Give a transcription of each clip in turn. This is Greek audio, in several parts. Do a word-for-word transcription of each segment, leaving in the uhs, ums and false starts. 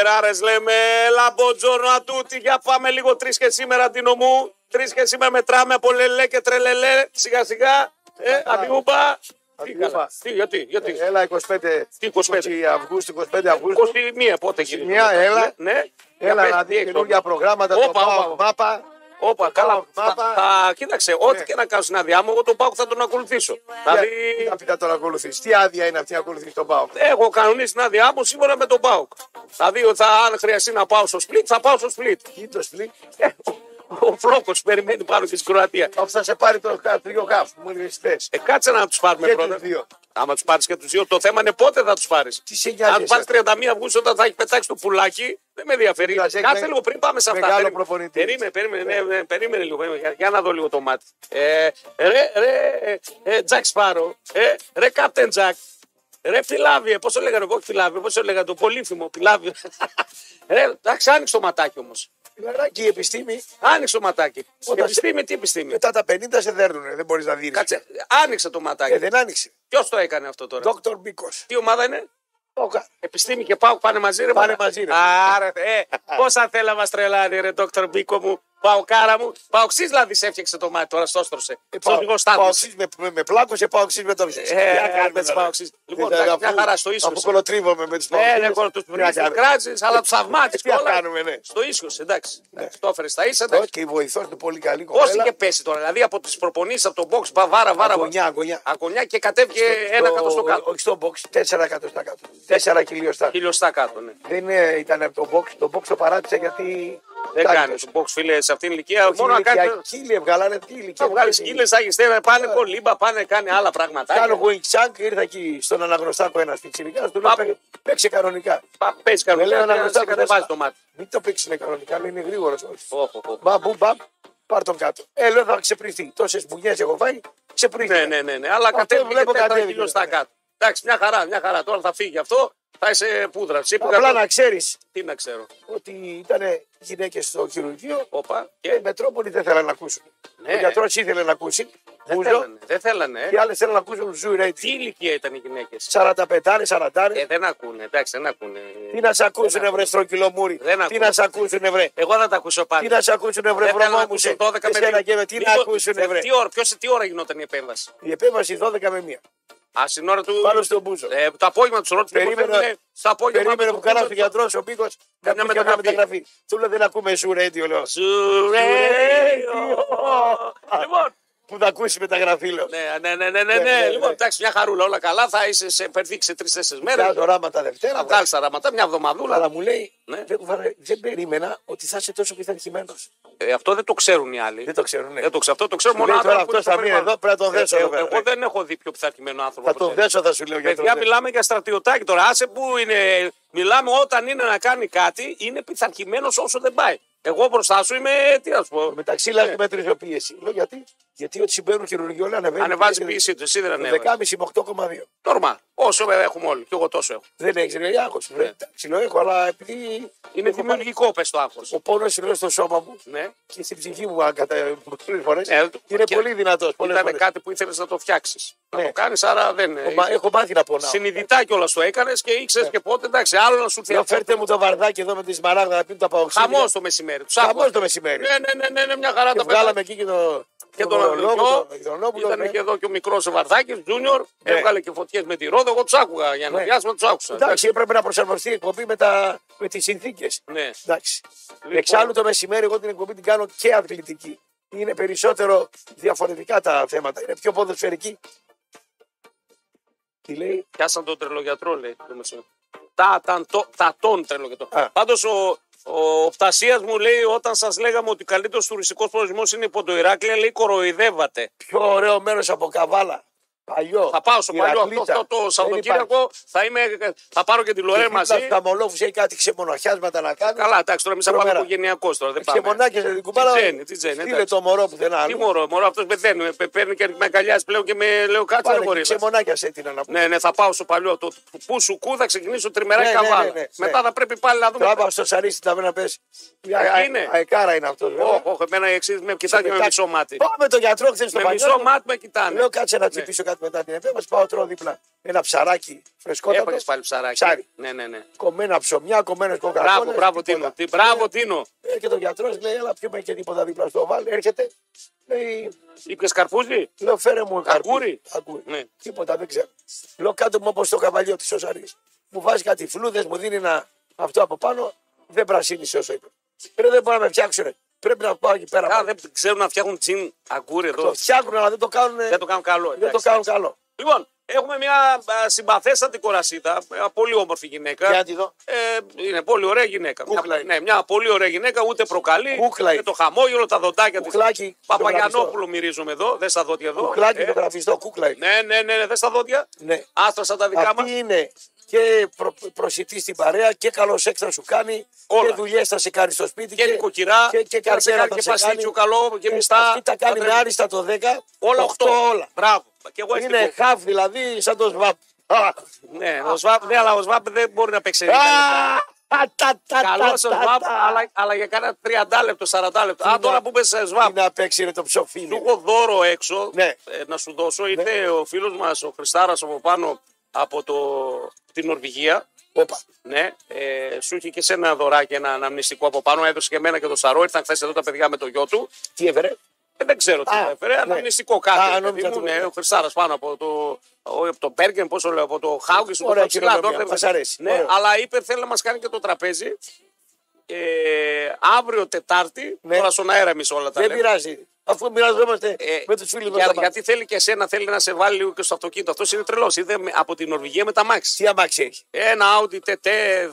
Χεράρες λέμε, έλα μποντζόρνο ατούτη, για φάμε λίγο τρεις και σήμερα Ντίνο μου. Τρεις και σήμερα μετράμε από λελέ και τρελελέ, σιγά σιγά, ε, αντιγούπα. Τι, γιατί, γιατί. Έλα είκοσι πέντε Αυγούστου, είκοσι πέντε Αυγούστου. είκοσι μία πότε γίνει. είκοσι μία, έλα. Ναι. Έλα να δει καινούργια προγράμματα, το ΠΑΟΚ μάπα. Όπα, καλά. Κοίταξε, ό,τι και να κάνω στην άδειά μου, εγώ τον ΠΑΟΚ θα τον ακολουθήσω. Δηλαδή. Τι θα τον ακολουθήσει, τι άδεια είναι αυτή να ακολουθήσει τον ΠΑΟΚ. Έχω κανονίσει την άδειά μου σήμερα με τον ΠΑΟΚ. Δηλαδή, αν χρειαστεί να πάω στο σπλίτ, θα πάω στο σπλίτ. Τι το σπλίτ. Ο Φλόκος περιμένει πάνω και στην Κροατία. Όπως θα σε πάρει το τρίγιο γάφ που μου έλεγες χθες. Ε, κάτσε να τους πάρουμε και πρώτα. Τους δύο. Άμα τους πάρεις και τους δύο, το θέμα είναι πότε θα τους πάρεις. Τι σε νοιάζει. Αν πάρεις τριάντα μία Αυγούστου όταν θα έχει πετάξει το πουλάκι, δεν με ενδιαφέρει. Κάτσε λίγο πριν πάμε σε αυτά. Περίμενε, περίμενε, περίμενε λίγο. Για να δω λίγο το μάτι. Ρε Τζακ Σπάρο, ρε Κάπτεν Τζακ. Ρε Φιλάβιε, πώς το λέγανε, εγώ Φιλάβιε, πώς το λέγανε, το πολύφημο Φιλάβιε. Ρε, εντάξει, άνοιξε το ματάκι όμως. Φιλαράκι, η επιστήμη. Άνοιξε το ματάκι. Όταν επιστήμη, τι επιστήμη. Μετά τα πενήντα σε δέρνουνε, δεν μπορείς να δίνεις. Κάτσε, άνοιξε το ματάκι. Ε, δεν άνοιξε. Ποιος το έκανε αυτό τώρα. Δόκτωρ Μπίκος. Τι ομάδα είναι. Κα... Επιστήμη και ΠΑΟΚ πάνε μαζί, ρε. Πάνε μαζί, ρε. Άρα, ε, πόσα θέλα μας τρελάνει, ρε, Δόκτωρ Μπίκο μου. Παοκάρα μου, Παοξής δηλαδή σε έφτιαξε το μάτι, τώρα στόστρωσε. Ε, Παοξής με, με, με πλάκωσε, Παοξής με το μισές. Ε, ε, με τους Παοξής. Λοιπόν, εντάξει, μια χαρά στο ίσιο. Αφού κολοτρίβομαι με τους Παοξής. Ε, ναι, τους κράτζεις, αλλά τους θαυμάτες. Τι κάνουμε, ναι. Στο ίσιο, εντάξει. Το έφερες στα ίσα. Και η βοηθός είναι πολύ καλή κοπέλα. Πώς είχε πέσει τώρα, δηλαδή από τις προπονήσεις, από τον box, βάρα, βάρα. Αγωνιά και κατέβηκε ένα κάτω στο κάτω. Όχι στο box, τέσσερα κάτω στα κάτω. Τέσσερα χιλιοστά κάτω, ναι. Δεν ήταν από το box, το box το παράτησε γιατί. Δεν κάνει του box, φίλε, σε αυτήν την ηλικία. Όχι μόνο να κάνει. Κύλε, βγάλανε κύλε. Θα βγάλει κύλε, άγιστε, πάνε κολύμπα, πάνε, κάνει άλλα πράγματα. Κάνω εγώ Ιξάνκ, ήρθα εκεί στον Αναγνωστάκο ένα πιτσιρικά, του λέω παίξε κανονικά. Παίζει κανονικά. Λέω Αναγνωστάκο, δεν βάζει το μάτι. Μην το παίξει κανονικά, λέει είναι γρήγορο. Μπαμπού, μπαμ, πάρ τον κάτω. Ε, λέω θα ξεπριθεί. Τόσε μπουγιέ έχω βάλει, ξεπριθεί. Ναι, ναι, ναι, αλλά κατέβηκε τα κάτω. Εντάξει, μια χαρά, μια χαρά. Τώρα θα φύγει αυτό. Θα είσαι πούδρα. Απλά να ξέρεις. Τι να ξέρω. Ότι ήταν γυναίκες στο χειρουργείο. Όπα. Και η Μετρόπολη δεν θέλανε να ακούσουν. Ναι. Ο γιατρός ήθελε να ακούσει. Δεν Μουζο. Θέλανε. Δεν θέλανε. Και άλλες θέλανε να ακούσουν ζουρέι. Τι ηλικία ήταν οι γυναίκες. σαράντα πέντε, σαράντα. Ε, δεν ακούνε. Εντάξει, δεν ακούνε. Τι να σε ακούσουν, ευρε στρογγυλομούρι. Τι να σε ακούσουν, ευρε. Εγώ δεν τα ακούσω πάλι. Τι να σε ακούσουν, ευρε βρωμόμουσε. Τι να ακούσουν, ευρε. Τι ώρα γινόταν η επέμβαση. Η επέμβαση δώδεκα με μία. Α, στην ώρα του. Πάνω στον Μπούζο. Ε, το απόγευμα του ρώτησε. Περίμενε, περίμενε που κάναμε τον γιατρό ο Μπίκο να μια μεταγραφή. Του λέω δεν ακούμε σου ρέντιο, λέω. Σου ρέντιο. Λοιπόν. Που θα ακούσει μεταγραφή, λέω. Ναι, ναι, ναι, ναι. Λοιπόν, εντάξει, μια χαρούλα, όλα καλά. Θα είσαι σε περδίξει τρει-τέσσερι μέρε. Βγάλω ράματα Δευτέρα. Θα βγάλει τα ράματα, μια εβδομαδούλα. Αλλά μου λέει δεν περίμενα ότι θα είσαι τόσο πειθαρχημένο. Ε, αυτό δεν το ξέρουν οι άλλοι. Δεν το ξέρουν. Ναι. Δεν το ξε... Αυτό το ξέρουν μόνο άνθρωποι. Τώρα αυτό θα μείνει εδώ, πρέπει να τον δέσω. Ε, εγώ, εγώ δεν έχω δει πιο πειθαρχημένο άνθρωπο. Θα τον δέσω, θα σου λέω γιατί. Παιδιά, μιλάμε για στρατιωτάκι τώρα. Άσε που είναι. Μιλάμε όταν είναι να κάνει κάτι, είναι πειθαρχημένο όσο δεν πάει. Εγώ μπροστά σου είμαι. Τι να σου πω. Μεταξύ λάθη με τριζοπίεση. Λέω γιατί. Γιατί ό,τι συμβαίνουν χειρουργείο ανεβαίνει. Ανεβάζει πίεση του, εσύ δεν ανεβαίνει. δεκάμιση με οκτώ κόμμα δύο. Τόρμα. Όσο έχουμε όλοι. Και εγώ τόσο έχω. Δεν έχει ρελιά άγχο. Έχω, αλλά επειδή. Είναι δημιουργικό πε το άγχο. Ο πόνο είναι στο σώμα μου. Και στην ψυχή μου, αν κατά πολλές φορές, είναι πολύ δυνατός. Ήταν κάτι που ήθελες να το φτιάξεις. Να το κάνεις, άρα δεν. Έχω μάθει να πονάω. Συνειδητά κιόλας το έκανες και ήξερες και πότε. Εντάξει, άλλο να σου θυμάται. Φέρτε μου το βαρδάκι εδώ με τη σμαράγδα να πίνουν τα παοξίδια. Χαμός το μεσημέρι. Χαμός το μεσημέρι. Ναι, ναι, ναι, μια χαρά τα παιδιά. Βγάλαμε εκεί και τον Ολυμπιακό. Ήταν και εδώ και ο μικρός ο Βαρδάκης, Junior. Έβγαλε και φωτιές με τη Ρόδο. Εγώ τους άκουγα για να διάσουμε, τους άκουσα. Εντάξει, έπρεπε να προσαρμοστεί η εκπομπή με τις συνθήκες. Εξάλλου το μεσημέρι εγώ την εκπομπή την κάνω και αθλητική. Είναι περισσότερο διαφορετικά τα θέματα. Είναι πιο ποδοσφαιρική. Τι λέει. Πιάσαν τον τρελογιατρό, λέει. Τα τον τρελογιατρό. Πάντως ο. Ο Πτασίας μου λέει: όταν σας λέγαμε ότι ο καλύτερος τουριστικός προορισμός είναι υπό το Ηράκλειο, λέει κοροϊδεύατε. Πιο ωραίο μέρος από Καβάλα. Παλιό. Θα πάω στο Ηρακλήτα. Παλιό αυτό το, το Σαββατοκύριακο. Θα, είμαι, θα πάρω και τη Λορέ μαζί. Στα Σταμολόφους έχει κάτι ξεμονοχιάσματα να κάνει. Καλά, εντάξει, τώρα εμείς θα πάμε οικογενειακός τώρα. Δεν πάμε. Ξεμονάκια δεν κουμπάλα. Τι τζένε, τι είναι το μωρό που δεν άλλο. Τι μωρό, μωρό αυτό πεθαίνει. Παίρνει και με αγκαλιάζει πλέον και με λέω κάτσε να χωρίσει. Ξεμονάκια σε τι να πούμε. Ναι, ναι, θα πάω στο παλιό. Το που σου κού θα ξεκινήσω τριμεράκι Καβάλα. Μετά θα πρέπει πάλι να δούμε. Τράπα στο σαρίσι τα μένα πε. Αεκάρα είναι αυτό. Όχι, εμένα οι εξή με κοιτάνε με μισό μάτι. Πάμε το γιατρό χθε το παλιό. Με μισό μάτι με κοιτάνε. Λέω κάτσε να τσιπήσω κάτι. μετά την επέμβαση, πάω τρώω δίπλα ένα ψαράκι φρεσκότατο. Έπαγες πάλι ψαράκι. Ψάρι. Ναι, ναι, ναι. Κομμένα ψωμιά, κομμένες κοκακόλες. Μπράβο, μπράβο Τίνο. Μπράβο Τίνο. Και τον γιατρό λέει, έλα πιούμε και τίποτα δίπλα στο βάλ. Έρχεται. Λέει. Ήπιες καρπούζι. Λέω, φέρε μου καρπούρι. Ακούρι. Ναι. Τίποτα δεν ξέρω. Λέω, κάτω μου όπως το καβαλιό τη Σωσαρή. Μου βάζει κάτι φλούδες, μου δίνει ένα αυτό από πάνω. Δεν πρασίνησε όσο είπε. Δεν μπορεί να με φτιάξουν. Πρέπει να πάω εκεί πέρα. Ά, δεν ξέρουν να φτιάχνουν τσιν αγκούρι εδώ. Το φτιάχνουν, αλλά δεν το κάνουν, δεν το κάνουν καλό. Δεν το κάνουν καλό. Λοιπόν, έχουμε μια συμπαθέστατη κορασίτα. Μια πολύ όμορφη γυναίκα. Για τη δω. Ε, είναι πολύ ωραία γυναίκα. Μια, ναι, μια πολύ ωραία γυναίκα, ούτε προκαλεί. Κούκλα. Και το χαμόγελο, τα δοντάκια τη. Παπαγιανόπουλο μυρίζουμε εδώ. Δε στα δόντια εδώ. Κουκλάκι, ε, το γραφιστό, κούκλα. Ναι, ναι, ναι, ναι, δε στα δόντια. Ναι. Άστρα σαν τα δικά μα. Είναι και προ, προσιτή στην παρέα και καλό σεξ θα σου κάνει. Όλα. Και δουλειές θα σε κάνει στο σπίτι. Και νοικοκυρά και, και, και, και, και παστίτσιο καλό και μιστά. Αυτή τα κάνει με άριστα το δέκα. Όλα οκτώ. Όλα. Μπράβο. Και εγώ είναι χαφ δηλαδή σαν το ΣΒΑΠ. Ναι, ο ΣΒΑΠ, ναι, αλλά ο ΣΒΑΠ δεν μπορεί να παίξει. Καλό ο ΣΒΑΠ, αλλά για κάνα τριάντα λεπτό, σαράντα λεπτό. Αν τώρα που πέσει ΣΒΑΠ. Να παίξει είναι το ψοφίλι. Του έχω δώρο έξω να σου δώσω. Ήρθε ο φίλος μας ο Χριστάρας από πάνω από το. Την Νορβηγία. Όπα. Ναι, ε, σου είχε και σε ένα δωράκι, ένα αναμνηστικό από πάνω. Έδωσε και εμένα και το Σαρό. Ήρθαν χθες εδώ τα παιδιά με το γιο του. Τι έφερε. Ε, δεν ξέρω τι έφερε. Ναι. Αναμνηστικό κάτι. Α, μου, ναι, ο Χρυσάρας πάνω από το, από το Μπέργεν, πόσο λέω, από το Χάουγκ. Ωραία, ψηλά. Ναι, αλλά είπε θέλει να μας κάνει και το τραπέζι. Ε, αύριο Τετάρτη, ναι. Τώρα στον αέρα εμείς όλα τα λέμε. Δεν πειράζει. Αφού μοιραζόμαστε ε, με τους φίλους μας. Για, γιατί θέλει και εσένα, θέλει να σε βάλει λίγο και στο αυτοκίνητο. Αυτός είναι τρελός. Είδε από την Νορβηγία με τα αμάξι. Τι αμάξι έχει. Ένα Audi τι τι,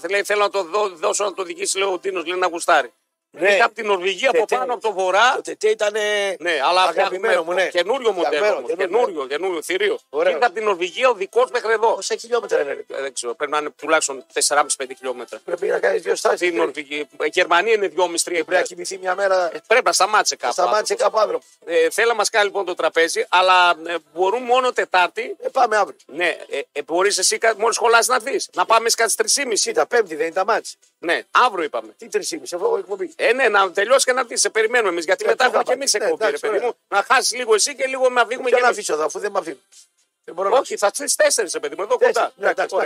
λέει, θέλω να το δω, δώσω να το οδηγήσει. Λέω ο Τίνος, λέει να γουστάρει. Ναι. Είχα από την Νορβηγία από πάνω από το βορρά. Το τι ήταν. Ναι, αλλά αγαπημένο μου, ναι. Καινούριο μοντέλο. Καινούριο, καινούριο θηρίο. Είχα από την Νορβηγία ο δικός μέχρι εδώ. Πόσα χιλιόμετρα είναι. Δεν ξέρω, πρέπει να είναι τουλάχιστον τέσσερα με πέντε χιλιόμετρα. Πρέπει να κάνει δύο στάσεις. Η Γερμανία είναι δυόμισι με τρία. Πρέπει να κοιμηθεί μια μέρα. Πρέπει να σταμάτησε κάπου. Σταμάτησε κάπου αύριο. Θέλει να μα κάνει λοιπόν το τραπέζι, αλλά μπορούν μόνο Τετάρτη. Πάμε αύριο. Ναι, μπορεί εσύ μόλι σχολάσει να δει. Να πάμε κάτι τρει και μισή. Τα Πέμπτη δεν είναι τα μάτσα. Ναι, αύριο είπαμε. Τι τρει και μισή, εγώ εκπομπή. Ε, ναι, να τελειώσει και να βγει. Σε περιμένουμε εμείς. Γιατί ε, μετά έχουμε και εμείς εκπομπή. Ναι, ρε παιδί μου, να χάσει λίγο εσύ και λίγο να βγούμε. Δεν θα αφήσω εδώ, αφού δεν με αφήνω. Όχι, θα ξέρει τέσσερις, παιδί μου, εδώ κοντά.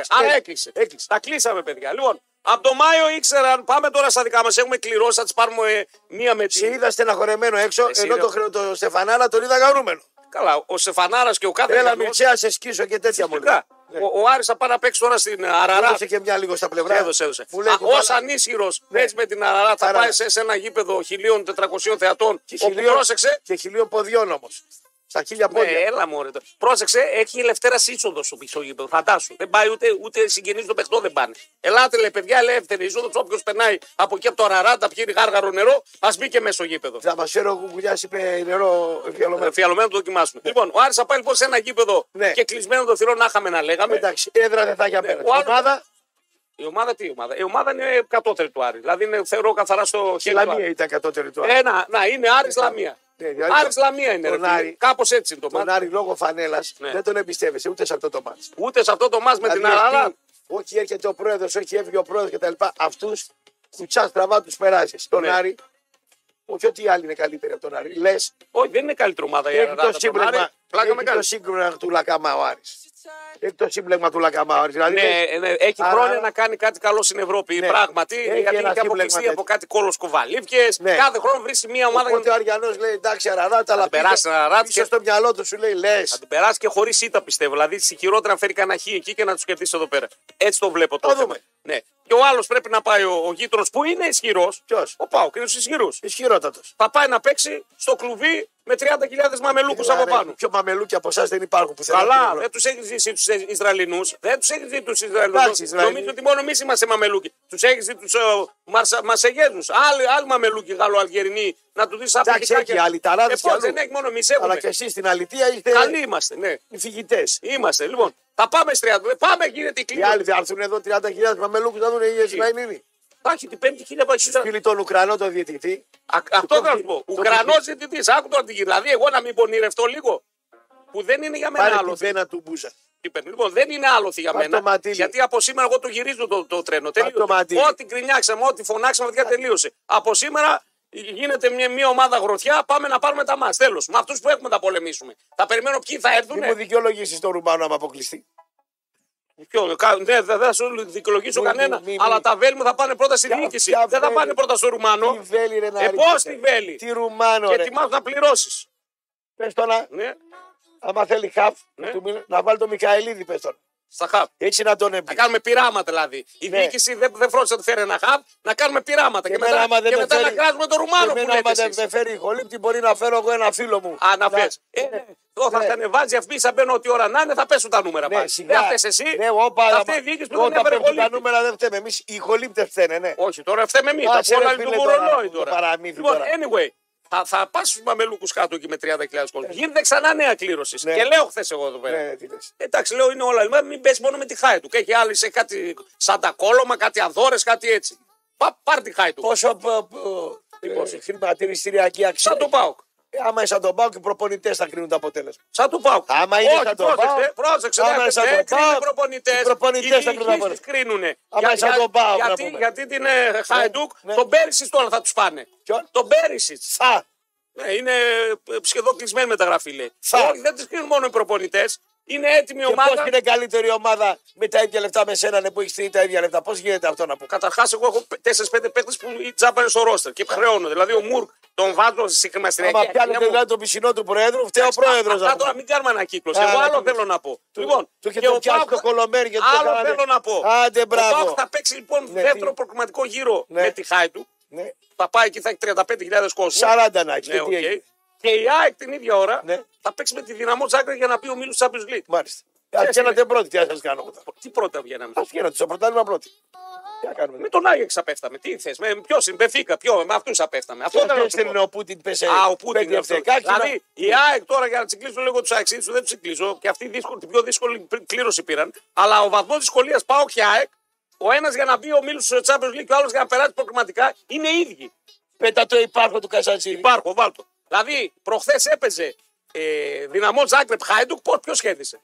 Άρα έκλεισε. Τα κλείσαμε, παιδιά. Λοιπόν, από το Μάιο ήξεραν, πάμε τώρα στα δικά μας. Έχουμε κληρώσει, θα τις πάρουμε μία με τη. Σε είδα στεναχωρεμένο έξω, εσύ, ενώ το, το Στεφανάρα τον είδα γαρούμενο. Καλά, ο Στεφανάρας και ο κάθε. Έλα, μιτσέα, σε σκίσω και τέτοια μοντά. Ο, ο Άρης θα πάει να παίξει τώρα στην Αραρά. Έδωσε και μια λίγο στα πλευρά. Έδωσε, έδωσε. Ως ανίσχυρος, ναι. Έτσι με την Αραρά θα πάει σε ένα γήπεδο χίλια τετρακόσια θεατών. Και όπου χιλίων, πρόσεξε. Και χιλίων ποδιών όμως. Στα χίλια πόδια. Ναι, έλα μωρέ. Πρόσεξε, έχει Ελευθέρας είσοδος στο γήπεδο. Φαντάσου. Δεν πάει ούτε, ούτε συγγενείς των παιχτών δεν πάνε. Ελάτε, λέει παιδιά, ελεύθερη είσοδος. Όποιος περνάει από εκεί από το Αραρά, τα πιει γάργαρο νερό, ας μπει και μέσα γήπεδο. Θα μας φέρω κουκουλιά, είπε νερό φιαλωμένο. Φιαλωμένο, το δοκιμάσουμε. Λοιπόν, ο Άρης θα πάει λοιπόν σε ένα γήπεδο ναι. Και κλεισμένο το θηρόν, να είχαμε να λέγαμε. Εντάξει, έδρα δεν θα έχει απέναντι. Η ομάδα τι ομάδα. Η ομάδα είναι κατώτερη του Άρη. Δηλαδή είναι, θεωρώ καθαρά στο χέρι. Λαμία ήταν κατώτερη του Άρη. Ε, να, να, είναι Άρης Λαμία. Άρης Λαμία είναι. Κάπως έτσι είναι το μάτι. Τον Άρη λόγω φανέλας ναι. Δεν τον εμπιστεύεσαι ούτε σε αυτό το μάτι. Ούτε σε αυτό το μάτι δηλαδή, με την Αραρά. Όχι έρχεται ο πρόεδρος, όχι έφυγε ο πρόεδρος κτλ. Αυτούς κουτσά στραβά του περάζει. Τον ναι. Άρη. Όχι ότι οι άλλοι είναι καλύτεροι από τον Άρη. Λες. Όχι, δεν είναι καλύτερη ομάδα η Αραρά. Έχει το σύμπλεγμα του Λακαμά ο Άρης. Έχει το σύμπλεγμα του Λακαμά. Δηλαδή, ναι, ναι, έχει Άρα... χρόνια να κάνει κάτι καλό στην Ευρώπη. Ναι. Πράγματι, έχει γιατί έχει αποκλειστεί από κάτι κόλο κοβαλίβκες. Ναι. Κάθε χρόνο βρίσκει μια ομάδα. Οπότε και... ο Αριανός λέει εντάξει, Αραράτα, αλλά περάσει Αραράτα. Και στο μυαλό του σου λέει λες. Θα την περάσει και χωρίς ήττα πιστεύω. Δηλαδή, στη χειρότερα να φέρει κανένα χ εκεί και να του σκεφτεί εδώ πέρα. Έτσι το βλέπω τώρα. Ναι. Και ο άλλος πρέπει να πάει ο, ο γείτονος που είναι ισχυρός. Ποιος? Ο ΠΑΟΚ είναι ισχυρός. Ισχυρότατος. Θα πάει να παίξει στο κλουβί με τριάντα χιλιάδες μαμελούκους από πάνω. Πιο μαμελούκοι από εσάς δεν υπάρχουν πουθενά. Καλά, δεν τους έχεις δει τους Ισραηλινούς. Δεν τους έχεις δει τους Ισραηλινούς. Νομίζω ότι μόνο εμείς είμαστε μαμελούκοι. Τους έχεις δει τους Μαρσεγέδους. Άλλοι, άλλοι μαμελούκοι Γαλλοαλγερινοί. Να του δεις αυτά και άλλοι ταράδες. Επόμενα δεν έχει μόνο εμείς. Αλλά και εσείς στην αλητεία είστε. Καλοί είμαστε. Ναι. Οι φυγητές. Είμαστε λοιπόν. Θα πάμε στις τριάντα. Πάμε, γίνεται η κλίμα. Οι άλλοι θα έρθουν εδώ τριάντα χιλιάδες μαμελούκους να δουν οι Ισραηλινοί. Θα έχει την πέμπτη χίλια παχύτητα. Φίλοι τον Ουκρανό τον διαιτητή. Αυτό θα σου πω. Ουκρανός διαιτητής. Άκου τον αντιγυρνά. Δηλαδή, εγώ να μην πονηρευτώ λίγο. Που δεν είναι για μένα άλλο. Πάρε την πένα του Μπούζα. Λοιπόν, δεν είναι άλοθη για μένα. Γιατί από σήμερα εγώ το γυρίζω το, το τρένο. Τελείωσε. Ό,τι γκρινιάξαμε, ό,τι φωνάξαμε, τελείωσε. Από σήμερα γίνεται μια, μια ομάδα γροθιά, πάμε να πάρουμε τα μας. Τέλος. Με αυτούς που έχουμε τα πολεμήσουμε. Θα περιμένω ποιοι θα έρθουν. Δεν μου δικαιολογήσεις τον Ρουμπάνο άμα αποκλειστεί. Ποιο, ναι, δεν θα σου δικαιολογήσω κανένα. Μη, μη, μη. Αλλά τα βέλη μου θα πάνε πρώτα στη διοίκηση. Δεν θα πάνε πρώτα στο Ρουμάνο. Τι βέλη, ρε, να ε, πώς τη βέλη. Τι Ρουμάνο. Και τι μάθω να πληρώσεις. Πες τώρα. Ναι. Άμα θέλει χαφ, ναι. να βάλει το Μικαελίδη, πες τώρα. Στα χαφ. Έτσι να τον εμπλέξει. Να κάνουμε πειράματα δηλαδή. Η ναι. διοίκηση δεν, δεν φρόντισε να φέρει ένα χαφ, να κάνουμε πειράματα. Και, και μετά, και δεν μετά φέρει... να κράζουμε τον Ρουμάνο και που λέτε. Άμα δεν φέρει η Χολύπτη, μπορεί να φέρω εγώ ένα φίλο μου. Α, να φέρει. Ε, ναι. Εδώ θα τα ανεβάζει αυτή, θα μπαίνω ό,τι ώρα να είναι, θα πέσουν τα νούμερα. Ναι, σιγά. Δεν φταίει εσύ. Ναι, όπα, αυτή η διοίκηση που δεν πέφτουν τα νούμερα δεν φταίμε. Εμείς οι Χολύπτε φταίνε, ναι. Όχι, τώρα φταίμε εμείς. Τα πόνα του γουρολόι τώρα. Λοιπόν, anyway. Θα, θα πα στου μαμελούκου κάτω εκεί με τριάντα χιλιάδες κόσμο. Ε, Γίνεται ξανά νέα κλήρωση. Ναι. Και λέω χθε εγώ εδώ πέρα. Ναι, εντάξει, λέω είναι όλα. Μην πε μόνο με τη χάη του. Και έχει άλλη σε κάτι σαν τα κόλωμα, κάτι αδόρε, κάτι έτσι. Πά, πάρ τη χάη του. Πόσο. Ε, χρηματιστηριακή αξία. Σαν τον ΠΑΟΚ. Ε, άμα είσαι σαν τον ΠΑΟΚ, οι προπονητέ θα κρίνουν το αποτέλεσμα. Σαν τον ΠΑΟΚ. Άμα είναι σαν τον ΠΑΟΚ. Πρόσεξε, οι προπονητέ θα κρίνουν. Άμα είσαι σαν τον ΠΑΟΚ. Γιατί την Χάιντουκ τον πέρυσι τώρα θα του πάνε. Τον πέρυσι. Ναι, είναι σχεδόν κλεισμένη μεταγραφή, λέει. Όχι, δεν τις κρίνουν μόνο οι προπονητές. Είναι έτοιμη η ομάδα. Πώς είναι καλύτερη ομάδα με τα ίδια λεφτά με σέναν που έχει στείλει τα ίδια λεφτά. Πώς γίνεται αυτό να πω. Καταρχάς, εγώ έχω τέσσερις πέντε παίκτες που τζάμπανε στο ρόστερ και χρεώνω. Δηλαδή, ο Μουρκ τον βάζω στη χρηματιστηριακή. Μα πιάνετε δηλαδή τον πισινό του Προέδρου, φταίει ο Πρόεδρος. Αυτά τώρα μην κάνουμε ανακύκλωση. Εγώ άλλο θέλω να πω. Λοιπόν, και ο Πάκο Κολομέρι και άλλο θέλω να πω. Ο Πάκο θα παίξει λοιπόν δεύτερο προκριματικό γύρο με τη χάη του. Ναι. Θα πάει εκεί, θα έχει τριάντα πέντε χιλιάδες κόσμο. σαράντα να έχει. Ναι, και, okay. και η ΑΕΚ την ίδια ώρα ναι. θα παίξει με τη Δυναμό Ζάγκρεμπ για να πει ο Μίλου του Champions League. Μάλιστα. Αν βγαίνατε πρώτοι, τι θα σα κάνω. Τι πρώτα βγαίναμε. Α βγαίνατε στο πρωτάθλημα πρώτοι. Τι θα κάνουμε. Με τον Άγιαξ απέφταμε. Τι θε. Με ποιο συμπεφίκα, ποιο. Με αυτού απέφταμε. Αυτό ήταν. Έστειλε ο Πούτιν πέσε. Α, ο Πούτιν. Δηλαδή η ΑΕΚ τώρα για να τσικλίσω λίγο του αξίδε του δεν του τσικλίζω και αυτή την πιο δύσκολη κλήρωση πήραν. Αλλά ο βαθμό δυσκολία πάω και ΑΕΚ. Ο ένας για να μπει ο Μίλους στο Champions League και ο άλλος για να περάσει προκριματικά είναι ίδιοι. Πέτα το υπάρχω του Κασατσίδη. Υπάρχω, βάλτο. Δηλαδή, προχθές έπαιζε ε, Δυναμό Ζάγκρεμπ Χάιντουκ, ποιος κέρδισε.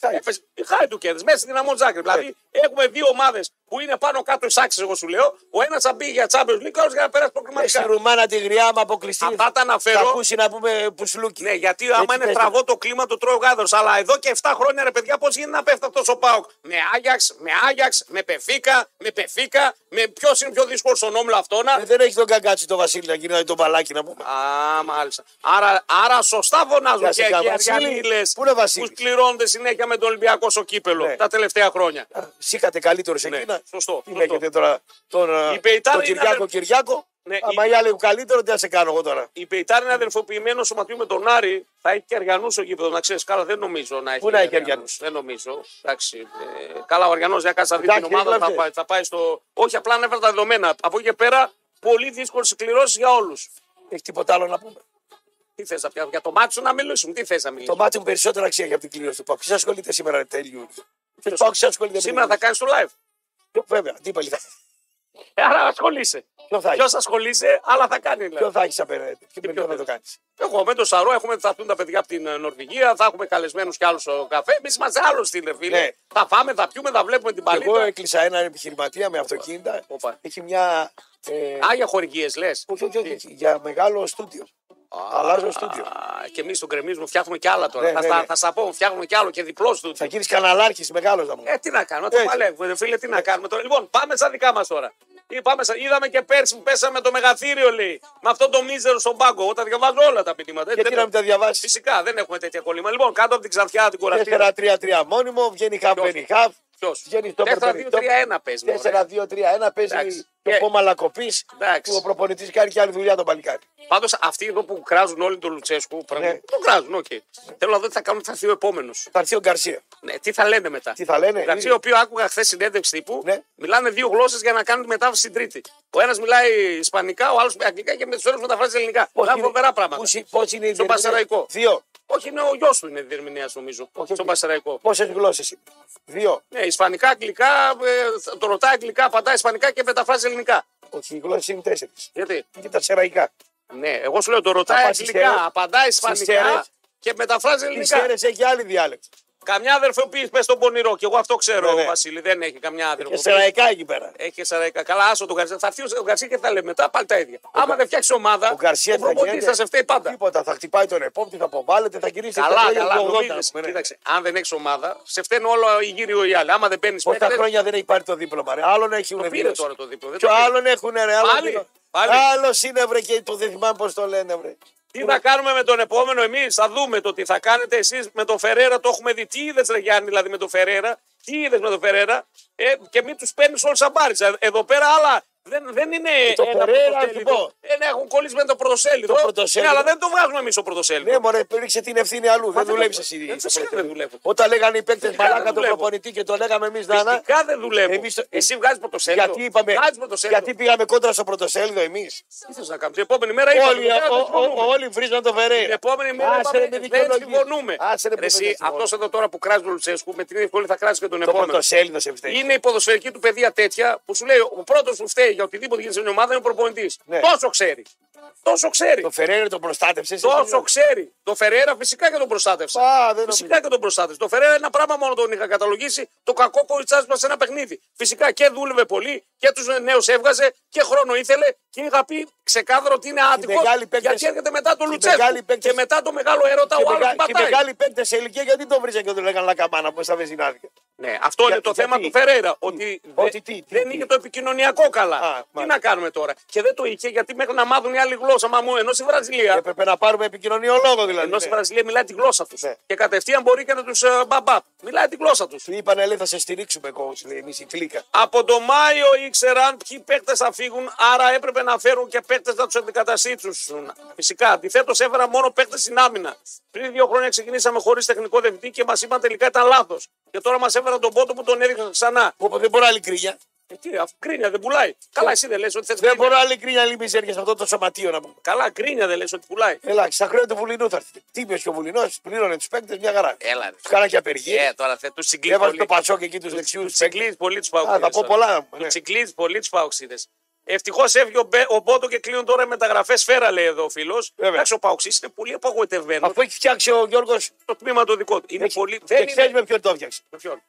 Έπαιζε, Χάιντουκ κέρδισε, μέσα στη Δυναμό Ζάγκρεμπ. Δηλαδή, έχουμε δύο ομάδες που είναι πάνω κάτω εισάξεις, εγώ σου λέω. Ο ένας θα μπει για Champions League και ο άλλος για να περάσει προκριματικά. Στη Ρουμάνα τη γριά, άμα αποκλειστεί. Αυτά τα αναφέρω. Θα ακούσει να πούμε πουσλούκι. Ναι, γιατί άμα έτσι, είναι στραβό το κλίμα, το τρώει ο γάδρος. Αλλά εδώ και επτά χρόνια, ρε παιδιά, πώς γίνεται να πέφτει αυτός ο ΠΑΟΚ. Με Άγιαξ, με Άγιαξ, με Πεφίκα, με Πεφίκα. Με ποιο είναι πιο δύσκολο στον όμιλο αυτό να. Ε, δεν έχει τον καγκάτσι το Βασίλη να γυρνάει τον μπαλάκι να πούμε. Α, μάλιστα. Άρα, άρα σωστά φωνάζουν και οι που σκληρώνονται συνέχεια με τον Ολυμπιακό στο κύπελο τα τελευταία χρόνια. Σήκατε καλύτερο σε εκείνα. Σωστό. Τι λέγεται τώρα τον, τον Κυριάκο αδερ... Κυριάκο. Ναι, άμα η... οι άλλοι έχουν καλύτερο, τι θα σε κάνω εγώ τώρα. Η Μπεϊτάρ είναι αδερφοποιημένο σωματιού με τον Άρη. Θα έχει και αργιανού στο γήπεδο, να ξέρει. Καλά, δεν νομίζω να έχει. Πού να έχει αργιανού. Δεν νομίζω. Εντάξει, ε, καλά, ο αργιανό για κάτσε να δει την ομάδα. Θα πάει, θα πάει στο. Όχι, απλά ανέφερα τα δεδομένα. Από εκεί και πέρα, πολύ δύσκολε κληρώσει για όλου. Έχει τίποτα άλλο να πούμε. Τι θε να πιάσουμε. Για το μάτσο να μιλήσουμε. Τι θε να μιλήσουμε. Το μάτσο μου περισσότερα αξία για την κλήρωση του Πάκου. Ποιο ασχολείται σήμερα τέλειο. Σήμερα θα κάνει το live. Βέβαια, αντίπαλοι θα κάνει. Άρα ασχολείσαι. Ποιο ασχολείσαι, αλλά θα κάνει. Ποιο θα έχει απέναντι. Και ποιο, ποιο θα το κάνει. Εγώ με τον Σαρό έχουμε, θα έρθουν τα παιδιά από την Νορβηγία, θα έχουμε καλεσμένου κι άλλου στο καφέ. Εμεί είμαστε άλλο στην φίλε. Ναι. Θα φάμε, θα πιούμε, θα βλέπουμε την παλίτσα. Εγώ έκλεισα έναν επιχειρηματία με αυτοκίνητα. Οπα. Έχει μια. Ε... Άγια χορηγίε λε. Όχι, όχι, όχι. Για μεγάλο στούντιο. Αλλάζω στούντιο. Και εμεί τον κρεμίζουμε, φτιάχνουμε κι άλλα τώρα. Ναι, θα ναι, ναι. θα σα πω, φτιάχνουμε κι άλλο και διπλό στούντιο. Θα γίνει καναλάρχη μεγάλο να μου. Ε, τι να κάνουμε, το παλεύουμε, φίλε, τι να κάνουμε τώρα. Λοιπόν, πάμε στα δικά μα τώρα. Είπαμε, είδαμε και πέρσι που πέσαμε το μεγαθύριο, λέει. Με αυτό το μίζερο στον πάγκο. Όταν διαβάζω όλα τα πεινήματα. Γιατί δεν... να μην τα διαβάσει. Φυσικά δεν έχουμε τέτοια κολλήμα. Λοιπόν, κάτω από την Ξαρθιά την Κροατία. τέσσερα τρία τρία μόνιμο, βγαίνει χαμ, βγαίνει χαμ. τέσσερα δύο τρία ένα παίζει. τέσσερα δύο τρία ένα παίζει το κόμμα Λακοπή. Ο προπονητή κάνει και άλλη δουλειά τον παλικάρι. Πάντως αυτοί εδώ που κράζουν όλοι τον Λουτσέσκου. Ναι. Τον κράζουν, οκ. Okay. Θέλω να δω τι θα κάνουν, θα έρθει ο επόμενο. Θα έρθει ο Γκαρσία. Ναι, τι θα λένε μετά. Τι θα λένε. Γκαρσία, ο οποίο άκουγα χθες συνέντευξη τύπου, ναι. μιλάνε δύο γλώσσες για να κάνουν τη μετάφραση στην Τρίτη. Ο ένας μιλάει ισπανικά, ο άλλος αγγλικά και με τους άλλους μεταφράζει ελληνικά. Λάβει φοβερά πράγματα. Πώς είναι η Πασεραϊκό. Δύο. Όχι, είναι ο γιος του είναι διερμηνέας νομίζω. Okay, στον okay. Πασεραϊκό. Πόσες γλώσσες είναι. Δύο. Ναι, ισπανικά, αγγλικά, ε, το ρωτάει αγγλικά, απαντάει ισπανικά και μεταφράζει ελληνικά. Όχι, οι γλώσσες είναι τέσσερις. Γιατί. Και τα σεραϊκά. Ναι, εγώ σου λέω το ρωτάει αγγλικά, απαντάει ισπανικά και μεταφράζει ελληνικά. Στις Σέρες έχει άλλη διάλεξη. Καμιά αδερφοποίηση πες στον Πονηρό. Και εγώ αυτό ξέρω, ναι, ναι. Ο Βασίλη δεν έχει καμιά αδερφοποίηση. Έχει σαραϊκά εκεί πέρα. Έχει σαραϊκά. Καλά, άσο τον Γκαρσία. Θα έρθει ο Γκαρσία και θα λέμε μετά πάλι τα ίδια. Ο Άμα κα... δεν φτιάξει ομάδα, ο Γκαρσία θα σε φταίει πάντα. Τίποτα. Θα χτυπάει τον επόπτη, θα αποβάλλεται, θα γυρίσει. Καλά, καλά. Κοίταξε, αν δεν έχει ομάδα, σε φταίνουν όλο οι γύροι ή οι άλλοι. Άμα δεν παίρνει πέρα. Πόσα χρόνια δεν έχει πάρει το δίπλωμα. Άλλον έχουν πήρε τώρα το δίπλωμα. Και άλλον έχουν ρεάλ. Άλλο είναι βρε και το δεν θυμάμαι πώ το λένε βρε. Τι θα κάνουμε με τον επόμενο εμείς, θα δούμε το τι θα κάνετε εσείς με τον Φερέρα. Το έχουμε δει. Τι είδες, ρε Γιάννη, δηλαδή με τον Φερέρα. Τι είδες με τον Φερέρα. Ε, και μην τους παίρνεις όλους αμπάριτσα. Εδώ πέρα, αλλά δεν, δεν είναι. Το Φερέρα, λοιπόν. Ε, έχουν κολλήσει με το πρωτοσέλιδο. Ναι, αλλά δεν το βγάζουμε εμείς το πρωτοσέλιδο. Ναι, μωρέ, ρίξε την ευθύνη αλλού. Μα δεν δουλεύει εσύ. Δεν δουλεύει. Όταν λέγανε οι παίκτες μαλάκα τον προπονητή και το λέγαμε εμείς Δάνα. Φυσικά δεν δουλεύει. Εσύ βγάζεις πρωτοσέλιδο. Γιατί, είπαμε, γιατί πήγαμε κόντρα στο πρωτοσέλιδο εμείς. Τι θες να κάνουμε. Την επόμενη μέρα όλοι βρίζουν τον Φερέρα. Την επόμενη μέρα δεν συμφωνούμε. Εσύ αυτό εδώ τώρα που κράζει Λουτσέσκου με την ευκολία θα κράζει και τον επόμενο. Είναι η ποδοσφαιρική του παιδεία τέτοια που σου λέει ο πρώτος που φταίει για οτιδήποτε γίνεται στην ομάδα είναι ο προπονητής. Ναι. Τόσο ξέρει. Τόσο ξέρει. Το Φερέρα τον προστάτευσε. Τόσο ξέρει. Το Φερέρα φυσικά και τον προστάτευσε. Φυσικά και τον προστάτευσε. Το Φερέρα ένα πράγμα μόνο τον είχα καταλογίσει. Το κακό κοριτσάσμα σε ένα παιχνίδι. Φυσικά και δούλευε πολύ και τους νέους έβγαζε και χρόνο ήθελε και είχα πει ξεκάθαρο ότι είναι άτυχο. Γιατί έρχεται μετά τον Λουτσέσκου. Και μετά το μεγάλο έρωτα ο άλλος πατάει. Και μεγάλη παίκτη σε ηλικία γιατί τον βρίζα και τον λέγανε Λακαμάνα που στα βεζινάδια. Ναι, αυτό είναι το θέμα του Φερέρα. Ότι δεν είχε το επικοινωνιακό καλά. Τι να κάνουμε τώρα. Και δεν το είχε γιατί μέχρι να μάθουν οι άλλοι γλώσσα. Μα μου ενώ στη Βραζιλία. Έπρεπε να πάρουμε επικοινωνιολόγο δηλαδή. Ενώ στη Βραζιλία μιλάει τη γλώσσα του. Και κατευθείαν μπορεί και να του μπαμπά. Μιλάει τη γλώσσα του. Του είπαν λέει θα σε στηρίξουμε coach, λέει εμείς η κλίκα. Από το Μάιο ήξεραν ποιοι παίκτες θα φύγουν, άρα έπρεπε να φέρουν και παίκτες να του αντικαταστήσουν. Φυσικά. Αντιθέτως έφερα μόνο παίκτες στην άμυνα. Πριν δύο χρόνια ξεκινήσαμε χωρίς τεχνικό διευθυντή και μας είπαν τελικά ήταν λάθος. Και τώρα μας έφεραν τον Πόντο που τον έριξαν ξανά. Οπότε δεν μπορεί άλλη κρίνια. Ε, τι, αφού κρίνια δεν πουλάει. Καλά, εσύ δεν λες ότι θες. Δεν μπορώ άλλη κρίνια άλλη μιζέρια σε αυτό το σωματείο να πούμε. Καλά, κρίνια δεν λες ότι πουλάει. Ελά, στα χρόνια του Βουλινού θα έρθει. Τίμιος και ο Βουλινός πλήρωνε τους παίκτες μια χαρά. Έλα. Τους κάνανε και απεργία. Ε, τώρα θε, τους συγκλίζει. Έβαλε το Πασόκ εκεί τους δεξιούς. Τους συγκλίζει πολύ τους Παοξίδες. Α, θα πω πολλά. Τους συγκλίζει πολύ τους Παοξίδες. Ευτυχώς έφυγε ο, ο Μπότο και κλείνουν τώρα οι μεταγραφές σφαίρα, λέει εδώ ο φίλος. Εντάξει, ο Παοξής είναι πολύ απογοητευμένος. Αφού έχει φτιάξει ο Γιώργος το τμήμα το δικό του. Είναι έχει, πολύ. Δεν ξέρει με ποιον το έφτιαξε.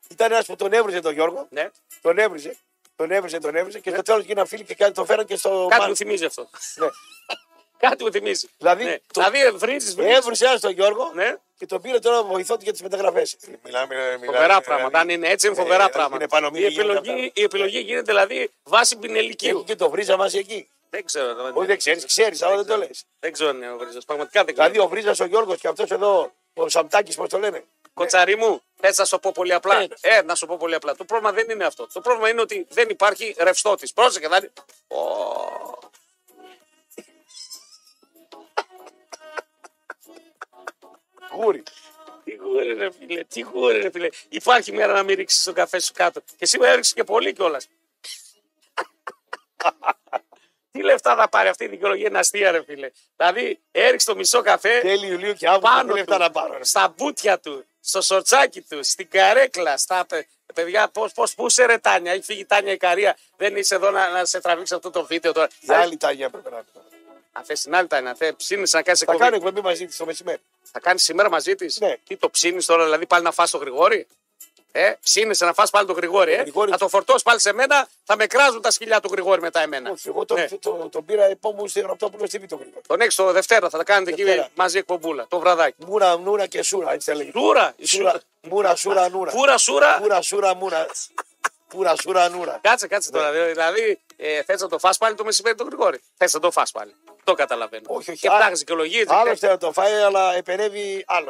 Ήταν ένας που τον έβριζε τον Γιώργο. Ναι. Τον έβριζε, τον έβριζε, τον έβριζε και ναι. στο τέλος γίνανε φίλοι και το φέραν και στο. Κάτι μου θυμίζει αυτό. Ναι. Κάτι μου θυμίζει. Δηλαδή, ναι. το... δηλαδή βρίζεις, έβριζε ένας τον Γιώργο. Ναι. Και τον πήρε τώρα βοηθό του για τις μεταγραφές. Μιλάμε, μιλάμε. Φοβερά πράγματα. Αν είναι έτσι, είναι φοβερά ε, πράγματα. Είναι η, επιλογή, η επιλογή γίνεται δηλαδή βάση πινελικίου. Και το βρίζα μας εκεί. Δεν ξέρω. Δεν Όχι, δεν ξέρεις, ξέρεις, αλλά δεν το λες. Δεν ξέρω αν είναι ο Βρίζας. Πραγματικά δεν ξέρω. Δηλαδή ο Βρίζας ο Γιώργος και αυτός εδώ, ο Σαμπτάκης, πώς το λένε. Κοτσαρί μου, θες να σου πω πολύ απλά. Ε, ε, να σου πω πολύ απλά. Το πρόβλημα δεν είναι αυτό. Το πρόβλημα είναι ότι δεν υπάρχει ρευστότης. Πρόσεχε, δηλαδή. Γούρι. Τι γούρι ρε φίλε, τι γούρι ρε φίλε. Υπάρχει μέρα να μην ρίξεις τον καφέ σου κάτω. Και σήμερα έριξε και πολύ κιόλας. Τι λεφτά θα πάρει αυτή η δικαιολογία, είναι αστεία ρε φίλε. Δηλαδή έριξε το μισό καφέ. Τέλη Ιουλίου και αύριο λεφτά να πάρω. Ρε. Στα μπούτια του, στο σορτσάκι του, στην καρέκλα, στα παιδιά, πώς, πώς, πού είσαι ρε Τάνια, έχει φύγει η Τάνια η Καρία. Δεν είσαι εδώ να, να σε τραβήξει αυτό το βίντεο τώρα. Η άλλη Τάνια πρέπει να Αφέ την άλλη Τάνια, θε ψήνεσαι να κάνεις εκπομπή. Θα κάνω εκπομπή μαζί της το μεσημέρι. Θα κάνεις σήμερα μαζί της. Ναι. Τι το ψήνεις τώρα, δηλαδή πάλι να φας το Γρηγόρη. Ε, ψήνεσαι να φας πάλι το Γρηγόρη. Ε. Γρηγόρη... Θα το φορτώσεις πάλι σε μένα, θα με κράζουν τα σκυλιά του Γρηγόρη μετά εμένα. Όχι, εγώ τον, ναι. το, το, τον πήρα επόμενο στη Γραπτόπουλο στη Βήτο Γρηγόρη. Τον έξω το Δευτέρα, θα τα κάνετε Δευτέρα. Εκεί μαζί εκπομπούλα, το βραδάκι. Μούρα, νούρα και σούρα, έτσι θα λέγει. Νούρα, σούρα, μούρα, σούρα, νούρα. Πούρα, σούρα. Πούρα, σούρα, μούρα. Πούρα, σούρα, νούρα. Κάτσε, κάτσε τώρα. Δηλαδή θες να το φας πάλι το μεσημέρι τον Γρηγόρη. Θες να το φας πάλι. Το καταλαβαίνω. Όχι, όχι. Και φτάχνει δικαιολογίε. Άλλωστε να το φάει, αλλά επενεύει άλλο.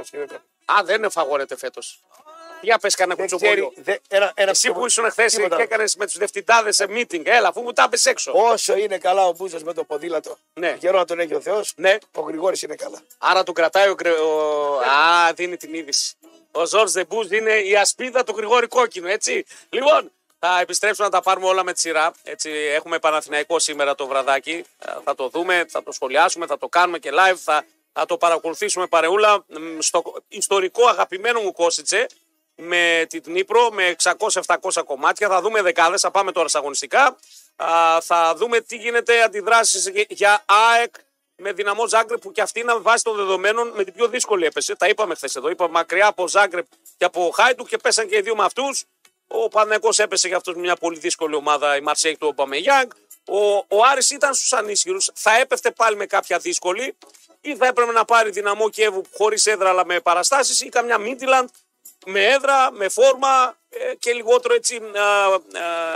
Α, δεν εφαγόρεται φέτος. Για πε κανένα κουτσομπόλιο. Εσύ που ήσουν χθε και έκανε με του δευτιτάδε σε meeting, έλα, αφού μου τα πε έξω. Όσο είναι καλά ο Μπούζος με το ποδήλατο. Ναι. Καιρό να τον έχει ο Θεός, ναι. Ο Γρηγόρης είναι καλά. Άρα τον κρατάει ο. ο... Α, δίνει την είδηση. Ο Ζορζ Δεμπούζ είναι η ασπίδα του Γρηγόρη Κόκκινου, έτσι. Λοιπόν. Θα επιστρέψουμε να τα πάρουμε όλα με τη σειρά. Έτσι, έχουμε Παναθηναϊκό σήμερα το βραδάκι. Θα το δούμε, θα το σχολιάσουμε, θα το κάνουμε και live. Θα, θα το παρακολουθήσουμε παρεούλα στο ιστορικό αγαπημένο μου Κόσιτσε με την Ντνίπρο με εξακόσια επτακόσια κομμάτια. Θα δούμε δεκάδες, θα πάμε τώρα στα αγωνιστικά. Θα δούμε τι γίνεται, αντιδράσεις για ΑΕΚ με Δυναμό Ζάγκρεμπ που και αυτή να βάσει των δεδομένων με την πιο δύσκολη έπεσε. Τα είπαμε χθες εδώ. Είπα μακριά από Ζάγκρεμπ και από Χάιντουκ και πέσαν και οι δύο με αυτούς. Ο Παναθηναϊκός έπεσε για αυτός μια πολύ δύσκολη ομάδα, η Μαρσέικ του Αμπαμεγιάνγκ. Ο, ο Άρης ήταν στους ανίσχυρους. Θα έπεφτε πάλι με κάποια δύσκολη ή θα έπρεπε να πάρει Δυναμό Κιέβου χωρίς έδρα αλλά με παραστάσεις ή καμιά Μίντιλαντ με έδρα, με φόρμα και λιγότερο έτσι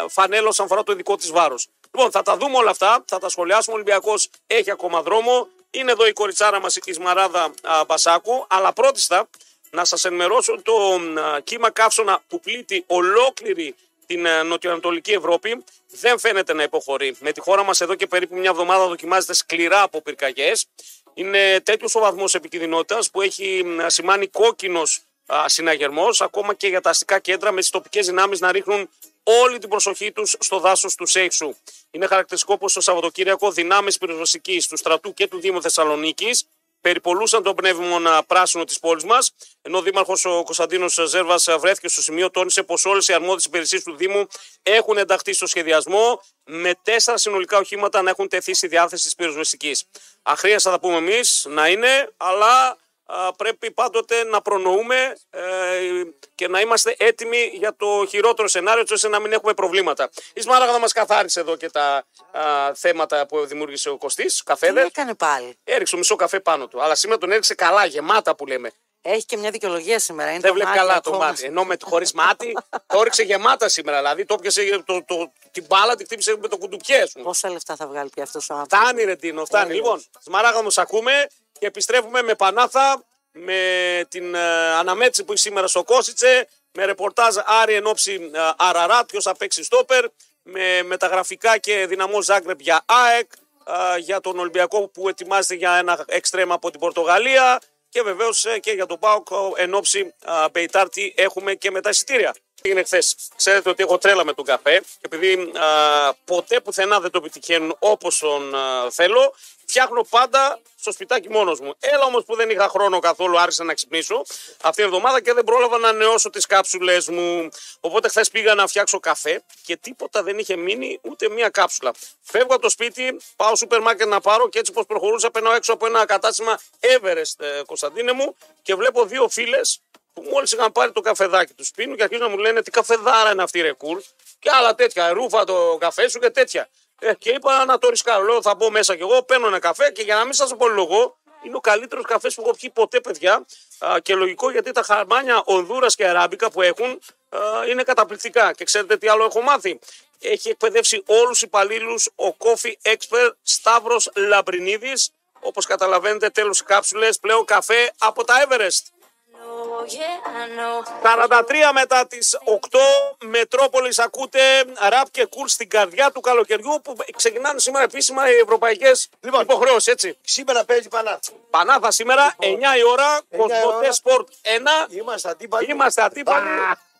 φανέλο σαν αφορά το ειδικό της βάρος. Λοιπόν, θα τα δούμε όλα αυτά, θα τα σχολιάσουμε. Ο Ολυμπιακός έχει ακόμα δρόμmo. Είναι εδώ η κοριτσάρα μας, η Κισμαράδα Μπασάκου. Αλλά πρώτιστα να σας ενημερώσω το κύμα καύσωνα που πλήττει ολόκληρη την νοτιοανατολική Ευρώπη. Δεν φαίνεται να υποχωρεί. Με τη χώρα μας εδώ και περίπου μια εβδομάδα δοκιμάζεται σκληρά από πυρκαγιές. Είναι τέτοιος ο βαθμός επικινδυνότητας που έχει σημάνει κόκκινος συναγερμός, ακόμα και για τα αστικά κέντρα, με τις τοπικές δυνάμεις να ρίχνουν όλη την προσοχή τους στο δάσος του Σέιξου. Είναι χαρακτηριστικό πως το Σαββατοκύριακο δυνάμεις πυροσβεστικής του στρατού και του Δήμου Θεσσαλονίκης περιπολούσαν τον πνεύμονα πράσινο της πόλης μας, ενώ ο Δήμαρχος ο Κωνσταντίνος Ζέρβας βρέθηκε στο σημείο, τόνισε πως όλες οι αρμόδιες υπηρεσίες του Δήμου έχουν ενταχθεί στο σχεδιασμό, με τέσσερα συνολικά οχήματα να έχουν τεθεί στη διάθεση της πυροσβεστικής. Αχρίαστα θα πούμε εμείς να είναι, αλλά πρέπει πάντοτε να προνοούμε ε, και να είμαστε έτοιμοι για το χειρότερο σενάριο, ώστε να μην έχουμε προβλήματα. Η Σμάραγδα μας καθάρισε εδώ και τα α, θέματα που δημιούργησε ο Κωστής. Καφέδες. Τι έκανε πάλι. Έριξε μισό καφέ πάνω του. Αλλά σήμερα τον έριξε καλά, γεμάτα που λέμε. Έχει και μια δικαιολογία σήμερα. Είναι δεν βλέπει καλά ακόμα. Το μάτι. Ενώ με χωρίς μάτι το έριξε γεμάτα σήμερα. Δηλαδή το πιασε το, το, την μπάλα, τη χτύπησε με το κουντουπιέ. Πόσα λεφτά θα βγάλει πια αυτό ο άνθρωπο. Φτάνει, ρε Τίνο, φτάνει. Λοιπόν, Σμάραγδα μας ακούμε. Και επιστρέφουμε με πανάθα, με την ε, αναμέτρηση που έχει σήμερα στο Κόσιτσε, με ρεπορτάζ Άρη εν όψη ε, Αραρά, ποιος θα παίξει στόπερ, με μεταγραφικά και Δυναμό Ζάγκρεμπ για ΑΕΚ, ε, για τον Ολυμπιακό που ετοιμάζεται για ένα εξτρέμ από την Πορτογαλία και βεβαίως ε, και για τον ΠΑΟΚ εν όψη ε, Μπεϊτάρ, τι έχουμε και με τα εισιτήρια. Είναι χθες. Ξέρετε ότι έχω τρέλα με τον καφέ. Επειδή α, ποτέ πουθενά δεν το επιτυχαίνουν όπως τον α, θέλω, φτιάχνω πάντα στο σπιτάκι μόνος μου. Έλα όμως που δεν είχα χρόνο καθόλου, άρχισα να ξυπνήσω αυτή η εβδομάδα και δεν πρόλαβα να ανανεώσω τις κάψουλες μου. Οπότε χθες πήγα να φτιάξω καφέ και τίποτα δεν είχε μείνει, ούτε μία κάψουλα. Φεύγω από το σπίτι, πάω σούπερ μάρκετ να πάρω και έτσι πως προχωρούσα, περνάω έξω από ένα κατάστημα Everest, ε, Κωνσταντίνε μου, και βλέπω δύο φίλες που μόλις είχαν πάρει το καφεδάκι τους, πίνουν και αρχίζουν να μου λένε τι καφεδάρα είναι αυτή, ρε κουρ, και άλλα τέτοια, ρούφα το καφέ σου και τέτοια. Ε, και είπα να το ρισκάρω. Λέω θα μπω μέσα κι εγώ, παίρνω ένα καφέ και για να μην σας απολογώ, είναι ο καλύτερος καφές που έχω πιει ποτέ, παιδιά. Α, και λογικό γιατί τα χαρμάνια Ονδούρας και Αράμπικα που έχουν α, είναι καταπληκτικά. Και ξέρετε τι άλλο έχω μάθει. Έχει εκπαιδεύσει όλους τους υπαλλήλους ο coffee expert Σταύρος Λαμπρινίδης. Όπως καταλαβαίνετε, τέλος οι κάψουλες, πλέον καφέ από τα Everest. σαράντα τρία μετά τις οκτώ, Metropolis, ακούτε rap και cool στην καρδιά του καλοκαιριού που ξεκινάνε σήμερα επίσημα οι ευρωπαϊκές λοιπόν, υποχρεώσεις, έτσι. Σήμερα παίζει Πανάθα. Πανάθα σήμερα, λοιπόν, εννιά η ώρα, Κοσμοτέ Sport ένα. Είμαστε αντίπαλοι. Είμαστε αντίπαλοι.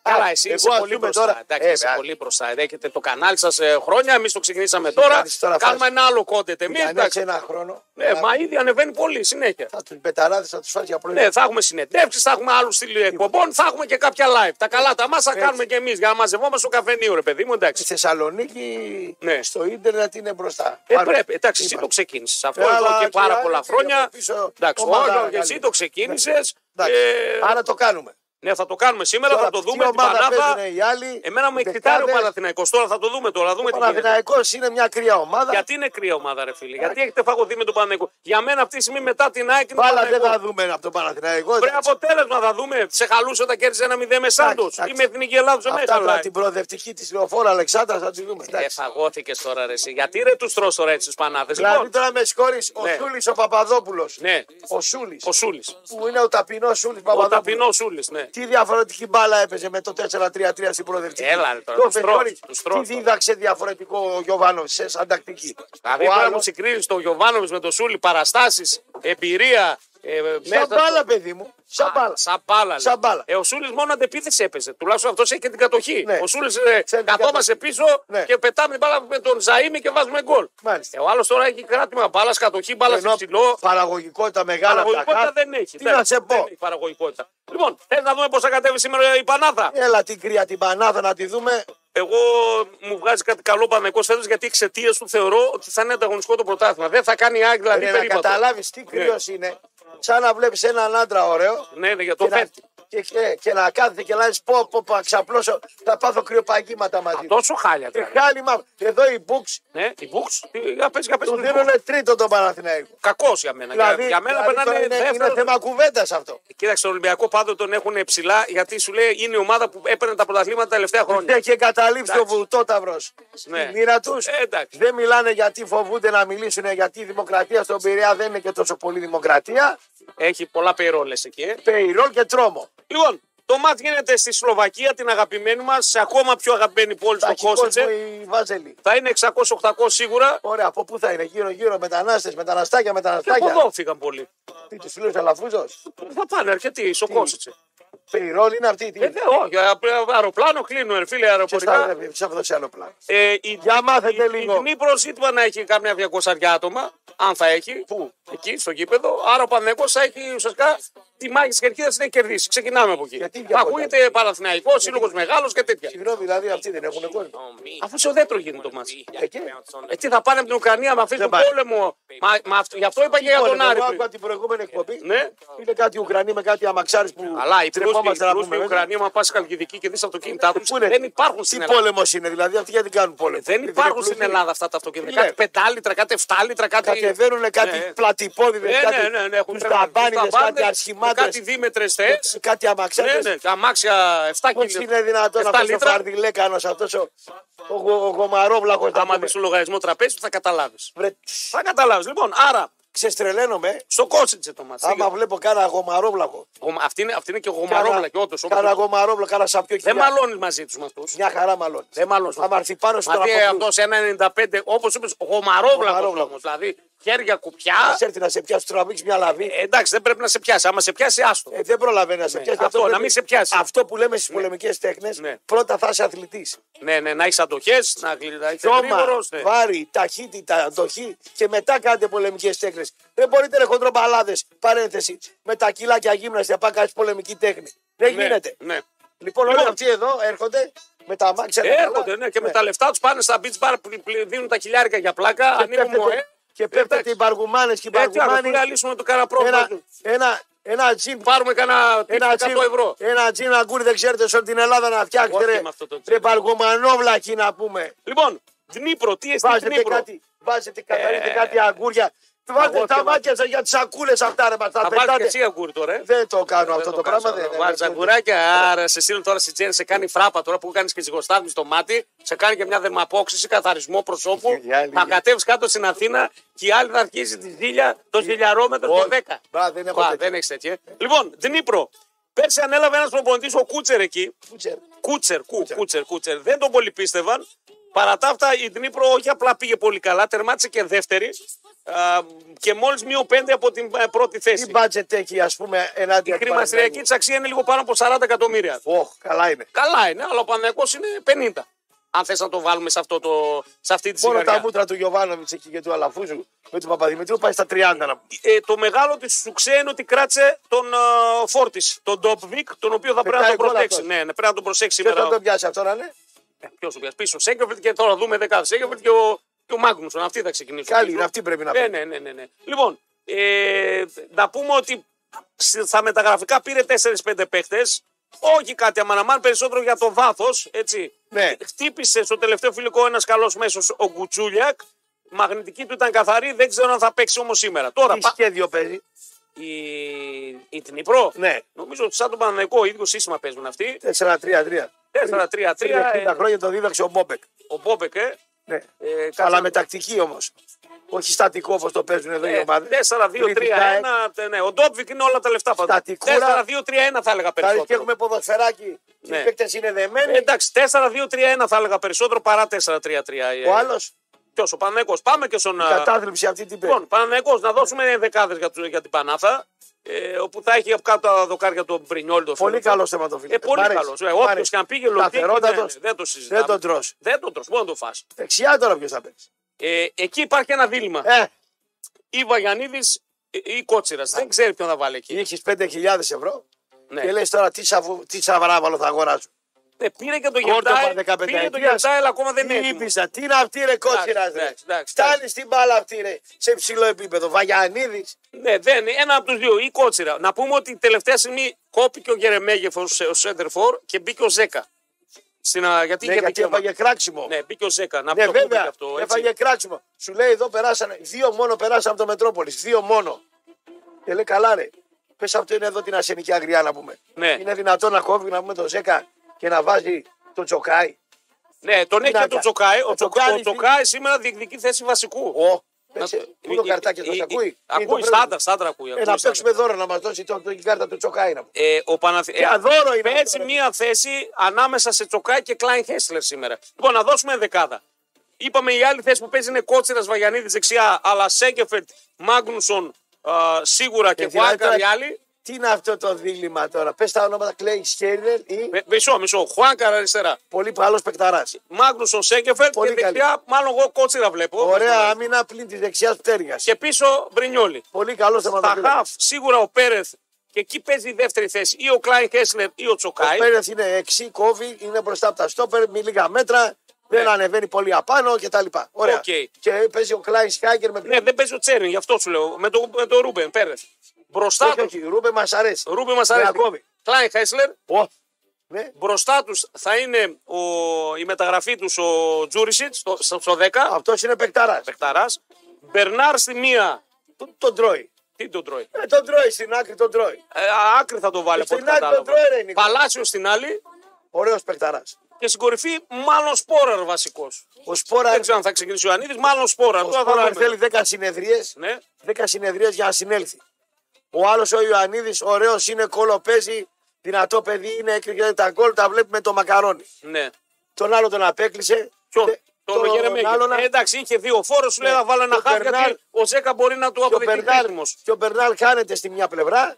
Καλά, εσύ είσαι πολύ μπροστά. Τώρα. Εντάξει, ε, είσαι ε, πολύ μπροστά. Έχετε το κανάλι σας ε, χρόνια, εμείς το ξεκινήσαμε τώρα. τώρα. Κάνουμε ένα άλλο κόντετ εμείς. Εντάξει, ένα χρόνο. Ναι, ένα... μα ήδη ανεβαίνει πολύ συνέχεια. Θα τους πεταράδες, θα τους φάει για πρωινό. Ναι, θα έχουμε συνεντεύξεις, θα έχουμε άλλους στυλ εκπομπών, θα έχουμε και κάποια live. Τα καλά τα μας θα κάνουμε και εμείς για να μαζευόμαστε στο καφενείο, ρε παιδί μου. Εντάξει. Στη Θεσσαλονίκη, ναι. Στο ίντερνετ είναι μπροστά. Ε, πρέπει, εντάξει, εσύ το ξεκίνησες. Αυτό εδώ και πάρα πολλά χρόνια. Εντάξει, εσύ το ξεκίνησες. Άρα το κάνουμε. Ναι, θα το κάνουμε σήμερα, τώρα, θα το δούμε την Πανάθα. Εμένα με εκτιτάρει ο Παναθηναϊκός. Τώρα θα το δούμε τώρα. Ο Παναθηναϊκός είναι μια κρύα ομάδα. Γιατί είναι κρύα ομάδα, ρε φίλε. Γιατί έχετε φαγωθεί με τον Παναθηναϊκό. Για μένα αυτή τη στιγμή μετά την ΑΕΚ. Πάλα δεν θα δούμε από τον Παναθηναϊκό. Πρέπει αποτέλεσμα θα δούμε. Σε χαλούσε όταν κέρδισε ένα μηδέν με Σάντος. Ή με Εθνική Ελλάδα. Μετά την προοδευτική τη λεωφόρα Αλεξάνδρα θα τη δούμε. Εφαγώθηκε τώρα ρε εσύ. Γιατί ρε του τρώ τώρα έτσι του Πανάθε. Δηλαδή τώρα με συγχωρεί ο Σούλη ο Παπαδόπουλο. Ο Σούλη. Που είναι ο ταπεινό Σούλη Παπαδόπουλο. Τι διαφορετική μπάλα έπαιζε με το τέσσερα τρία τρία στην προοδευτική. Έλα, τώρα, το Φεγγόρι. Τι δίδαξε διαφορετικό ο Γιωβάνοβιτς σε αντακτική. Δηλαδή, τώρα μου συγκρίνει το Γιωβάνοβιτς με το Σούλη, παραστάσεις, εμπειρία. Ε, σαν μπάλα, το... παιδί μου. Σαν μπάλα. Σαν μπάλα. Σαν μπάλα. Ε, ο Σούλης μόνο αντεπίθεση έπαιζε. Τουλάχιστον αυτός έχει και την κατοχή. Ναι. Ο Σούλης ε, καθόμαστε πίσω ναι. Και πετάμε την μπάλα με τον Ζαΐμι και βάζουμε γκολ. Ε, ο άλλος τώρα έχει κράτημα μπάλα, κατοχή, μπάλα στο ψηλό. Παραγωγικότητα μεγάλα. Παραγωγικότητα τα δεν έχει. Τι δεν, να σε πω. Παραγωγικότητα. Λοιπόν, θέλει να δούμε πώς θα κατέβει σήμερα η Πανάθα. Έλα την κρύα την Πανάθα να τη δούμε. Εγώ μου βγάζει κάτι καλό Παναθηναϊκός φέτος, γιατί εξαιτίας του θεωρώ ότι θα είναι ανταγωνιστικό το πρωτάθλημα. Δεν θα κάνει ΑΕΚ δηλαδή περίπατο. Να καταλάβεις τι κρύος ναι. είναι. Σαν να βλέπεις έναν άντρα ωραίο. Ναι, ναι, για το πέφτει. Και, και, και να κάθεται και να λες πω, πω, πω, ξαπλώσω, θα πάθω κρυοπαγήματα μαζί. Α, τόσο χάλια. Τι χάλι, μα, εδώ οι Books. Ναι, οι Books. Του δίνουν τρίτο τον Παναθηναϊκό. Κακός για μένα. Δηλαδή, για μένα δηλαδή, περνάνε είναι, δεύτερο. Είναι θέμα κουβέντας αυτό. Κοίταξε, τον Ολυμπιακό πάντοτε τον έχουν ψηλά, γιατί σου λέει είναι η ομάδα που έπαιρνε τα πρωταθλήματα τα τελευταία χρόνια. Έχει εγκαταλείψει τον Βουτόταυρο ναι. στη μοίρα του. Ε, δεν μιλάνε γιατί φοβούνται να μιλήσουν, γιατί η δημοκρατία στον Πειραιά δεν είναι και τόσο πολύ δημοκρατία. Έχει πολλά payroll εκεί. Ε. Payroll και τρόμο. Λοιπόν, το μάτς γίνεται στη Σλοβακία, την αγαπημένη μας, σε ακόμα πιο αγαπημένη πόλη στο Κόσιτσε. Θα είναι εξακόσια οχτακόσια σίγουρα. Ωραία, από πού θα είναι, γύρω-γύρω, μετανάστες, μεταναστάκια, μεταναστάκια. Και από εδώ φύγαν πολλοί. Τι, τους φίλους Αλαφούζος. Θα πάνε αρκετοί στο Κόσιτσε. Περιρόλ είναι αυτή η τιμή. Ε, όχι, αεροπλάνο κλείνουν, φίλε αεροπορικά. Ε, η Ντνίπρο ζήτημα να έχει καμιά διακόσια άτομα, αν θα έχει. Πού? Εκεί, στο γήπεδο. Άρα ο Παναθηναϊκός θα έχει ουσιαστικά τη μάχη της κερκίδας την έχει κερδίσει. Ξεκινάμε από εκεί. Ακούγεται Παναθηναϊκός, σύλλογος μεγάλος και τέτοια. Συγγνώμη, δηλαδή αυτοί δεν έχουν κόσμο. Αφού σε οδέτρο γίνεται το μάτι. Έτσι θα πάνε από την Ουκρανία με αυτόν τον πόλεμο. Γι' αυτό είπα και για τον Άρη. Άκουγα την προηγούμενη εκπομπή. Είναι κάτι Ουκρανοί με κάτι αμαξάρι που. Τρεπόμαστε η Ουκρανία, μα πα Καλκιδική και δει αυτοκίνητά του. Δεν υπάρχουν στην Ελλάδα. Τι πόλεμο είναι, δηλαδή αυτοί γιατί κάνουν πόλεμο. Δεν υπάρχουν στην Ελλάδα αυτά τα αυτοκίνητα. Κάτι πεντάλιτρα, κάτι εφτάλιτρα, κάτι. Κατεβαίνουν κάτι πλατυπόδιδε. Ναι, ναι, ναι. Του ταμπάνιδε, κάτι αρχιμάτες. Κάτι δίμετρε θε. Κάτι αμάξια εφτά κιλά. Είναι δυνατόν αυτό ο φαρδιλέκανο, αυτό ο γομαρόβλαχο. Άμα δει το λογαριασμό τραπέζι θα καταλάβει. Θα καταλάβει. Λοιπόν, άρα. Ξεστρελαίνομαι. Στο Κόσιτσε το μάτι. Άμα βλέπω κάνα γομαρόβλακο. Αυτή είναι, αυτή είναι και γομαρόβλακη, όντω. Κάνα γομαρόβλακο, κάνα σαπιό χιλιάδε. Δεν μαλώνει μαζί του με αυτού. Μια χαρά μαλώνει. Δεν μαλώνει. Θα μαρθεί πάνω στο τραπέζι. Αυτό ένα ενενήντα πέντε, όπω είπε, γομαρόβλακο. Δηλαδή χέρια κουπιά. Α έρθει να σε πιάσει, τραβήξει μια λαβή. Ε, εντάξει, δεν πρέπει να σε πιάσει. Άμα σε πιάσει, άστο. Ε, δεν προλαβαίνει να σε πιάσει. Αυτό, να μην σε πιάσει. Αυτό που λέμε στι πολεμικέ τέχνε, πρώτα θα είσαι αθλητή. Ναι, ναι, να έχει αντοχέ, να γλιτάξει. Βάρη, ταχύτητα, αντοχή και μετά κάντε πολεμικέ τέχνε. Δεν μπορείτε να χοντρομπαλάδες, παρένθεση, με τα κιλάκια γύμναστη να πάει κάτι πολεμική τέχνη. Δεν ναι, γίνεται. Ναι. Λοιπόν, όλοι λοιπόν, αυτοί εδώ έρχονται με τα αμάξια. Έρχονται ναι, και ναι. με τα λεφτά τους πάνε στα beach bar που δίνουν τα χιλιάρικα για πλάκα. Και ανοίγουν πέφτεται, μοέ. Και πέφτεται οι μπαργουμάνες και οι μπαργουμάνοι. Λύσουμε το καραπρόβλημα. Ένα, ένα τζιν. Πάρουμε κανένα εκατό ευρώ. Ένα τζιν αγκούρι δεν ξέρετε σε όλη την Ελλάδα να φτιάξετε. Ρε μπαργουμανόβλακοι να πούμε. Λοιπόν, Ντνίπρο, τι εστί Ντνίπρο. Βάζετε κάτι αγκούρια. Βάζετε τα μάτια σας για τις σακούλες αυτά ρε μας. Θα βάλεις και εσύ αγκούρι τώρα ε? Δεν το κάνω αυτό το πράγμα. Βάζεις αγκουράκια, άρα σε στείλουν τώρα στη Τζέννη. Σε κάνει φράπα τώρα που κάνεις και ζυγοστάθμιση στο μάτι. Σε κάνει και μια δερμαπόξηση, καθαρισμό προσώπου. Θα κατέβεις κάτω στην Αθήνα και η άλλη θα αρχίζει τη ζήλια. Το ζηλιαρόμετρο το δέκα. Δεν έχεις τέτοια. Λοιπόν, Ντνίπρο. Πέρσι ανέλαβε ένας προπονητής ο Κούτσερ εκεί. Κούτσερ, Κούτσερ, Κούτσερ. Δεν τον πολύ πίστευαν. Παρά τα αυτά, η Ντνίπρο όχι απλά πήγε πολύ καλά, τερμάτισε και δεύτερη α, και μόλις μείον πέντε από την α, πρώτη θέση. Τι budget έχει, ας πούμε, ενάντια. Η χρηματιστηριακή της αξία είναι λίγο πάνω από σαράντα εκατομμύρια. Ωχ, καλά είναι. Καλά είναι, αλλά ο Παναθηναϊκός είναι πενήντα. Αν θες να το βάλουμε σε, αυτό το, σε αυτή τη συμμετοχή. Μόνο τα μούτρα του Γιωβάνοβιτς εκεί και του Αλαφούζου με τον Παπαδημητρίου πάει στα τριάντα. Ε, το μεγάλο τη σουξέ είναι ότι κράτησε τον ε, Φόρτις, τον Ντόπβικ, τον οποίο θα πρέπει να τον προσέξει. Ναι, πρέπει να τον προσέξει. Και θα τον πιάσει αυτό, ναι. Ποιο το πιάσει πίσω, ο Σέγκεφελτ και τώρα δούμε δεκάδε. Σέγκεφελτ και ο, ο Μάγνουσον. Αυτοί θα ξεκινήσουν. Καλή, αυτοί πρέπει να πούν. Ναι, ναι, ναι, ναι. Λοιπόν, ε, να πούμε ότι στα μεταγραφικά πήρε τέσσερα πέντε παίχτες. Όχι κάτι αμαναμάν, περισσότερο για το βάθος. Ναι. Χτύπησε στο τελευταίο φιλικό ένας καλός μέσος ο Γκουτσούλιακ. Μαγνητική του ήταν καθαρή. Δεν ξέρω αν θα παίξει όμως σήμερα. Τώρα, τι πα... σχέδιο παίζει. Η, η Ντνίπρο. Ναι. Νομίζω ότι σαν τον Παναθηναϊκό ίδιο σύστημα παίζουν αυτοί. τέσσερα τρία τρία. τέσσερα τρία τρία. Τα χρόνια το δίδαξε ο Μπόμπεκ. Ο Μπόμπεκ, ε. Ναι. ε κάτω... Αλλά με τακτική όμως. Όχι στατικό όπως το παίζουν εδώ ε, οι ομάδες. τέσσερα δύο τρία ένα. Ναι. Ο Ντόπβικ είναι όλα τα λεφτά παντού. Στατικούρα... τέσσερα δύο τρία ένα θα έλεγα περισσότερο. Και έχουμε ποδοσφαιράκι. Ναι. Οι παίκτες είναι δεμένοι. Ε, εντάξει, τέσσερα δύο τρία ένα θα έλεγα περισσότερο παρά τέσσερα τρία τρία. Ο άλλος. Ο Παναθηναϊκός. Πάμε και στον. Η κατάθλιψη αυτή την πέρα. Λοιπόν, Παναθηναϊκός, να δώσουμε δεκάδες για, για την Πανάθα. Ε, όπου θα έχει από κάτω τα δοκάρια τον Πρινιόλ. Το πολύ καλό θεματοφύλακα. Ε, πολύ καλό. Όποιος και αν πήγε λογική. Δεν το συζητάμε. Δεν τον τρως. Δεν τον τρως. Μόνο το φας. Δεξιά τώρα ποιος θα παίξει. Ε, εκεί υπάρχει ένα δίλημα. Ε. Ή Βαγιανίδης ή Κότσιρας. Δεν ξέρει ποιον θα βάλει εκεί. Έχεις πέντε χιλιάδες ευρώ ναι. Και λες τώρα τι, σαβ... τι σαβράβαλο θα αγοράσω. Ε, πήρε και το Γερτάι, πήρε το Γερτάι, αλλά ακόμα δεν είναι. Τι είναι αυτή ρε κότσιρα, ρε. Φτάνει στην μπάλα αυτή ρε, σε ψηλό επίπεδο. Βαγιανίδης. Ναι, δεν είναι. Ένα από τους δύο, ή κότσιρα. Να πούμε ότι τελευταία στιγμή κόπηκε ο Γερεμέγεφος ως σέντερφορ και μπήκε ο Ζέκα. Συνα... Γιατί, ναι, γιατί έφαγε κράξιμο. Ναι, μπήκε ο Ζέκα. Να ναι, το βέβαια, αυτό, έτσι. Έφαγε κράξιμο. Σου λέει εδώ περάσανε. Δύο μόνο περάσανε από το Μετρόπολη. Δύο μόνο. Και λέει καλά, ρε. Πες αυτό είναι εδώ την ασενική αγριά να πούμε. Ναι. Είναι δυνατόν να κόβει να πούμε το Ζέκα και να βάζει το Τσοκάι. Ναι, τον έχει και το Τσοκάι. Ο Τσοκάι το σήμερα διεκδικεί θέση βασικού. Ο, πες, να... Πού το καρτάκι θα σα ακούει. Ακούει, στάνταρ, στάνταρ ακούει. Ε, να παίξουμε δώρο να μα δώσει το, το, την κάρτα του Τσοκάι. Ε, ο Παναθη... ε, δώρο είναι. Έτσι μία θέση ανάμεσα σε Τσοκάι και Κλάιν Χέσλερ σήμερα. Λοιπόν, να δώσουμε ενδεκάδα. Είπαμε η άλλη θέση που παίζει είναι Κότσιρα Βαγιανίδη δεξιά, αλλά Σέγκεφερτ, Μάγνουσον σίγουρα και Βάκα οι άλλοι. Τι είναι αυτό το δίλημα τώρα, πες τα ονόματα Κλέι Σχέινερ ή. Μισό, μισό. Χουάνκαρ αριστερά. Πολύ καλό παιχταρά. Μάγνουσον Σέγκεφερτ και δεξιά, καλή. Μάλλον εγώ Κότσιρα βλέπω. Ωραία άμυνα πλην τη δεξιά πτέρυγα. Και πίσω Μπρινιόλι. Πολύ καλό θεματοφύλακα. Στα χαφ σίγουρα ο Πέρεθ και εκεί παίζει η δεύτερη θέση ή ο Κλάιν Χέσλερ ή ο Τσοκάι. Ο Πέρεθ είναι εξή, κόβει, είναι μπροστά από τα στόπερ, με λίγα μέτρα. Δεν ναι. ανεβαίνει πολύ απάνω και τα λοιπά. Ωραία. Okay. Και παίζει ο Κλάιν Χάγκερ με. Ναι, δεν παίζει ο Τσέριν, γι' αυτό σου λέω. Με τον το Ρούμπεν Πέρεθ. Μπροστά όχι, του. Όχι, Ρούμπε μας αρέσει. Ρούμπε μας αρέσει. Κλάιν Χέσλερ. Oh. Ναι. Μπροστά του θα είναι ο, η μεταγραφή του ο Τζούρισιτ στο, στο δέκα. Αυτό είναι παικταράς. Παικταράς. Μπερνάρ στη μία. Τον το τρώει. Τι τον τρώει. Ε, τον τρώει στην άκρη, τον τρώει. Ε, άκρη θα τον βάλει από την άλλη. Παλάσιο στην άλλη. Ωραίος παικταράς. Και στην κορυφή, μάλλον Σπόραρ βασικός. Ο Σπόραρ... Δεν ξέρω αν θα ξεκινήσει ο Ιωαννίδης, μάλλον Σπόραρ. Ο Σπόραρ θέλει δέκα συνεδρίες, ναι. δέκα συνεδρίες για να συνέλθει. Ο άλλος ο Ιωαννίδης, ωραίος είναι, κολοπέζει, δυνατό παιδί είναι, έκλειγε τα γκολ, τα βλέπουμε το μακαρόνι. Ναι. Τον άλλο τον απέκλεισε. Ποιον? Το τον ε, εντάξει, είχε δύο φόρους, σου ναι. λέει να βάλω ένα χάρτη, γιατί ο Ζέκα μπορεί να του αποδειχθεί. Και ο Μπερνάλ χάνεται στη μια πλευρά.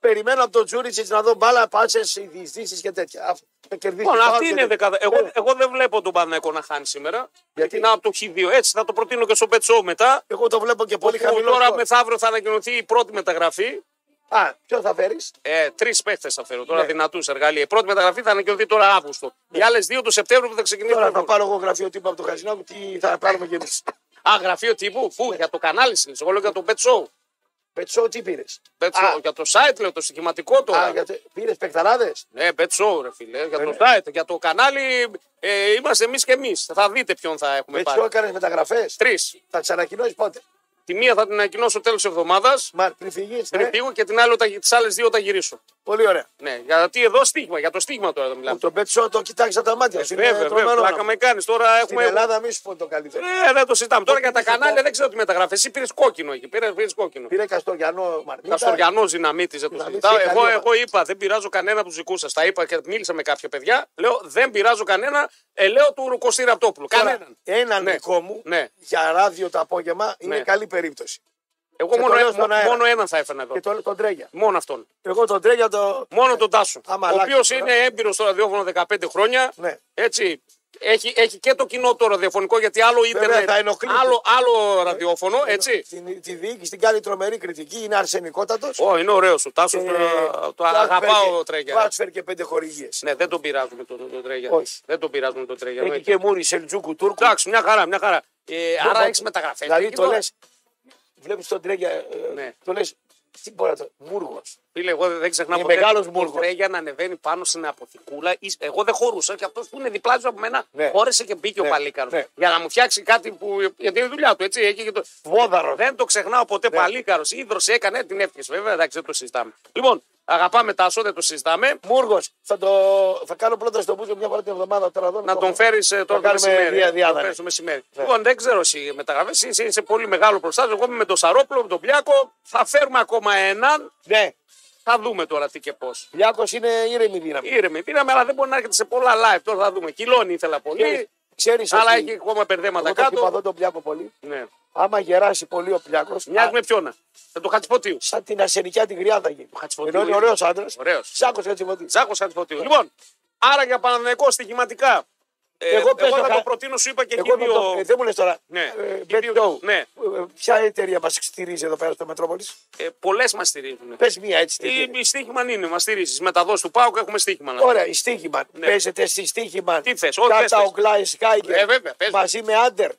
Περιμένω από τον Τζούρισιτ να δω μπάλα, πάσες, διεισδύσεις και τέτοια. Λοιπόν, αυτή είναι η δεκάδα. Εγώ, εγώ δεν βλέπω τον Παναθηναϊκό να χάνει σήμερα. Γιατί να από το χ δύο. Έτσι θα το προτείνω και στο Πετσό μετά. Εγώ το βλέπω και πολύ χαμηλό. Τώρα μεθαύριο θα ανακοινωθεί η πρώτη μεταγραφή. Α, ποιον θα φέρει. Ε, Τρεις παίχτες θα φέρω τώρα, ναι. δυνατούς εργαλεία. Η πρώτη μεταγραφή θα ανακοινωθεί τώρα Αύγουστο. Ναι. Οι άλλες δύο το Σεπτέμβριο που θα ξεκινήσουν. Τώρα θα πάρω εγώ γραφείο τύπου από το Χαζινό, τι θα πάρουμε κι εμείς. Α, γραφείο τύπου, φου, για το κανάλι σου. Εγώ λέω για το Πετσό. Πετσό, τι πήρε. Πετσό, για το site λέω, το στοιχηματικό τώρα. Το... Πήρε παιχταράδε. Ναι, Πετσό, ρε φίλε. Για το site, για το κανάλι ε, είμαστε εμεί και εμεί. Θα δείτε ποιον θα έχουμε πετσό, πάρει. Πετσό, έκανε μεταγραφέ. Τρεις. Θα τι ανακοινώσει πότε. Τη μία θα την ανακοινώσω τέλο εβδομάδα. Μα πριν φύγει. Πριν φύγω και την άλλη, τι άλλε δύο θα γυρίσω. Πολύ ωραία. Ναι, γιατί εδώ στίγμα, για το στίγμα τώρα δεν μιλάμε. Το Πετσό το κοιτάξα τα μάτια. Ε, βέβαια, βέβαια. Πλάκα με κάνει τώρα. Στην Ελλάδα μη σου πω το καλύτερο. Ναι, δεν το συζητάμε. Τώρα για τα κανάλια δεν ξέρω τι μεταγραφέ. Εσύ πήρε κόκκινο εκεί. Πήρε κόκκινο. Πήρε Καστοριανό Μαρτίνο. Καστοριανό Δυναμίτη, δεν το συζητάω. Εγώ είπα, δεν πειράζω κανένα από του δικού σα. Τα είπα και μίλησα με κάποια παιδιά. Λέω δεν πειράζω κανένα. Ελέω του Ρουκοστή Ραπτόπουλου. Κανέναν. Έναν δικό μου για ράδιο το απόγευμα είναι καλή περίπτωση. Εγώ μόνο, έ, μόνο έναν θα έφερνα εδώ. Και τον, τον Τρέγια. Μόνο αυτόν. Εγώ τον Τρέγια το... Μόνο ναι. τον Τάσο. Άμα ο οποίος είναι έμπειρος στο ραδιόφωνο δεκαπέντε χρόνια. Ναι. Έτσι. Έχει, έχει και το κοινό το ραδιοφωνικό γιατί άλλο ίντερνετ. Άλλο, άλλο ραδιόφωνο. Ε, έτσι. Την, τη διοίκηση την κάνει τρομερή κριτική. Είναι αρσενικότατος. Ω, είναι ωραίος ο Τάσος. Ε, το, το αγαπάω ο Τρέγια. Βάτσφερ και πέντε χορηγίες. Ναι, δεν τον πειράζουμε τον, τον Τρέγια. Όχι. Δεν τον πειράζουμε τον Τρέγια. Έχει και Μούρι Σελτζούκου Τούρκου. Εντάξει, μια χαρά, μια χαρά. Άρα έχει μεταγραφέ. Βλέπεις τον Τρέγια, ναι. το λες, τι μπορεί να το Μούργος. Φίλε, εγώ δεν ξεχνάω ποτέ τον Τρέγια να ανεβαίνει πάνω στην αποθηκούλα. Εγώ δεν χωρούσα και αυτός που είναι διπλάσιο από μένα ναι. χώρεσε και μπήκε ναι. ο Παλίκαρος. Ναι. Για να μου φτιάξει κάτι που, γιατί είναι η δουλειά του, έτσι, έχει το... Βόδαρος. Δεν το ξεχνάω ποτέ ναι. Παλίκαρος, η ίδρωση έκανε την έφυγες βέβαια, εντάξει δεν το συζητάμε. Λοιπόν, αγαπάμε Τάσο, δεν το συζητάμε. Μούργος, θα, το... θα κάνω πρώτα στο Μπούζο μια φορά την εβδομάδα. Τώρα εδώ, να το... τον φέρεις τώρα το μεσημέρι. Διαδιά, το μεσημέρι. Ναι. Λοιπόν, δεν ξέρω εσύ μεταγραφές, εσύ είσαι πολύ μεγάλο προστάσιο. Εγώ είμαι με τον Σαρόπουλο, με τον Πλιάκο. Θα φέρουμε ακόμα έναν. Ναι. Θα δούμε τώρα τι και πώς. Πλιάκος είναι ήρεμη δύναμη. Ήρεμη δύναμη, αλλά δεν μπορεί να έρχεται σε πολλά live. Τώρα θα δούμε. Κιλώνει ήθελα πολύ. Ξέρεις αλλά ότι... έχει ακόμα μπερδέματα κάτω. Εγώ παθώ τον Πλιάκο πολύ. Ναι. Άμα γεράσει πολύ ο Πλιάκος. Μοιάζει με ποιον. Θα το Χατσποτίου. Σαν την ασενικιά την γριάδα γίνει. Ενώ είναι ωραίος άντρας. Σάκος Χατσποτίου. Λοιπόν, άρα για Παναθηναϊκό στοιχηματικά. Εγώ, εγώ θα χα... το προτείνω, σου είπα και εγώ χίλιο... το... ε, δεν μου λες τώρα. Ναι. Ε, χίλιο... ναι. Ποια εταιρεία μας στηρίζει εδώ πέρα στο Metropolis? Ε, Πολλές μας στηρίζουν. Πες μία έτσι. Η, η Στίχημα είναι, μας στηρίζει. Μεταδόση του ΠΑΟΚ έχουμε Στίχημα. Ναι. Ωραία, η Στίχημα. Ναι. Παίζετε στη Στίχημα. Τι θες, όχι. Κατά ο Κλάις Χάιγκερ. Μαζί με Άντερ.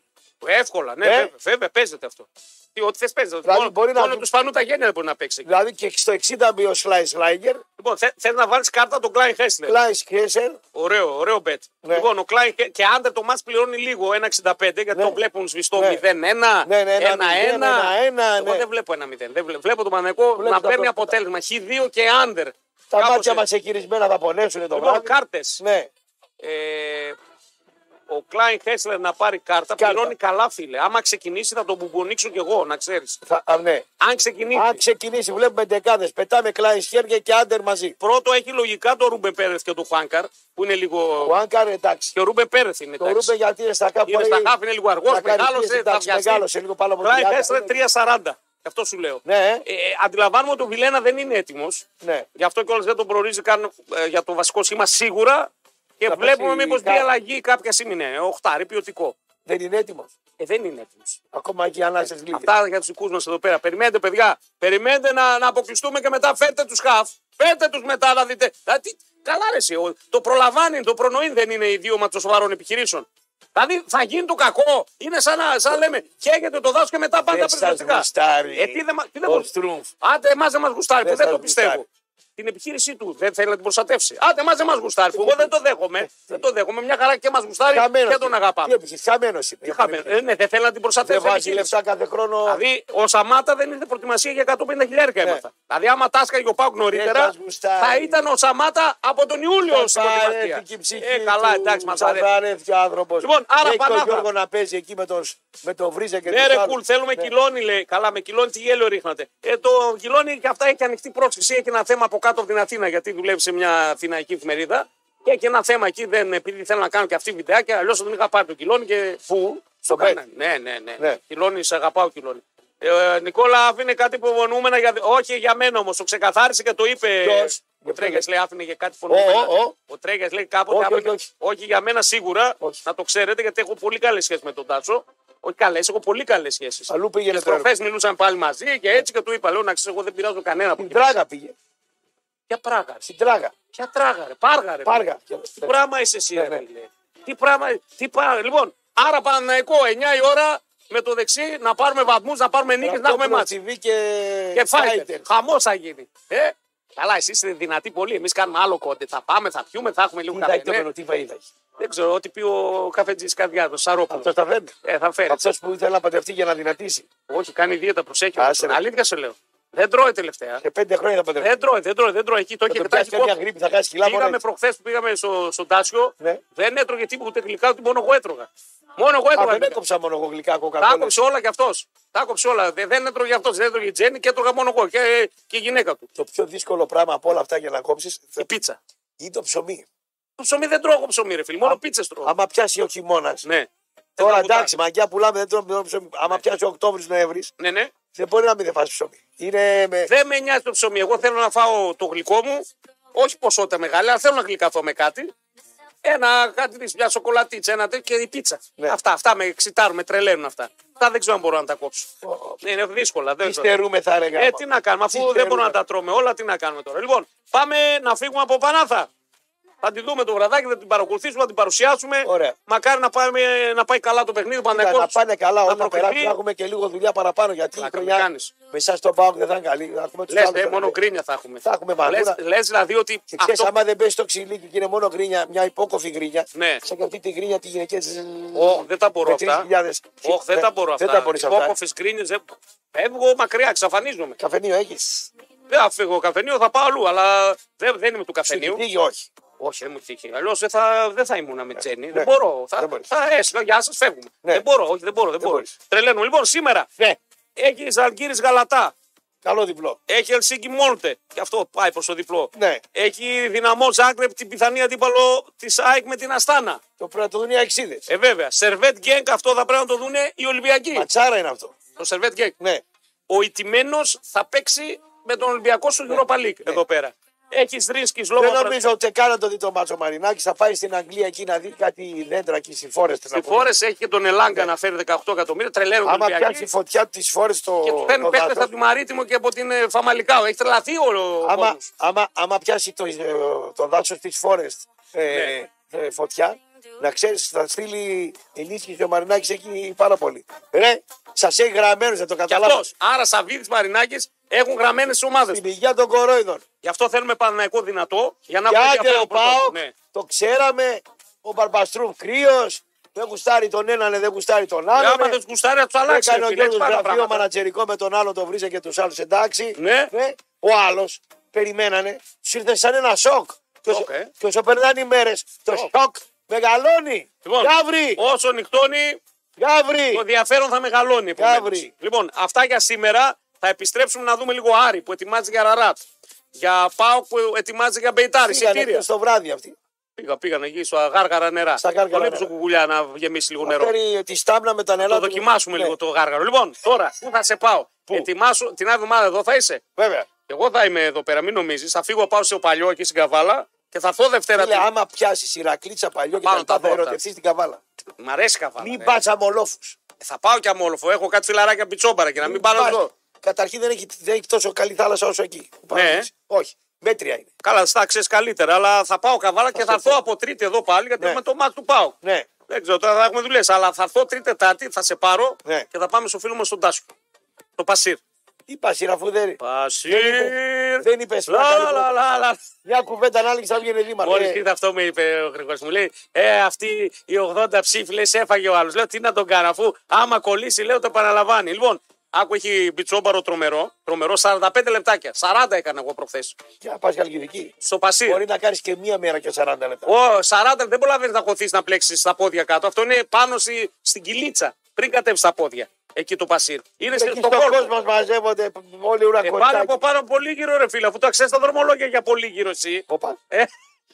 Εύκολα, ναι, ε? βέβαια, βέβαια παίζεται αυτό. Τι, ό,τι θες παίζεται. Δηλαδή, μόνο μπορεί μόνο να... τους φανούν τα γένεια δεν μπορεί να παίξει. Δηλαδή και στο εξήντα μπει ο Σλάινγκερ. Λοιπόν, θε, θέλει να βάλεις κάρτα τον Κλάιν Χέσλερ. Κλάιν Χέσλερ. Ωραίο, ωραίο bet. Ναι. Λοιπόν, ο Κλάιν και άντε το match πληρώνει λίγο, ένα εξήντα πέντε, γιατί ναι. το βλέπουν σβηστό ναι. μηδέν ένα, ναι, ναι, ναι, ένα ένα. Εγώ ναι. δεν βλέπω ένα μηδέν. Δεν βλέπω, βλέπω τον Παναθηναϊκό να παίρνει αποτέλεσμα. χ δύο και άντερ. Τα μάτια μας εκυρισμένα θα πονέσουν το βράδυ. Κάρτες. Ο Κλάιν Χέσλερ να πάρει κάρτα, κάρτα πληρώνει καλά, φίλε. Άμα ξεκινήσει, θα τον μπουμπουνίξω κι εγώ, να ξέρεις. Ναι. Αν ξεκινήσει. Αν ξεκινήσει, βλέπουμε δεκάδες. Πετάμε Κλάιν Χέρια και άντερ μαζί. Πρώτο έχει λογικά το Ρούμπε Πέρεθ και το Χουάνκαρ, που είναι λίγο. Χουάνκαρ, εντάξει. Και ο Ρούμπε Πέρεθ είναι. Το Ρούμπε γιατί είναι στα κάπου. Είναι στα κάπου, είναι λίγο αργό. Μεγάλωσε, εντάξει, μεγάλωσε λίγο πάνω από το Κλάιν Χέσλερ τρία σαράντα. Γι' αυτό σου λέω. Ναι. Ε, αντιλαμβάνομαι ότι ο Βιλένα δεν είναι έτοιμο. Ναι. Γι' αυτό κιόλας δεν τον προορίζει καν για το βασικό σήμα σίγουρα. Και βλέπουμε μήπως μια αλλαγή κάποια στιγμή. Ναι, οχτάρι, ποιοτικό. Δεν είναι έτοιμος. Ε, δεν είναι έτοιμος. Ακόμα και οι ανάσες λίγες. Αυτά για τους δικούς μας εδώ πέρα. Περιμένετε, παιδιά. Περιμένετε να, να αποκλειστούμε και μετά φέρτε τους χαφ. Φέρτε τους μετά να δείτε. Δηλαδή, καλά, ρε, εσύ. Το προλαμβάνει, το προνοεί δεν είναι ιδίωμα των σοβαρών επιχειρήσεων. Δηλαδή θα γίνει το κακό. Είναι σαν να σαν λέμε χαίγεται το δάσος και μετά πάντα πρεσβευτικά. Ε, τι δεν μα γουστάρει, που δεν το πιστεύω. Την επιχείρησή του δεν θέλει να την προστατεύσει. Άντε, εμά δεν μα γουστάρει. Εγώ δεν το δέχομαι. Δεν το δέχομαι. Μια χαρά και μα γουστάρει και τον αγαπάμε. Χαμένο είναι. Χαμένο. Ε, ναι, δεν θέλει να την προστατεύσει. Δεν βάζει λεφτά κάθε χρόνο. Δηλαδή, ο Σαμάτα δεν ήρθε προετοιμασία για εκατόν πενήντα χιλιάρικα ναι. έμαθα. Δηλαδή, άμα τάσκαγε ο Πάουκ νωρίτερα, θα ήταν ο Σαμάτα από τον Ιούλιο στην προετοιμασία. Ε, καλά, εντάξει, μα αρέσει. Λοιπόν, άρα πάμε. Γιώργο να παίζει εκεί με τον Βρίζα και τον Βρίζα. Ναι, ρε, κουλ, θέλουμε κυλώνει, λέει. Καλά, με κυλώνει τι γέλιο ρίχνατε. Το κυλώνει και αυτά έχει ανοιχτή πρόσκληση. Έχει ένα θέμα από κάτω από την Αθήνα, γιατί δουλεύει σε μια αθηναϊκή εφημερίδα και έχει ένα θέμα εκεί. Δεν, επειδή θέλω να κάνω και αυτή βιντεάκια, αλλιώς τον είχα πάρει το κυλώνι και φου. Στο πέτ. Ναι, ναι, ναι. ναι. Κυλώνι, σε αγαπάω κυλώνι. Ε, Νικόλα, άφηνε κάτι υποβονοούμενα. Για... Όχι για μένα όμως, το ξεκαθάρισε και το είπε. Ποιος? Ο Τρέγιας λέει άφηνε για κάτι υποβονοούμενα. Oh, oh, oh. Ο Τρέγιας λέει κάποτε. Oh, oh, oh. Άφηνε... Όχι για μένα σίγουρα, oh. να το ξέρετε, γιατί έχω πολύ καλές σχέσεις με τον Τάσο. Όχι καλές, έχω πολύ καλές σχέσεις. Αλλού πήγε και στροφές, μιλούσαν πάλι μαζί και έτσι και του είπα, λέω να ξέρω, εγώ δεν πειράζω κανένα. Την Πράγα πήγε. Για πράγα. Στην τράγα. Για τράγα, ρε. Πάργα, ρε. Πάργα. Τι πράγμα είσαι εσύ, ρε. Τι πράγμα. Τι πράγμα. Λοιπόν, άρα Παναθηναϊκό, εννιά η ώρα με το δεξί να πάρουμε βαθμούς, να πάρουμε νίκες, να έχουμε μάτς. Και φάιτερ. Χαμός θα γίνει. Ε, καλά, εσείς είστε δυνατοί πολύ. Εμείς κάνουμε άλλο κόντε. Θα πάμε, θα πιούμε, θα έχουμε λίγο καφενέ. Δεν ξέρω, ό,τι πει ο καφετζής καρδιά, το Σαρόπουλο. Αυτό θα φέρει. Ε, θα φέρει. Αυτός που ήθελε να παντρευτεί για να δυνατήσει. Όχι, κάνει δίαιτα, προσέχει. Αλήθεια σου λέω. Δεν τρώει τελευταία. Και πέντε χρόνια θα παντρευτεί. Δεν τρώει, δεν τρώει, δεν τρώει. Εκεί το είχε πετάξει. Πήγαμε προχθές που πήγαμε στο, στον Τάσιο, ναι. δεν έτρωγε τίποτα ούτε γλυκά, ούτε μόνο εγώ έτρωγα. Μόνο εγώ έτρωγα. Α, δεν έκοψα μόνο εγώ γλυκά, κοκακόλα. Τα άκοψε όλα κι αυτό. Τα άκοψε όλα. Δεν έτρωγε αυτό, δεν έτρωγε η Τζέννη και έτρωγα μόνο εγώ και, και η γυναίκα του. Το πιο δύσκολο πράγμα από όλα αυτά για να κόψει. Η πίτσα. Ή το ψωμί. Το ψωμί δεν τρώω ψωμί, ρε φίλε. Μόνο πίτσε τρώω. Άμα πιάσει ο χειμώνα. Τώρα εντάξει, μαγιά πουλάμε δεν τρώμε ψωμί. Άμα πιάσει Οκτώβρη-Νοέμβρη. Δεν μπορεί να μην φας ψωμί. Είναι με... Δεν με νοιάζει το ψωμί. Εγώ θέλω να φάω το γλυκό μου. Όχι ποσότητα μεγάλη, αλλά θέλω να γλυκαθώ με κάτι. Ένα κάτι, μια σοκολατίτσα, ένα τέτοιο και η πίτσα. Ναι. Αυτά, αυτά με εξητάρουν, με τρελαίνουν αυτά. Αυτά δεν ξέρω αν μπορώ να τα κόψω. Oh. Είναι δύσκολα. Δεν στερούμε, θα έλεγα. Ε, τι να κάνουμε, αφού Ιστερούμε. δεν μπορούμε να τα τρώμε όλα, τι να κάνουμε τώρα. Λοιπόν, πάμε να φύγουμε από Πανάθα. Θα τη δούμε το βραδάκι, θα την παρακολουθήσουμε, θα την παρουσιάσουμε. Ωραία. Μακάρι να, πάμε, να πάει καλά το παιχνίδι. Κοίτα, να πάνε καλά όλα περάσει, να έχουμε και λίγο δουλειά παραπάνω. Γιατί η χρονιά μέσα στον ΠΑΟΚ δεν θα είναι καλή. Λες, ε, μόνο γκρίνια θα έχουμε. Θα έχουμε μάλλον. Λες δηλαδή ότι. Και ξέρεις, αυτό... άμα δεν πέσει το ξυλίκι και είναι μόνο γκρίνια, μια υπόκοφη γκρίνια. Ναι. Σαν και αυτή τη γκρίνια τη γυναικεία. Όχι, δεν τα μπορώ αυτά. Όχι, δεν τα μπορώ αυτά. Υπόκοφε γκρίνια. Φεύγω μακριά, εξαφανίζομαι. Καφενείο έχει. Δεν θα φύγω καφενείο, θα πάω αλλού, αλλά δεν είμαι του καφενείου. Όχι. Όχι, δεν μου τύχει. Αλλιώς δεν θα, δε θα ήμουν με Τζένι. Ναι. Δεν μπορώ. Θα, δεν θα έσυγα, γεια σας, φεύγουμε. Ναι. Δεν μπορώ, όχι, δεν μπορώ. Δεν δεν μπορώ. Τρελαίνουμε. Λοιπόν, σήμερα ναι. έχει Ζαλγκίρις Γαλατά. Καλό διπλό. Έχει Ελσίνκι Μόλτε. Και αυτό πάει προς το διπλό. Ναι. Έχει Δυναμό Ζάγκρεμπ την πιθανή αντίπαλο της ΑΕΚ με την Αστάνα. Το πρέπει να το δουν οι Αεξίδες. Ε, βέβαια. Σερβέτ Γκένκ, αυτό θα πρέπει να το δουν οι Ολυμπιακοί. Ματσάρα είναι αυτό. Το Σερβέτ Γκένκ. Ναι. Ο ηττημένος θα παίξει με τον Ολυμπιακό στο Europa League εδώ πέρα. Έχεις ρίσκεις λόγω. Δεν νομίζω ότι κάνα το δει το μάτσο Μαρινάκης. Θα πάει στην Αγγλία εκεί να δει κάτι δέντρα και στις φόρες. Στις φόρες έχει και τον Ελάγκα να φέρει δεκαοκτώ εκατομμύρια. Τρελαίνουν τον Ολυμπιακό. Άμα πιάσει φωτιά τις φόρες το. Και του παίρνουν πέτρες από τη Μαρίτιμο και από την Φαμαλικάο. Έχει τρελαθεί όλο. Άμα, άμα, άμα πιάσει το, το δάσος τις φόρες ε, ναι. ε, φωτιά. Να ξέρεις, θα στείλει ενίσχυση ο Μαρινάκης εκεί πάρα πολύ. Ρε, σας έχει γραμμένους, δεν το καταλάβεις. Άρα, Σαββίδης, Μαρινάκης έχουν γραμμένες ομάδες. Στην υγεία των κορόιδων. Γι' αυτό θέλουμε Παναθηναϊκό δυνατό. Για να βγάλει ο ΠΑΟΚ, ναι. Το ξέραμε. Ο Μπαρμπαστρούμ κρύος. Δεν γουστάρει τον έναν, δεν γουστάρει τον άλλον. Άμα δεν γουστάρει, θα του αλλάξει. Έκανε ο Γιώργος γραφείο μανατζερικό με τον άλλον, τον βρίζε και τους άλλους. Εντάξει. Ναι. Ναι. Ο άλλος περιμένανε. Του ήρθε σαν ένα σοκ. Okay. Και όσο περνάνε οι μέρες, το okay. σοκ. Μεγαλώνει! Λοιπόν, Γαύρι. Όσο νυχτώνει, Γαύρι. Το ενδιαφέρον θα μεγαλώνει. Λοιπόν, αυτά για σήμερα. Θα επιστρέψουμε να δούμε λίγο Άρη που ετοιμάζει για Ραράτ. Για ΠΑΟΚ που ετοιμάζει για Μπεϊτάρ. Πήγανε στο βράδυ αυτοί. Πήγα, πήγαν εκεί στο γάργαρα νερά. Στα γάργαρα. Τον έψω κουκουλιά να γεμίσει λίγο νερό. Φέρει τη στάμνα με τα νερά. Το δοκιμάσουμε ναι. λίγο το γάργαρο. Λοιπόν, τώρα πού θα σε πάω. Πού? Ετοιμάσου, την άλλη εβδομάδα εδώ θα είσαι. Βέβαια. Εγώ θα είμαι εδώ πέρα, μην νομίζει. Θα φύγω, πάω σε παλιό εκεί στην Καβάλα. Και θα φω Δευτέρα. Φίλε, άμα πιάσει η Ηρακλίτσα παλιό και θα ερωτευτεί την Καβάλα. Μ' αρέσει Καβάλα. Μην πα αμολόφου. Ε, θα πάω και αμόλοφο. Έχω κάτι φιλαράκια πιτσόμπαρα και να μην, μην πάω εδώ. Καταρχήν δεν έχει, δεν έχει τόσο καλή θάλασσα όσο εκεί. Ναι. Όχι. Μέτρια είναι. Καλά, θα ξέρει καλύτερα. Αλλά θα πάω Καβάλα και θα έρθω από Τρίτη εδώ πάλι γιατί ναι. έχουμε το μάτι του πάω. Ναι. Δεν ξέρω τώρα θα έχουμε δουλειέ. Αλλά θα έρθω Τρίτη Τετάρτη, θα σε πάρω ναι. και θα πάμε στο φίλο μου στον Τάσο. Το Πασίρ. Τι Πασίρ, αφού δεν. Πασίρ! Δεν είπε λαλαλαλα. Μια κουβέντα να λήξει, θα βγαίνει δήμαρχο. Μόλις κοίτα αυτό με είπε ο Γρηγόρης, μου λέει: Ε, αυτοί οι ογδόντα ψήφοι λες, έφαγε ο άλλος. Λέω: Τι να τον κάνω, αφού άμα κολλήσει, λέω: Το παραλαμβάνει. Λοιπόν, άκου έχει μπιτσόμπαρο τρομερό, τρομερό σαράντα πέντε λεπτάκια. σαράντα έκανα εγώ προχθές. Και να πα Χαλκιδική. Στο Πασίρ. Μπορεί να κάνει και μία μέρα και σαράντα λεπτά. Ω, σαράντα δεν προλαβαίνει να χωθεί να πλέξει τα πόδια κάτω. Αυτό είναι πάνω στη, στην κυλίτσα. Πριν κατέβει τα πόδια. Εκεί το Πασίρ. Είναι στον κόσμο μας μαζεύονται όλοι ουρακοντάκοι. Πάνω από πάνω πολύ γύρω ρε φίλε, αφού τα ξέρεις τα δρομολόγια για πολύ γύρω εσύ. Οπα. Ε,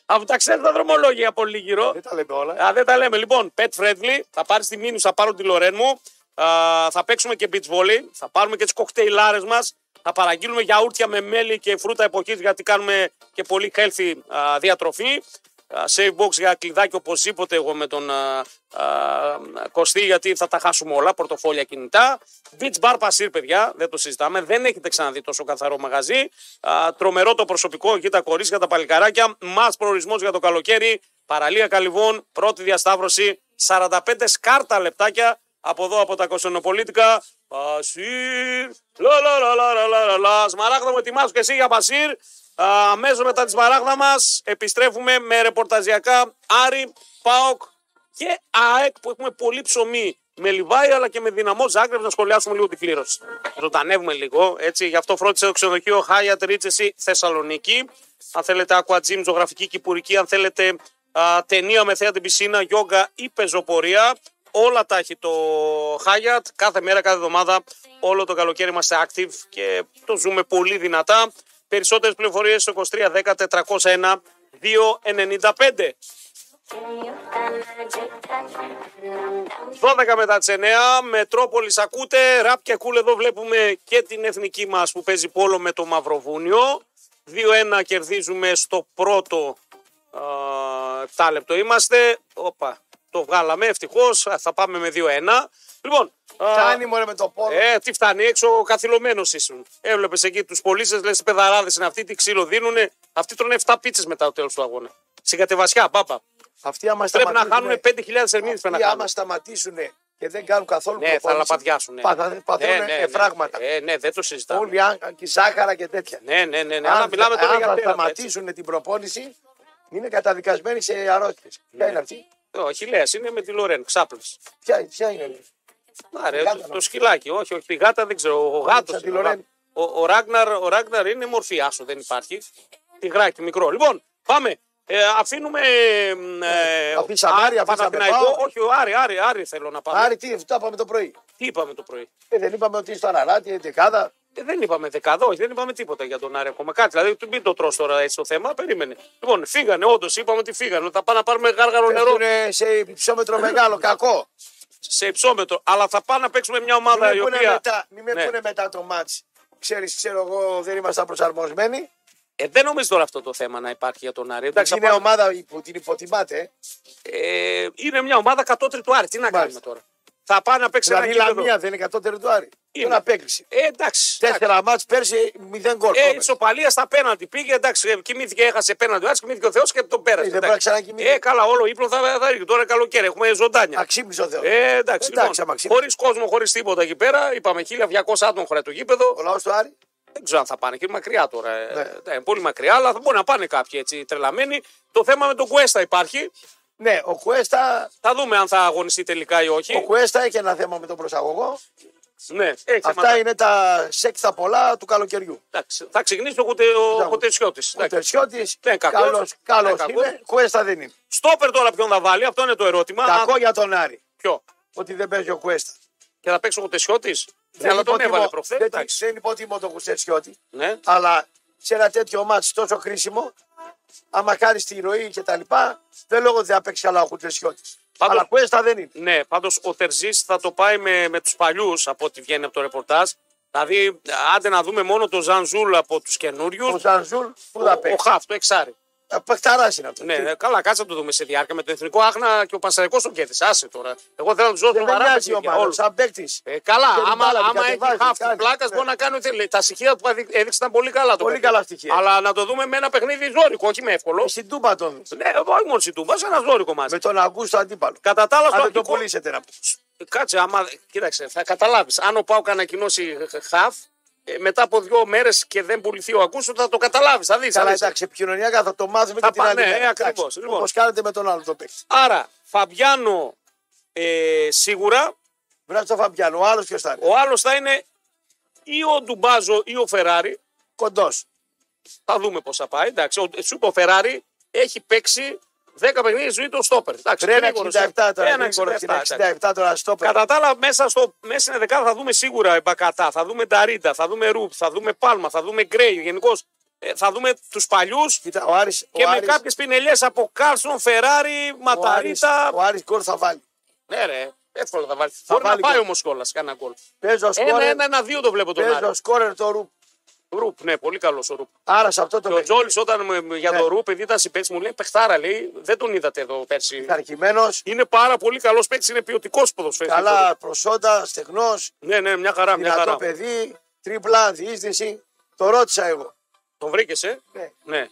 αφού τα ξέρεις τα δρομολόγια για πολύ γύρω. Δεν τα λέμε όλα. Α, δεν τα λέμε. Λοιπόν, pet friendly, θα πάρεις τη Μίνους, θα πάρω τη Λορέν μου, α, θα παίξουμε και beach volley, θα πάρουμε και τις κοκτέιλάρες μας, θα παραγγείλουμε γιαούρτια με μέλι και φρούτα εποχής γιατί κάνουμε και πολύ healthy α, διατροφή. Save box για κλειδάκι οπωσδήποτε εγώ με τον α, α, Κωστή γιατί θα τα χάσουμε όλα, πορτοφόλια κινητά. Beach Bar Πασίρ παιδιά, δεν το συζητάμε, δεν έχετε ξαναδεί τόσο καθαρό μαγαζί. Α, τρομερό το προσωπικό εκεί τα κορίτσια, τα παλικαράκια. Μας προορισμός για το καλοκαίρι, παραλία Καλυβών, πρώτη διασταύρωση, σαράντα πέντε σκάρτα λεπτάκια από εδώ από τα Κωνσταντινοπολίτικα. Πασίρ, λαλαλαλαλαλαλα, Σμαράγδα μου ετοιμάσου και εσύ για Πασίρ. Αμέσως μετά τη Σμαράγδα μας επιστρέφουμε με ρεπορταζιακά Άρη, ΠΑΟΚ και ΑΕΚ που έχουμε πολύ ψωμί με Λιβάη αλλά και με Δυναμό Ζάγκρεμπ να σχολιάσουμε λίγο την κλήρωση. Ζωντανεύουμε λίγο, έτσι, γι' αυτό φρόντισε το ξενοδοχείο Χάιντουκ Ρίτσεση Θεσσαλονίκη. Αν θέλετε aqua gym, ζωγραφική κυπουρική, αν θέλετε α, ταινία με θέα την πισίνα, γιόγκα ή πεζοπορία. Όλα τα έχει το Χάιντουκ, κάθε μέρα, κάθε εβδομάδα, όλο το καλοκαίρι είμαστε active και το ζούμε πολύ δυνατά. Περισσότερες πληροφορίες στο είκοσι τρία δέκα τετρακόσια ένα διακόσια ενενήντα πέντε. δώδεκα μετά τις εννιά, Μετρόπολης ακούτε, ραπ και κούλ cool, εδώ βλέπουμε και την εθνική μας που παίζει πόλο με το Μαυροβούνιο. δύο ένα κερδίζουμε στο πρώτο α, επτά λεπτό είμαστε. Οπα, το βγάλαμε ευτυχώς, θα πάμε με δύο ένα. Λοιπόν, φτάνει μωρέ με το πόρο. Ε, τι φτάνει, έξω καθυλωμένος ήσουν. Έβλεπες εκεί τους πολίτες, λες παιδαράδες είναι αυτοί, τι ξύλο δίνουνε. Αυτοί τρώνε επτά πίτσες μετά το τέλος του αγώνα. Συγκατεβασιά, μπάπα. Αυτοί άμα πρέπει να χάνουν πέντε χιλιάδες ερμήνες πριν να χάνουν. Άμα σταματήσουν και δεν κάνουν καθόλου ναι, προπόνηση. Θα λαπαδιάσουν. Ναι. Παθαίνουν ναι, ναι, εφράγματα. Ναι, ναι, ναι, δεν το συζητάμε. Όλοι και σάχαρα και τέτοια. Ναι, ναι, ναι. ναι. Αν, μιλάμε τώρα αν για θα σταματήσουν την προπόνηση, είναι καταδικασμένοι σε αρρώστιες. Ποια είναι αυτή. Όχι, λες, είναι με τη Λορέν, ξάπλες. Ποια είναι. Να, ρε, γάτα, το, το σκυλάκι, όχι, όχι, τη γάτα δεν ξέρω. Ο γάτος είναι. Λορέν. Ο, ο, Ράγναρ, ο Ράγναρ είναι μορφή, άσο δεν υπάρχει. Τιγράκι μικρό. Λοιπόν, πάμε. Ε, αφήνουμε. Ε, αφήσαμε Άρη, αφήσαμε Πάο. Όχι, Άρη, Άρη, Άρη θέλω να πάμε. Άρη, τι το είπαμε το πρωί. Τι είπαμε το πρωί. Ε, δεν είπαμε ότι στο Αναράτη, δεκάδα. Ε, δεν είπαμε δεκάδα, όχι, δεν είπαμε τίποτα για τον Άρη ακόμα. Κάτι, δηλαδή μην το τρως τώρα έτσι το θέμα, περίμενε. Λοιπόν, φύγανε, όντως είπαμε ότι φύγανε. Θα πάμε να πάρουμε γάργαρο νερό. Είναι σε υψόμετρο μεγάλο, κακό. Σε υψόμετρο, αλλά θα πάμε να παίξουμε μια ομάδα μην η οποία. Μετά, μην με πούνε ναι. μετά το μάτς. Ξέρεις, ξέρω εγώ, δεν είμαστε προσαρμοσμένοι. Ε, δεν νομίζω τώρα αυτό το θέμα να υπάρχει για τον Άρη. Εντάξει, είναι μια ομάδα που την υποτιμάτε. Ε, είναι μια ομάδα κατώτερη του Άρη. Τι να κάνουμε τώρα. Θα πάει να παίξει δηλαδή, ένα γήπεδο. Δεν είναι κατώτερη του Άρη. Είναι ένα απέκλειση. Ε, εντάξει. Τέσσερα μάτς πέρσι, μηδέν γκολ. Ε, ισοπαλία στα πέναντι. Πήγε, εντάξει, κοιμήθηκε, έχασε πέναντι. Άρη, κοιμήθηκε ο Θεός και τον πέρασε. Ε, δεν πρέπει να ξανακοιμήθηκε. Ε, καλά, όλο ύπνο θα, θα έρχεται. Τώρα καλοκαίρι, έχουμε ζωντάνια. Αξίμησε ο Θεός. Ε, εντάξει, εντάξει λοιπόν, χωρίς κόσμο, χωρίς τίποτα εκεί πέρα. Είπαμε χίλια διακόσια άτομα χωράει το γήπεδο. Ο λαός του Άρη. Δεν ξέρω αν θα πάνε και είναι μακριά τώρα. Ναι. Ε, πολύ μακριά, αλλά θα μπορεί να πάνε κάποιοι έτσι τρελαμένοι. Το θέμα με τον Κουέστα υπάρχει. Ναι, ο Κουέστα. Θα δούμε αν θα αγωνιστεί τελικά ή όχι. Ο Κουέστα έχει ένα θέμα με τον προσαγωγό. Ναι, αυτά μάτα. Είναι τα σέξτα πολλά του καλοκαιριού. Εντάξει, θα ξεκινήσει ο Κουτεσιώτης. Ο Κουτεσιώτης, ναι, καλός, καλός ναι, είναι, Κουέστα δεν είναι. Στόπερ τώρα ποιον θα βάλει, αυτό είναι το ερώτημα. Κακό αν... για τον Άρη. Ποιο? Ότι δεν παίζει ο Κουέστα. Και θα παίξει ο Κουτεσιώτης. Δεν, αλλά τον έβαλε προχθές. Δεν, δεν υποτιμώ τον Κουτεσιώτη, ναι. Αλλά σε ένα τέτοιο μάτς τόσο χρήσιμο, άμα κάνεις τη ροή κτλ. Δεν λόγω ότι θα παίξει καλά ο Κουτεσιώτης. Πάντως, αλλά Κουέστα δεν είναι. Ναι, πάντως ο Τερζής θα το πάει με, με τους παλιούς από ό,τι βγαίνει από το ρεπορτάζ. Δηλαδή, άντε να δούμε μόνο τον Ζανζούλ από τους καινούριους. Ο Ζανζούλ, πού θα παίξει. Ο Χαφ, το εξάρι. Παχταράς είναι αυτό. Ναι, ναι, καλά, κάτσε να το δούμε σε διάρκεια. Με το εθνικό άγνα και ο Πανσεραϊκός τον κέρδισε. Άσε τώρα. Εγώ θέλω να του δώσω τον παράδειγμα. Σαν παίκτη. Ε, καλά, άμα, άμα έχει Χαφ την πλάκα, μπορεί να κάνει. Τα στοιχεία που έδειξε ήταν πολύ καλά. Πολύ καλά στοιχεία. Αλλά να το δούμε με ένα παιχνίδι ζώρικο, όχι με εύκολο. Στην Τούμπα τον. Ναι, όχι μόνο στην Τούμπα, ένα ζώρικο μαζί. Με τον Αγούστο αντίπαλο. Κατά τα άλλα, αυτό το πουλήσετε να πει. Κάτσε, άμα. Κοίταξε, θα καταλάβει. Αν ο ΠΑΟΚ ανακοινώσει Χαφ. Ε, μετά από δύο μέρες και δεν πουληθεί ο Ακούσου, θα το καταλάβεις. Θα δεις. Καλά, εντάξει, επικοινωνιακά θα το μάθουμε θα και πάνε, την άλλη. Ναι, ακριβώς. Λοιπόν. Όπως κάνετε με τον άλλο το παίκτη. Άρα, Φαμπιάνο ε, σίγουρα. Βράζει τον Φαμπιάνο. Ο άλλος ποιος θα είναι? Ο άλλος θα είναι ή ο Ντουμπάζο ή ο Φεράρι. Κοντός. Θα δούμε πώς θα πάει. Εντάξει, ο, σου είπε ο Φεράρι έχει παίξει δέκα παιχνίδια ζωή του στόπερ. ένα εξήντα επτά τώρα στόπερ. Κατά τα άλλα, μέσα στην δεκάδα θα δούμε σίγουρα Μπακατά, θα δούμε Νταρίντα, θα δούμε Ρουπ, θα δούμε Πάλμα, θα δούμε Γκρέι. Γενικώ θα δούμε του παλιού και με κάποιε πινελιέ από Κάρσον, Φεράρι, Ματαρίτα. Ο Άρης γκολ θα βάλει. Ναι, ρε, εύκολα θα βάλει. Μπορεί να πάει όμω κιόλα κανένα γκολ. ένα-ένα-δύο το βλέπω τον Άρη. Παίζω σκόρερ το Ρουπ. Ρουπ, ναι, πολύ καλό ο Ρουπ. Άρα σε αυτό το και ο Τζόλης όταν για ναι. το Ρουπ, επειδή ήταν συμπαίκτης μου λέει παιχτάρα, λέει, δεν τον είδατε εδώ πέρσι. Πειθαρχημένος. Είναι πάρα πολύ καλός παίκτης, είναι ποιοτικός ποδοσφαιριστής. Καλά προσόντα, στεγνός. Ναι, ναι, μια χαρά, μια χαρά. Παιδί, τρίπλα, διείσδυση. Το ρώτησα εγώ. Τον βρήκες, ε? Ναι. ναι.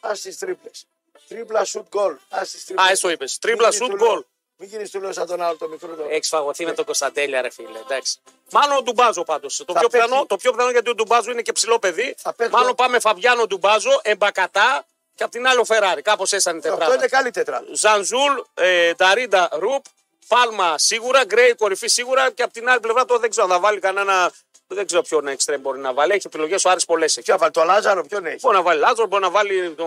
Ας τις τρίπλες. Τρίπλα, shoot, goal. Ας τις τρίπλες. Α, εσύ το είπες. Τρίπλα, shoot, goal. Μην γίνει του λέω σαν τον άλλο το μικρό. Το... Έχει φαγωθεί με τον Κωνσταντέλια, ρε φίλε. Εντάξει. Μάλλον ο Ντουμπάζο πάντως. Το, το πιο πιθανό γιατί ο Ντουμπάζο είναι και ψηλό παιδί. Μάλλον πάμε Φαβιάνο Ντουμπάζο, Εμπακατά και απ' την άλλη ο Φεράρι. Κάπως έτσι ήταν η τετράδα. Αυτό είναι καλή τετράδα. Ζανζούλ, ε, Νταρίντα, Ρουπ, Πάλμα σίγουρα, Γκρέι κορυφή σίγουρα και απ' την άλλη πλευρά το δεν ξέρω να βάλει κανένα. Δεν ξέρω ποιον εξτρέμ μπορεί να βάλει. Έχει επιλογές ο Άρης πολλές εκεί. Ποιο, το Λάζαρο, ποιον έχει. Μπορεί να βάλει Λάζαρο, μπορεί να βάλει το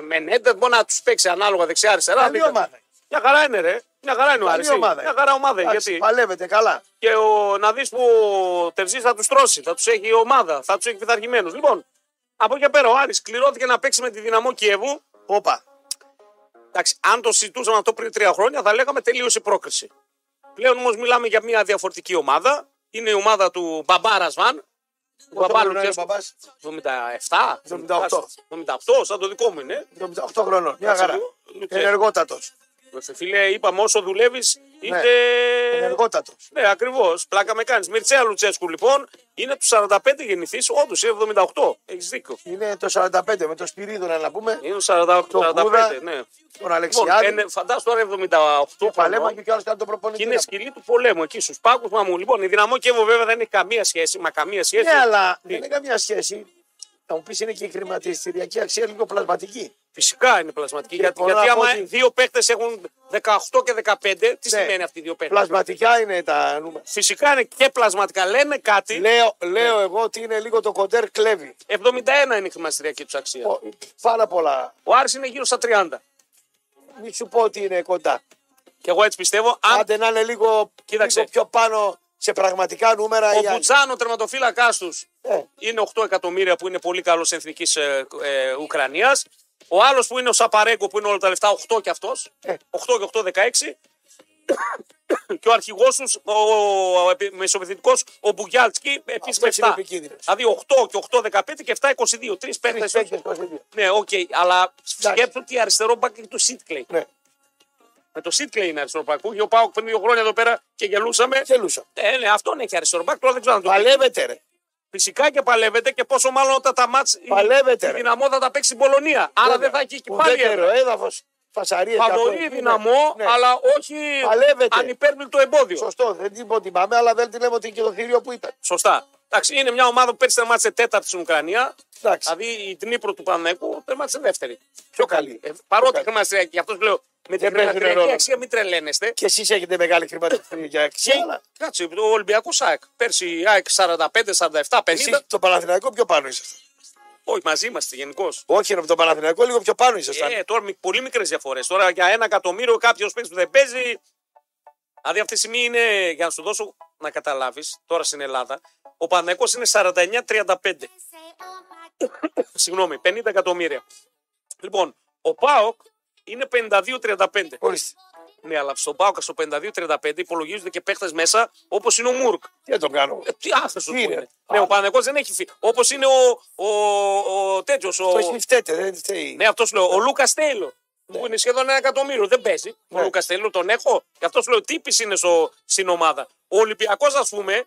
Μενέντερ, μπορεί να του παίξει ανάλογα δεξιά-αριστερά. Μια χαρά είναι, ρε. Μια χαρά είναι ο Άρης. Μια χαρά ομάδα. Άξι, γιατί παλεύεται καλά. Και ο, να δεις που ο Τερζής θα τους τρώσει, θα τους έχει η ομάδα, θα τους έχει πειθαρχημένους. Λοιπόν, από εκεί πέρα ο Άρης κληρώθηκε να παίξει με τη Δυναμό Κιέβου. Όπα. Εντάξει, αν το συζητούσαμε αυτό πριν τρία χρόνια θα λέγαμε τελείωσε η πρόκριση. Πλέον όμως μιλάμε για μια διαφορετική ομάδα. Είναι η ομάδα του Μπαμπάρα Βαν. Μπαμπάλου και εβδομήντα επτά, εβδομήντα οκτώ. Σαν το δικό μου είναι. εβδομήντα οκτώ χρονών. Μια χαρά. Ενεργότατος. Φίλε, είπαμε όσο δουλεύεις είτε. Ναι, ενεργότατος. Ναι, ακριβώς. Πλάκα με κάνεις. Μιρτσέα Λουτσέσκου, λοιπόν, είναι του σαράντα πέντε γεννηθείς, όντως είναι εβδομήντα οκτώ. Έχεις δίκιο. Είναι το σαράντα πέντε με το Σπυρίδωνα να πούμε. Είναι το σαράντα πέντε, ναι. Τον Αλεξιάδη. Λοιπόν, φαντάσου τώρα εβδομήντα οκτώ. Παλέμα και ο άλλος κάνει τον προπονητή. Είναι σκυλή του πολέμου εκεί στους πάγους μαμού. Λοιπόν, η Δυναμό Κιέβου βέβαια δεν έχει καμία σχέση. Μα καμία σχέση. Ναι, αλλά δεν έχει καμία σχέση. Θα μου πει είναι και η χρηματιστηριακή αξία λίγο πλασματική. Φυσικά είναι πλασματική. Και γιατί γιατί άμα ότι... δύο παίκτες έχουν δεκαοκτώ και δεκαπέντε, τι ναι. σημαίνει αυτοί οι δύο παίκτες? Πλασματικά είναι τα νούμερα. Φυσικά είναι και πλασματικά. Λέμε κάτι. Λέω, λέω ναι. εγώ ότι είναι λίγο το κοντέρ κλέβει. εβδομήντα ένα είναι η χρηματιστηριακή του αξία. Ο, πάρα πολλά. Ο Άρης είναι γύρω στα τριάντα. Μην σου πω ότι είναι κοντά. Και εγώ έτσι πιστεύω. Αν... Άντε να είναι λίγο, λίγο πιο πάνω. Σε πραγματικά νούμερα. Ο Μπουτσάνο, τερματοφύλακάς τους, ε. είναι οκτώ εκατομμύρια που είναι πολύ καλός εθνικής ε, ε, Ουκρανίας. Ο άλλος που είναι ο Σαπαρέγκο που είναι όλα τα λεφτά, οκτώ και αυτός. Ε. οκτώ και οκτώ, δεκαέξι. και ο αρχηγός τους, ο, ο, ο μεσοπιθυντικός, ο Μπουγιάλτσκι, επίσης με επτά. Δηλαδή οκτώ και οκτώ δεκαπέντε και επτά είκοσι δύο. Τρεις παίχτες. Ναι, οκ. Okay, αλλά σκέψου ότι αριστερό μπακ είναι του Σίτκλεϊ. Ναι. Με το Σίτκλεϊ είναι αριστερό μπακ. Ο ΠΑΟΚ πριν δύο χρόνια εδώ πέρα και γελούσαμε. Γελούσαμε. Ε, ναι, αυτόν έχει αριστερό μπακ. Τώρα δεν ξέρω αν το παλεύεται, ρε. Φυσικά και παλεύεται και πόσο μάλλον όταν τα μάτς. Παλεύεται. Η Δυναμό θα τα παίξει στην Πολωνία. Άρα δεν θα έχει εκεί πάλι έδαφος. Φαβορεί Δυναμό, ναι, αλλά όχι ανυπέρβλητο εμπόδιο. Σωστό, δεν την υποτιμάμε, αλλά δεν την λέμε ότι είναι και το θηρίο που ήταν. Σωστά. Εντάξει, είναι μια ομάδα που πέρσι τερμάτισε τέταρτη στην Ουκρανία. Εντάξει. Δηλαδή η Ντνίπρο του Παναθηναϊκού τερμάτισε δεύτερη. Πιο καλή. Ε, παρότι χρηματιστηριακή, γι' αυτό λέω με την χρηματιστηριακή αξία μην τρελαίνεστε. Και εσείς έχετε μεγάλη χρηματιστηριακή αξία. Αλλά... Κάτσε, ο Ολυμπιακός ΑΕΚ. Πέρσι ΑΕΚ σαράντα πέντε σαράντα επτά πενήντα. Το Παναθηναϊκό πιο πάνω ήσασταν. Όχι, μαζί είμαστε γενικώ. Όχι, από τον Παναθηναϊκό λίγο πιο πάνω ήσασταν. Ε, τώρα πολύ μικρές διαφορές. Τώρα για ένα εκατομμύριο κάποιο παίκτη που δεν παίζει. Δηλαδή αυτή τη στιγμή είναι, για να σου δώσω να καταλάβεις, τώρα στην Ελλάδα, ο Παναθηναϊκός είναι σαράντα εννιά τριάντα πέντε. Συγγνώμη, πενήντα εκατομμύρια. Λοιπόν, ο ΠΑΟΚ είναι πενήντα δύο τριάντα πέντε. Ορίστε. Ναι, αλλά στον ΠΑΟΚ στο πενήντα δύο τριάντα πέντε υπολογίζονται και παίχτες μέσα, όπως είναι ο Μουρκ. Τι να τον κάνω. Ε, τι άστασο του είναι. Ναι, ο Παναθηναϊκός δεν έχει φύγει. Όπως είναι ο, ο, ο, ο τέτοιος. Ο... Το φταίτε, δεν φταίει. Ναι, αυτός λέω. Ο Λούκα Τέιλο. Ναι. Που είναι σχεδόν ένα εκατομμύριο. Δεν παίζει. Ναι. Ο Λούκα Τέιλο τον έχω. Και αυτός λέω τύπης είναι στο, στην ομάδα. Ο Ολυμπιακός, ας πούμε,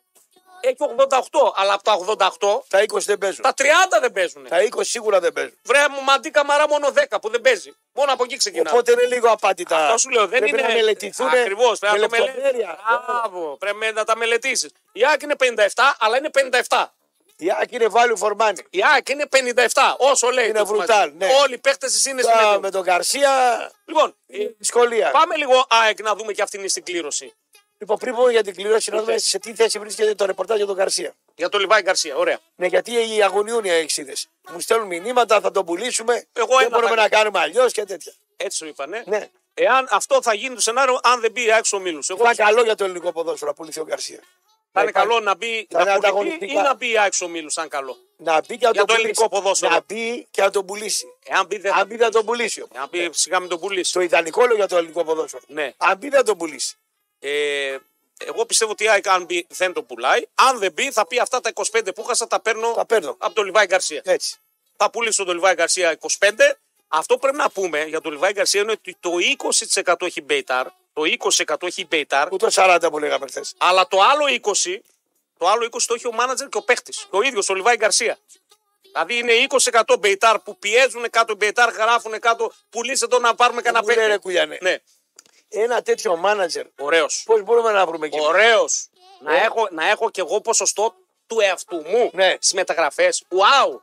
έχει ογδόντα οκτώ. Αλλά από τα ογδόντα οκτώ. Τα είκοσι δεν παίζουν. Τα τριάντα δεν παίζουν. Τα είκοσι σίγουρα δεν παίζουν. Βρε μου μαντί καμαρά μόνο δέκα που δεν παίζει. Μόνο από εκεί ξεκινάμε. Οπότε είναι λίγο απάτητα. Αυτό σου λέω, δεν πρέπει είναι. Πρέπει να μελετηθούν. Ακριβώς. Πρέπει να το μελετήσεις. Μπράβο. Πρέπει να τα μελετήσεις. Η ΑΕΚ είναι πενήντα επτά, αλλά είναι πενήντα επτά. Η ΑΕΚ είναι value for money. Η ΑΕΚ είναι πενήντα επτά. Όσο λέει. Είναι βρουτάλ. Ναι. Όλοι οι παίχτες είναι στην Ελλάδα. Με τον Γκαρσία. Λοιπόν, δυσκολία. Πάμε λίγο ΑΕΚ να δούμε και αυτήν την κλήρωση. Λοιπόν, πριν πούμε για την κλήρωση, να δούμε σε τι θέση βρίσκεται το ρεπορτάζ για τον Γκαρσία. Για τον Λιβάη Γκαρσία, ωραία. Ναι, γιατί οι αγωνιούν οι αεξίδες. Μου στέλνουν μηνύματα, θα τον πουλήσουμε. Εγώ δεν μπορούμε θα... να κάνουμε αλλιώς και τέτοια. Έτσι σου είπα, ναι. ναι. Εάν αυτό θα γίνει το σενάριο, αν δεν μπει η άξο μήλου. Εγώ... Θα καλό για το ελληνικό ποδόσφαιρο να πουληθεί ο Γκαρσία. Θα είναι καλό να μπει ή να μπει η Άξο Μήλου, αν καλό. Να μπει και να τον πουλήσει. Να μπει και να τον πουλήσει. Αν μπει δεν τον πουλήσει. Αν μπει φυσικά με τον πουλήσει. Το ιδανικό λόγο για το ελληνικό ποδόσφαιρο. Αν μπει δεν τον πουλήσει. Ε, εγώ πιστεύω ότι η ΑΕΚ αν μπει δεν το πουλάει. Αν δεν μπει, θα πει αυτά τα είκοσι πέντε που είχα τα παίρνω, τα παίρνω από τον Λιβάη Γκαρσία. Έτσι. Θα πουλήσω τον Λιβάη Γκαρσία είκοσι πέντε. Αυτό πρέπει να πούμε για τον Λιβάη Γκαρσία είναι ότι το είκοσι τοις εκατό έχει Μπεϊτάρ. Το είκοσι τοις εκατό έχει Μπεϊτάρ. Ούτε σαράντα που λέγαμε χθες. Αλλά το άλλο είκοσι τοις εκατό το, άλλο είκοσι τοις εκατό το έχει ο μάνατζερ και ο παίχτης. Και ο ίδιος ο Λιβάη Γκαρσία. Δηλαδή είναι είκοσι τοις εκατό Μπεϊτάρ που πιέζουν κάτω, Μπεϊτάρ γράφουν κάτω. Πουλήσε το να πάρουμε κανένα παίχτη. Ένα τέτοιο μάνατζερ. Ωραίος. Πώς μπορούμε να βρούμε εκεί. Ωραίος. Να, yeah. έχω, να έχω και εγώ ποσοστό του εαυτού μου yeah. στις μεταγραφές. Wow.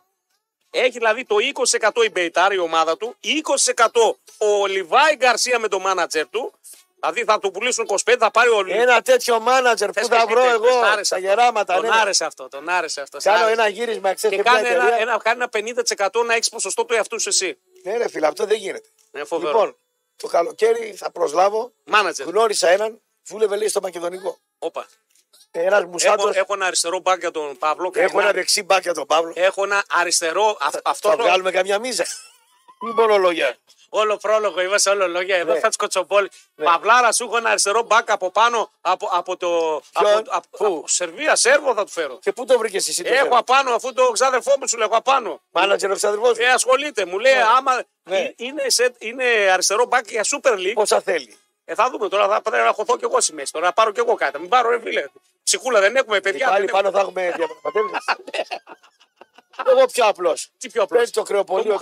Έχει δηλαδή το είκοσι τοις εκατό η Μπεϊτάρ, η ομάδα του. είκοσι τοις εκατό ο Λιβάη Γκαρσία με το μάνατζερ του. Δηλαδή θα του πουλήσουν είκοσι πέντε, θα πάρει ο Λιβάη. Ένα τέτοιο μάνατζερ που θα βρω εγώ. Στα γεράματα. Τον ναι. άρεσε αυτό. Τον άρεσε αυτό. Κάνω ένα γύρισμα, ξέρεις. Και κάνει ένα, ένα, ένα πενήντα τοις εκατό να έχεις ποσοστό του εαυτού σου εσύ. Ναι, ρε φίλε, αυτό δεν γίνεται. Ναι, φοβερό. Λοιπόν, το καλοκαίρι θα προσλάβω. Μάνατζερ. Γνώρισα έναν, δούλευε λέει στο Μακεδονικό. Όπα. Ένας μουσάτος. Έχω, έχω ένα αριστερό μπακ για τον Παύλο. Έχω ένα, ένα δεξί μπακ για τον Παύλο. Έχω ένα αριστερό. Α, θα, αυτό θα το... βγάλουμε καμιά μίζα. Τι μόνο λόγια. Όλο πρόλογο, είμαστε όλο λόγια. Εδώ ναι. θα σκοτσοπόλει. Ναι. Παυλάρα, σου έχω ένα αριστερό μπακ από πάνω από, από το. Ποιο... Από, από, από Σερβία, Σέρβο θα του φέρω. Και πού το βρήκε εσύ το έχω απάνω, αφού το ξάδερφό μου σου λέγω απάνω. Μάνατζερ ο ξάδερφό μου. Ε, ασχολείται, μου λέει ναι. άμα. Ναι. Είναι, σε, είναι αριστερό μπακ για Super League. Πόσα θέλει. Ε, θα δούμε τώρα, θα πρέπει να χωθώ κι εγώ στη μέση. Τώρα να πάρω κι εγώ κάτι. Μην πάρω, ρε φίλε. Ψυχούλα δεν έχουμε παιδιά. Πάλι πάνω έχουμε... θα έχουμε διαπραγματεύσει. Εγώ πιο απλό. Τι πιο απλό. Το κρεοπολείο.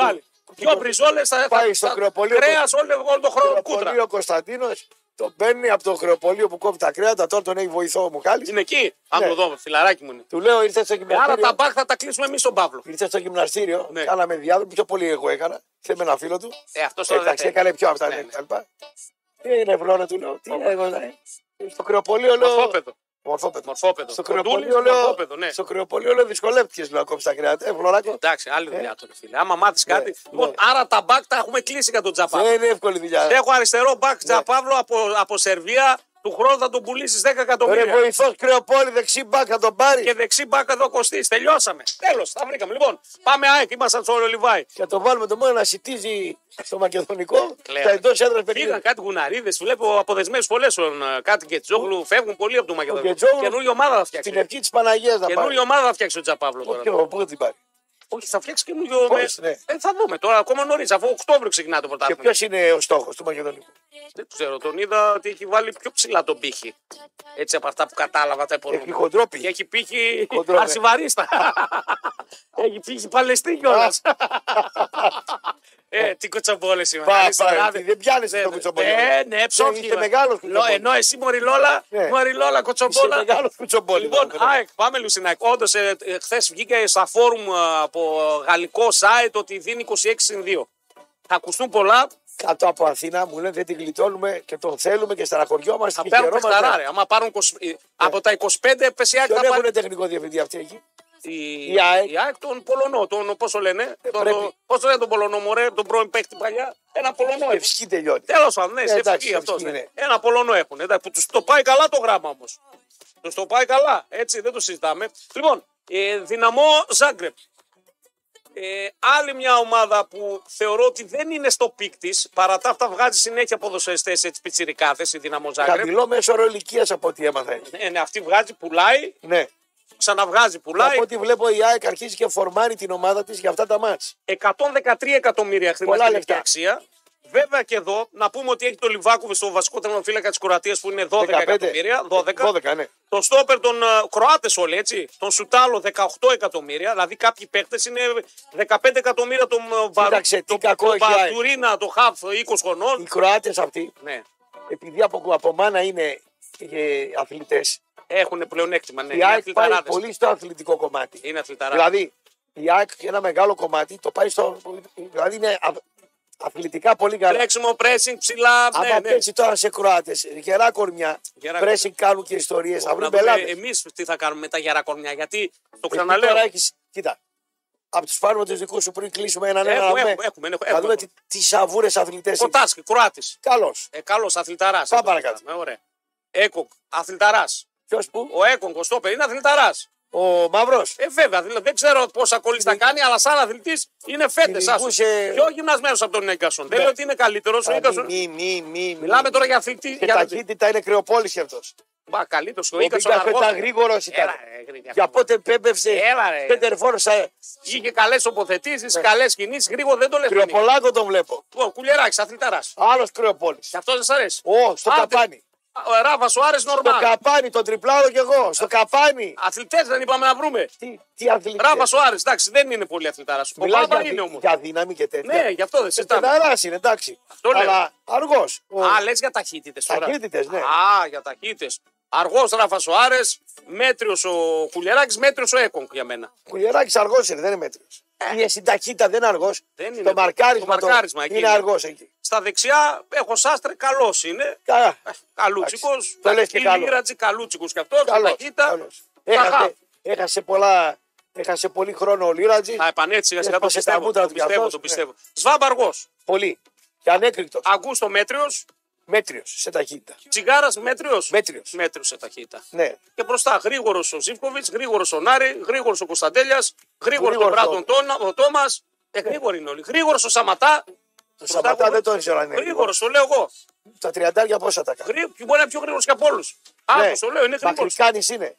Δυο μπριζόλες θα έφτανε. Κρέας όλο τον χρόνο κούτρα. Ο Κωνσταντίνος το παίρνει από το κρεοπολείο που κόβει τα κρέατα. Τώρα τον έχει βοηθό ο Μουχάλης. Είναι εκεί. Αν ναι. το δω, φιλαράκι μου είναι. Του λέω ήρθε στο γυμναστήριο. Άρα τα μπακ θα τα κλείσουμε εμείς στον Παύλο. Ήρθε στο γυμναστήριο. Ναι. Κάναμε διάδρομο. Πιο πολύ εγώ έκανα. Και με ένα φίλο του. Ε, αυτός ε, εντάξει, έκανε πιο αυτά. Ναι, ναι. Τι είναι ευλόνα του λέω. Τι είναι στο κρεοπολείο λέω. Μορφόπεδο. Μορφόπεδο. Στο κρεοπολείο ναι. όλο δυσκολεύτηκε να κόψει τα κρέατα. Ευλογάκο. Εντάξει, άλλη δουλειά ε. Τώρα, φίλε. Άμα μάθει κάτι. Ναι, λοιπόν, ναι. άρα τα μπακ τα έχουμε κλείσει για τον Τζαπάβλο. Δεν είναι εύκολη δουλειά. Έχω αριστερό μπακ ναι. Τζαπάβλο από, από Σερβία, του χρόνου θα τον πουλήσει δέκα εκατομμύρια. Ρε βοηθός Κρεοπόλη, δεξί μπακ θα τον πάρει. Και δεξί μπακ θα το κοστίσει. Τελειώσαμε. Τέλος, τα βρήκαμε. Λοιπόν, πάμε ΑΕΚ, ήμασταν στο Λιβάι. Και το βάλουμε το μόνο να σιτίζει στο Μακεδονικό. Τα εντός έδρας παιχνίδια. Πήγαν κάτι γουναρίδες, βλέπω αποδεσμένους πολλές. Κάτι και Τζόγλου, φεύγουν πολλοί από το Μακεδονικό. Καινούργια ομάδα θα φτιάξει. Την ευχή της Παναγίας να πάρει. Καινούργια ομάδα θα φτιάξει ο Τζαπαύλο τώρα. Όχι, θα φτιάξει καινούριο. Ναι. Ε, θα δούμε τώρα, ακόμα νωρίς, αφού Οκτώβριο ξεκινά το πρωτάθλημα. Και ποιο είναι ο στόχος του Μακεδονικού? Δεν ξέρω, τον είδα ότι έχει βάλει πιο ψηλά τον πύχη. Έτσι από αυτά που κατάλαβα τα υπόλοιπα. Έχει χοντρό πύχη. Έχει πύχη αρσιβαρίστα. Έχει πύχη παλαιστή κιόλας. Ε, τι κοτσαμπόλες είμαι. Δεν πιάνεις το κοτσαμπόλες. Ναι, ναι, ψόφι. Ενώ εσύ μωριλόλα, μωριλόλα κοτσαμπόλα. Είσαι μεγάλος κοτσαμπόλες. Λοιπόν, ΑΕΚ, πάμε Λουσινάκ. Όντως, χθες βγήκε στα φόρουμ από γαλλικό site ότι δίνει είκοσι έξι συν δύο. Θα ακουστούν πολλά. Κάτω από Αθήνα μου λένε δεν την γλιτώνουμε και τον θέλουμε και στεναχωριόμαστε. Θα παίρνουν παιχταρά, ρε. Άμα πάρουν από τα είκοσι πέντε πεσιάκ θα πάρουν. Ποιον έχουν τεχνικό διευθυντή αυτοί εκεί? Η, η ΑΕΚ, ΑΕΚ τον Πολωνό, τον πόσο λένε, ε, τον, πόσο λένε τον Πολωνό, μωρέ, τον πρώην παίκτη παλιά, ένα Πολωνό. Ευχή τελειώνει. Τέλος πάντων, ναι, ε, ευχή αυτός. Ναι. Ναι. Ένα Πολωνό έχουν, εντάξει, τους το πάει καλά το γράμμα όμως. Τους το πάει καλά, έτσι, δεν το συζητάμε. Λοιπόν, ε, Δυναμό Ζάγκρεμπ. Ε, άλλη μια ομάδα που θεωρώ ότι δεν είναι στο πικ της, παρά τα αυτά βγάζει συνέχεια ποδοσφαιριστές έτσι πιτσιρικάθες, η Δυναμό Ζάγκρεμπ. Καμιλό μέσο ρολικίας από ό,τι έμαθα. Ναι, ναι, αυτή βγάζει, πουλάει. Ναι. Ξαναβγάζει, πουλάει. Από ό,τι βλέπω η ΑΕΚ αρχίζει και φορμάρει την ομάδα της για αυτά τα μάτς. εκατόν δεκατρία εκατομμύρια χρηματική αξία. Βέβαια και εδώ να πούμε ότι έχει το Λιβάκοβι στο βασικό τερματοφύλακα της Κροατίας που είναι δώδεκα εκατομμύρια. δώδεκα, δώδεκα ναι. Το στόπερ των uh, Κροάτες όλοι έτσι. Τον Σουτάλο δεκαοκτώ εκατομμύρια. Δηλαδή κάποιοι παίκτες είναι δεκαπέντε εκατομμύρια. Τον Μπατουρίνα, τον Χαφ είκοσι χρονών. Οι Κροάτες αυτοί, ναι, επειδή από, από μάνα είναι αθλητές. Έχουν πλεονέκτημα. Ναι. Η ΑΕΚ πάει πολύ στο αθλητικό κομμάτι. Είναι αθληταράδες. Δηλαδή η ΑΕΚ ένα μεγάλο κομμάτι το πάει στο. Δηλαδή είναι αθ... αθλητικά πολύ καλά. Τρέξιμο, pressing, ψηλά. Αν ναι, πέσει ναι. Τώρα σε Κροάτες, γερά κορμιά, γερά pressing κορμιά. Κάνουν και ιστορίες. Εμείς τι θα κάνουμε με τα γερά κορμιά, γιατί το ξαναλέω. Τώρα έχεις, κοίτα, από τους φάρμακους τους δικούς σου πριν κλείσουμε έναν ένα. Έχουμε, έχουμε, έχουμε, έχουμε, θα δούμε τις σαβούρες αθλητές. Κοτάσκι, Κροάτης. Καλός. Ε, καλός αθληταράς. Πάμε παρακάτω. Έκοκ, αθληταράς. Ποιος που? Ο Έκον Κωστόπερ είναι αθληταράς. Ο Μαύρος. Ε, βέβαια, δεν ξέρω πόσα κολλής θα κάνει, αλλά σαν αθλητής είναι φέτες. Άσχησε... Πιο γυμνασμένος από τον Νίκασον. Δεν λέω ότι είναι καλύτερος ο Νίκασον. Μη, μη, μη. Μιλάμε τώρα για αθλητή. Και για ταχύτητα είναι Κρεοπόλης αυτός. Μπα, καλύτερος ο Νίκασον. Ο Νίκασον ήταν γρήγορος. Για πότε πέμπευσε. Πέντερφόρσα. Είχε καλές τοποθετήσεις, καλές κινήσεις. Γρήγορα δεν το λες. Κρεοπολάκο τον βλέπω. Κουλιεράκης, αθληταράς. Άλλος Κρεοπόλης. Και αυτό δεν σ' αρέσει. Ω, στο καπάνι. Ο Ράφα Σουάρε νορμάλ. Στο καπάνι, τον τριπλάω κι εγώ. Στο καπάνι. Αθλητές δεν είπαμε να βρούμε. Τι, τι αθλητές. Ράφα Σουάρε, εντάξει, δεν είναι πολύ αθλητάρα. Ο Πάπα είναι όμως. Για δύναμη και τέτοια. Ναι, γι' αυτό δεν συζητάμε. Αθλητάρα είναι, εντάξει. Αυτό λέω. Αλλά αργός. Ο... Α, λες για ταχύτητες. Ταχύτητες, ναι. Α, για ταχύτητες. Αργός Ράφα Σουάρε, μέτριος ο Κουλιεράκης, μέτριος ο Έκονγκ για μένα. Κουλιεράκης αργός είναι, δεν είναι μέτριος. Είναι στην ταχύτητα, δεν είναι αργός. Δεν είναι το μαρκάρισμα, το μαρκάρισμα το... είναι αργός εκεί. Στα δεξιά έχω Σάστρε, καλός είναι. Καλά. Καλούτσικος. Το λες και καλό. Λίρατζι, καλούτσικος κι αυτός. Καλός, ταχύτητα. Καλός. Έχασε, έχασε, πολλά, έχασε πολύ χρόνο ο Λίρατζι. Θα επανέλθει σιγά σιγά, το πιστεύω. Σβάμπ αργός. Πολύ. Και ανέκριτος. Αγκούστο μέτριος. Μέτριος σε ταχύτητα. Τσιγάρας μέτριος. Μέτριος. Μέτριος σε ταχύτητα. Ναι. Και μπροστά γρήγορος ο Ζίβκοβιτς, γρήγορος ο Νάρη, γρήγορος ο Κωνσταντέλιας, γρήγορος ο Μπράτον ο Τόμας. Ε, γρήγοροι είναι όλοι. Γρήγορος ο Σαματά. Το Σαματά δεν τον ξέρω αν είναι. Γρήγορος, το λέω εγώ. Τα τριαντάρια πόσα τα κάνει. Μπορεί να είναι πιο γρήγορος και από όλους. Άκου, το λέω, είναι γρήγορος. Μακρικάνης είναι.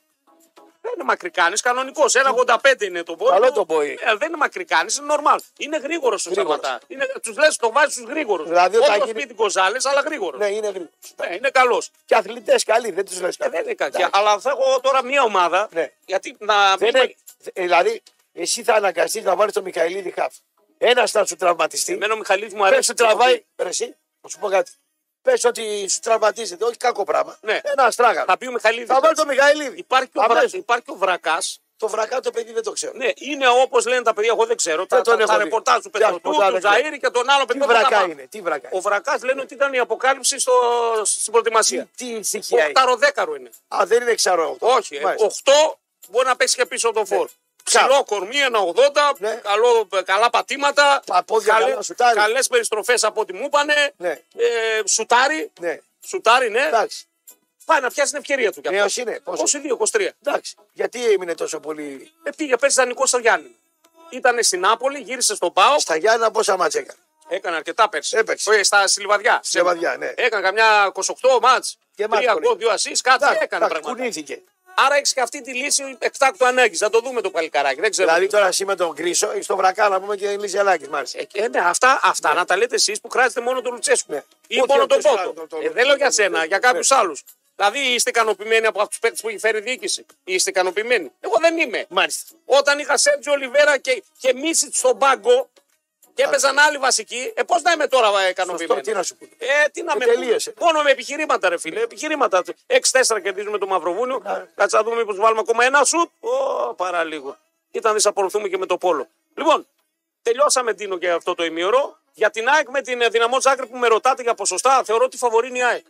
Δεν είναι μακρικάνης, κανονικός. ένα ογδόντα πέντε είναι το πόδι. Καλό το πόδι. Ε, δεν είναι μακρικάνης, είναι normal. Είναι γρήγορος ο Σαματά. Τους λες, το βάζεις τους γρήγορους. Δηλαδή, όπως γίνει... σπίτι Κοζάλες, αλλά γρήγορος. Ναι, είναι γρήγορος. Ναι, είναι καλός. Και αθλητές καλοί, δεν τους λες καλοί. Ε, δεν είναι κακοί. Αλλά θα έχω τώρα μία ομάδα. Ναι. Γιατί να... δεν είναι... Δηλαδή, εσύ θα αναγκαστείς να βάλεις τον Μιχαηλίδη χαφ. Ένας θα σου τραυματιστεί. Εμένα ο Μιχαηλίδης μου αρέσει. Πες, τραβάει... Εσύ, θα σου πω κάτι. Πες ότι σου τραυματίζεται, όχι κακό πράγμα. Ναι. Ένα αστράγαλο. Θα πει ο Μιχαηλίδη. Θα βάλει το Μιχαηλίδη. Υπάρχει ο, βρα... ο Βρακάς. Το Βρακά το παιδί δεν το ξέρω. Ναι, είναι όπως λένε τα παιδιά, εγώ δεν ξέρω. Δεν τα τα ρεπορτάζ του Πετροπούλου, του Ζαΐρη και των άλλων παιδιών. Τι Βρακά είναι, είναι, τι Βρακά. Ο Βρακάς λένε ότι ήταν η αποκάλυψη στο... στην προετοιμασία. Τι στοιχεία. οκτώ δέκα είναι. Α, δεν είναι εξαρρό. Όχι. οκτώ μπορεί να παίξει και πίσω από τον φόρ. Ψηλό κορμί, ένα ογδόντα, ναι. καλό, καλά πατήματα, καλέ, καλές περιστροφές από ό,τι μου είπανε, ναι. ε, σουτάρι, ναι. σουτάρι ναι. Εντάξει. Πάει να πιάσει την ευκαιρία του. Νέο είναι. Πόσο είκοσι δύο είκοσι τρία. Εντάξει. Γιατί έμεινε τόσο πολύ. Ε, πήγε πέρσι δανεικό στα Γιάννη. Ήταν στην Νάπολη, γύρισε στον ΠΑΟΚ. Στα Γιάννα πόσα μάτς έκανε. Έκανε αρκετά πέρσι. Έπαιξε. Στα Λιβαδιά. Στη Λιβαδιά, ναι. Έκανε καμιά είκοσι οκτώ μάτς. Και μάλιστα. Δύο ασίς, κάτι Τάκ, έκανε. Κουνήθηκε. Άρα έχει και αυτή τη λύση εκτάκτου ανάγκη. Να το δούμε το παλικάράκι. Δεν ξέρω. Δηλαδή τώρα εσύ με τον Γκρίσο έχει τον Βρακά να πούμε και η λύση Αλάκη. Ε, ναι, αυτά, αυτά ναι. Να τα λέτε εσεί που κράζετε μόνο τον Λουτσέσκου. Ναι. Ή όχι, μόνο όχι, τον Πότο. Το, το, ε, δεν λέω για σένα, ναι. Για κάποιου ναι. άλλου. Δηλαδή είστε ικανοποιημένοι από αυτού του παίκτε που έχει φέρει η διοίκηση. Είστε ικανοποιημένοι. Εγώ δεν είμαι. Μάλιστα. Όταν είχα Σέρτζιο Ολιβέρα και, και Μίσιτ στον πάγκο και έπαιζαν άλλοι βασικοί, ε, πώ να είμαι τώρα ικανοποιημένο. Τι να σου πω. Ε, τι να με τελείωσε. Μόνο με επιχειρήματα, ρε φίλε. Επιχειρήματα. έξι τέσσερα κερδίζουμε το Μαυροβούνιο. Κάτσε να δούμε μήπω βάλουμε ακόμα ένα σουτ. Ω, παρά λίγο. Ήταν δυσαπολουθούμε και με το Πόλο. Λοιπόν, τελειώσαμε Ντίνο και αυτό το ημίωρο. Για την ΑΕΚ με την Δυναμό Ζάγκρεμπ που με ρωτάτε για ποσοστά, θεωρώ ότι φαβορεί η ΑΕΚ.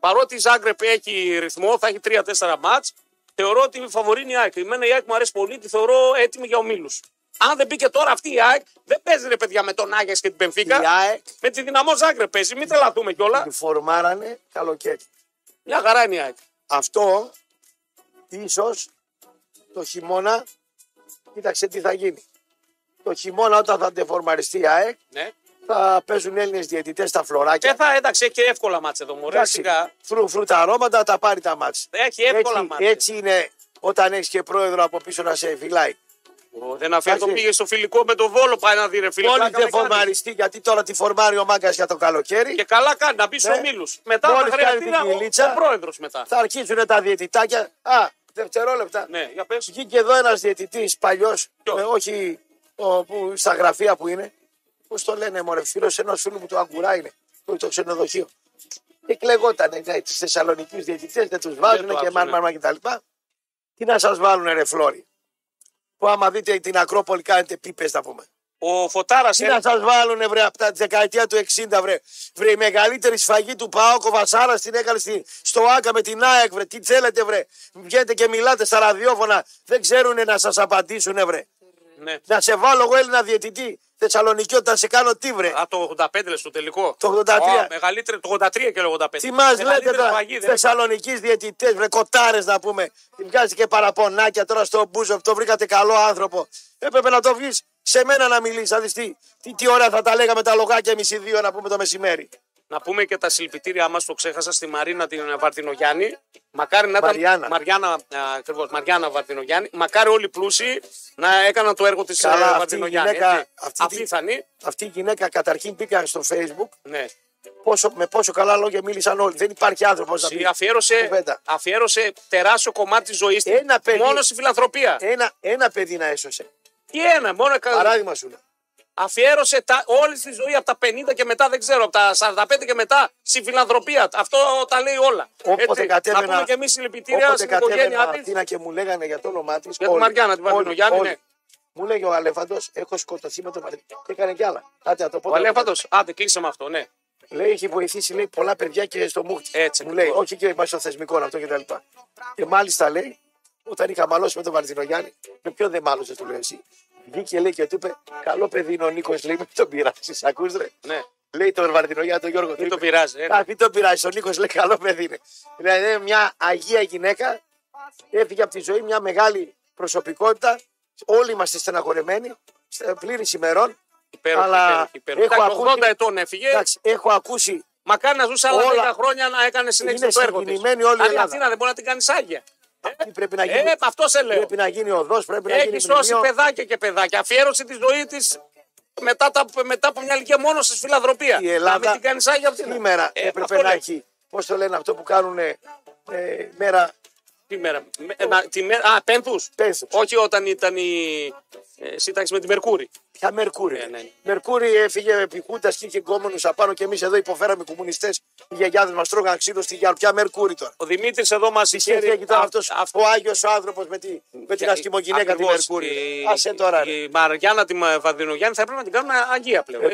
Παρότι η Ζάγκρεπ έχει ρυθμό, θα έχει τρία τέσσερα μάτς, θεωρώ ότι φαβορεί η ΑΕΚ. Εμένα η ΑΕΚ μου αρέσει πολύ, τη θεωρώ έτοιμη για ομίλους. Αν δεν μπήκε τώρα αυτή η ΑΕΚ, δεν παίζει ρε παιδιά με τον Άγιαξ και την Μπενφίκα. Η ΑΕΚ... Με τη Δυναμό Ζάγκρεμπ παίζει, μην τρελαθούμε κιόλα. Τη φορμάρανε καλοκαίρι. Μια χαρά είναι η ΑΕΚ. Αυτό ίσως το χειμώνα, κοίταξε τι θα γίνει. Το χειμώνα όταν θα αντεφορμαριστεί η ΑΕΚ. Ναι. Θα παίζουν Έλληνες διαιτητές στα φλωράκια. Και θα ένταξε και εύκολα μάτς εδώ μωρέ. Φρου, φρου τα αρώματα τα πάρει τα μάτς. Έχει εύκολα έτσι, μάτς. Έτσι είναι όταν έχεις και πρόεδρο από πίσω να σε φυλάει. Ο, δεν αφήνει το πήγε στο φιλικό με τον Βόλο πάει να δει ρε φίλε. Μόλις δεν φορμαριστεί γιατί τώρα τη φορμάρει ο μάγκας για το καλοκαίρι. Και καλά κάνει να μπει στους ναι. ομίλους. Μετά μόλις θα χρειαστεί να βγει ο πρόεδρος μετά. Θα αρχίζουν τα διαιτητάκια. Α, δευτερόλεπτα. Ναι, για πες. Βγήκε εδώ ένας διαιτητής παλιός, όχι στα γραφεία που είναι. Πώς το λένε, μωρέ, φίλος ενός φίλου μου του Αγκουρά είναι, το, το ξενοδοχείο. Και κλεγότανε τις Θεσσαλονικούς διαιτητές, δεν τους βάζουν δεν και μάρμα και τα λοιπά. Τι να σας βάλουνε ρε φλόρι, που άμα δείτε την Ακρόπολη κάνετε πίπες να πούμε. Ο Φωτάρας, τι ε... να σας βάλουνε βρε, από τα δεκαετία του εξήντα βρε, βρε, η μεγαλύτερη σφαγή του ΠΑΟΚ, ο Βασάρας την έκανε στη, στο Άκα με την ΑΕΚ βρε, τι θέλετε βρε, βγαίνετε και μιλάτε στα ραδιόφωνα, δεν ξέρουνε να σας απαντήσουνε βρε. Ναι. Να σε βάλω εγώ Έλληνα διαιτητή Θεσσαλονίκη όταν σε κάνω τι βρε. Α, το ογδόντα πέντε λες το τελικό. Το ογδόντα τρία. Oh, μεγαλύτερη, το ογδόντα τρία και το ογδόντα πέντε. Τι μας λέτε τώρα. Θεσσαλονικής διαιτητές βρε κοτάρες να πούμε. Βγάζει και παραπονάκια τώρα στο Μπούζο. Το βρήκατε καλό άνθρωπο. Έπρεπε να το βγεις σε μένα να μιλήσεις. Θα δεις τι, τι, τι ώρα θα τα λέγαμε τα λογάκια εμείς οι δύο να πούμε το μεσημέρι. Να πούμε και τα συλληπιτήριά μας, το ξέχασα, στη Μαρίνα την Βαρτινογιάννη. Μακάρι να ήταν. Μαριάννα. Μαριάννα, ακριβώς, Μαριάννα Βαρτινογιάννη. Μακάρι όλοι οι πλούσιοι να έκαναν το έργο της Βαρτινογιάννη. Απίθανη. Αυτή η γυναίκα καταρχήν πήγαν στο Facebook. Ναι. Πόσο, με πόσο καλά λόγια μίλησαν όλοι. Δεν υπάρχει άνθρωπος να πει. Αφιέρωσε, αφιέρωσε τεράστιο κομμάτι της ζωής της. Μόνο στη φιλανθρωπία. Ένα, ένα παιδί να έσωσε. Τι ένα, μόνο κα... Παράδειγμα σου λέω. Αφιέρωσε τα, όλη τη ζωή από τα πενήντα και μετά, δεν ξέρω, από τα σαράντα πέντε και μετά, στη φιλανθρωπία. Αυτό τα λέει όλα. Όποτε κατέβαινα. Να πούμε και εμείς συλληπιτήρια στην οικογένειά της. Αθήνα και μου λέγανε για το όνομά της. Για τη Μαριάννα, την Βαρτινογιάννη, ναι. Μου λέγε ο Αλέφαντος, έχω σκοτωθεί με τον Βαρτινογιάννη. Και έκανε κι άλλα. Άτε, το ο Αλέφαντος, άντε, κλείσε με αυτό, ναι. Λέει, έχει βοηθήσει λέει, πολλά παιδιά και στο Μούχτη. Έτσι, μου λέει, όχι και στο θεσμικό αυτό κτλ. Και, και μάλιστα λέει, όταν είχα μαλώσει με τον Βαρτινογιάννη, με ποιον δεν μάλωσε, του λέω εσύ. Βγήκε λέει και του είπε: καλό παιδί είναι ο Νίκος, λέει, μην τον πειράζει. Ακούς ρε. Ναι. Λέει τον Βαρτινογιάννη, τον Γιώργο. Μην τον πειράζει. Μην τον πειράζει. Ο Νίκος λέει: καλό παιδί είναι. Δηλαδή μια αγία γυναίκα έφυγε από τη ζωή, μια μεγάλη προσωπικότητα. Όλοι είμαστε στεναχωρεμένοι, πλήρης ημερών. Υπέροχη, αλλά υπέροχη, υπέροχη. Έχω ακούσει, ογδόντα ετών έφυγε. Εντάξει, έχω ακούσει. Μακάρι να ζούσε άλλα όλα... δέκα χρόνια να έκανε συνέχεια το έργο της. Αλλά Αθήνα δεν μπορεί να την κάνει άγια. Ε, πρέπει να γίνει, ε, αυτό σε λέω. Πρέπει να γίνει οδός, πρέπει να έχει γίνει. Έχει σώσει παιδάκια και παιδάκια. Αφιέρωσε τη ζωή της μετά, μετά από μια ηλικία μόνο στη φιλανθρωπία. Η Ελλάδα την κάνεις άγια αυτή. Σήμερα ε, έπρεπε να έχει. Πώς το λένε αυτό που κάνουν ε, μέρα. Τι μέρα. Το... Μα, τη μέρα α, πένθους. πένθους. Όχι όταν ήταν η ε, σύνταξη με τη Μερκούρη. Ποια Μερκούρη. Ε, ναι. Μερκούρη έφυγε επί χούντας και είχε γκόμενους απάνω και εμείς εδώ υποφέραμε κομμουνιστές. Οι γιαγιάδες μας τρώγαν ξύλο στη γιαλ. Ποια Μερκούρη τώρα. Ο Δημήτρης εδώ μας είχε. Αυτό ο Άγιος ο άνθρωπος με, τη, με την ασκημογυναίκα τη Μερκούρη. Η, Άσε τώρα. Η, η Μαριάννα τη Βαρδινογιάννη θα έπρεπε να την κάνουν αγία πλέον.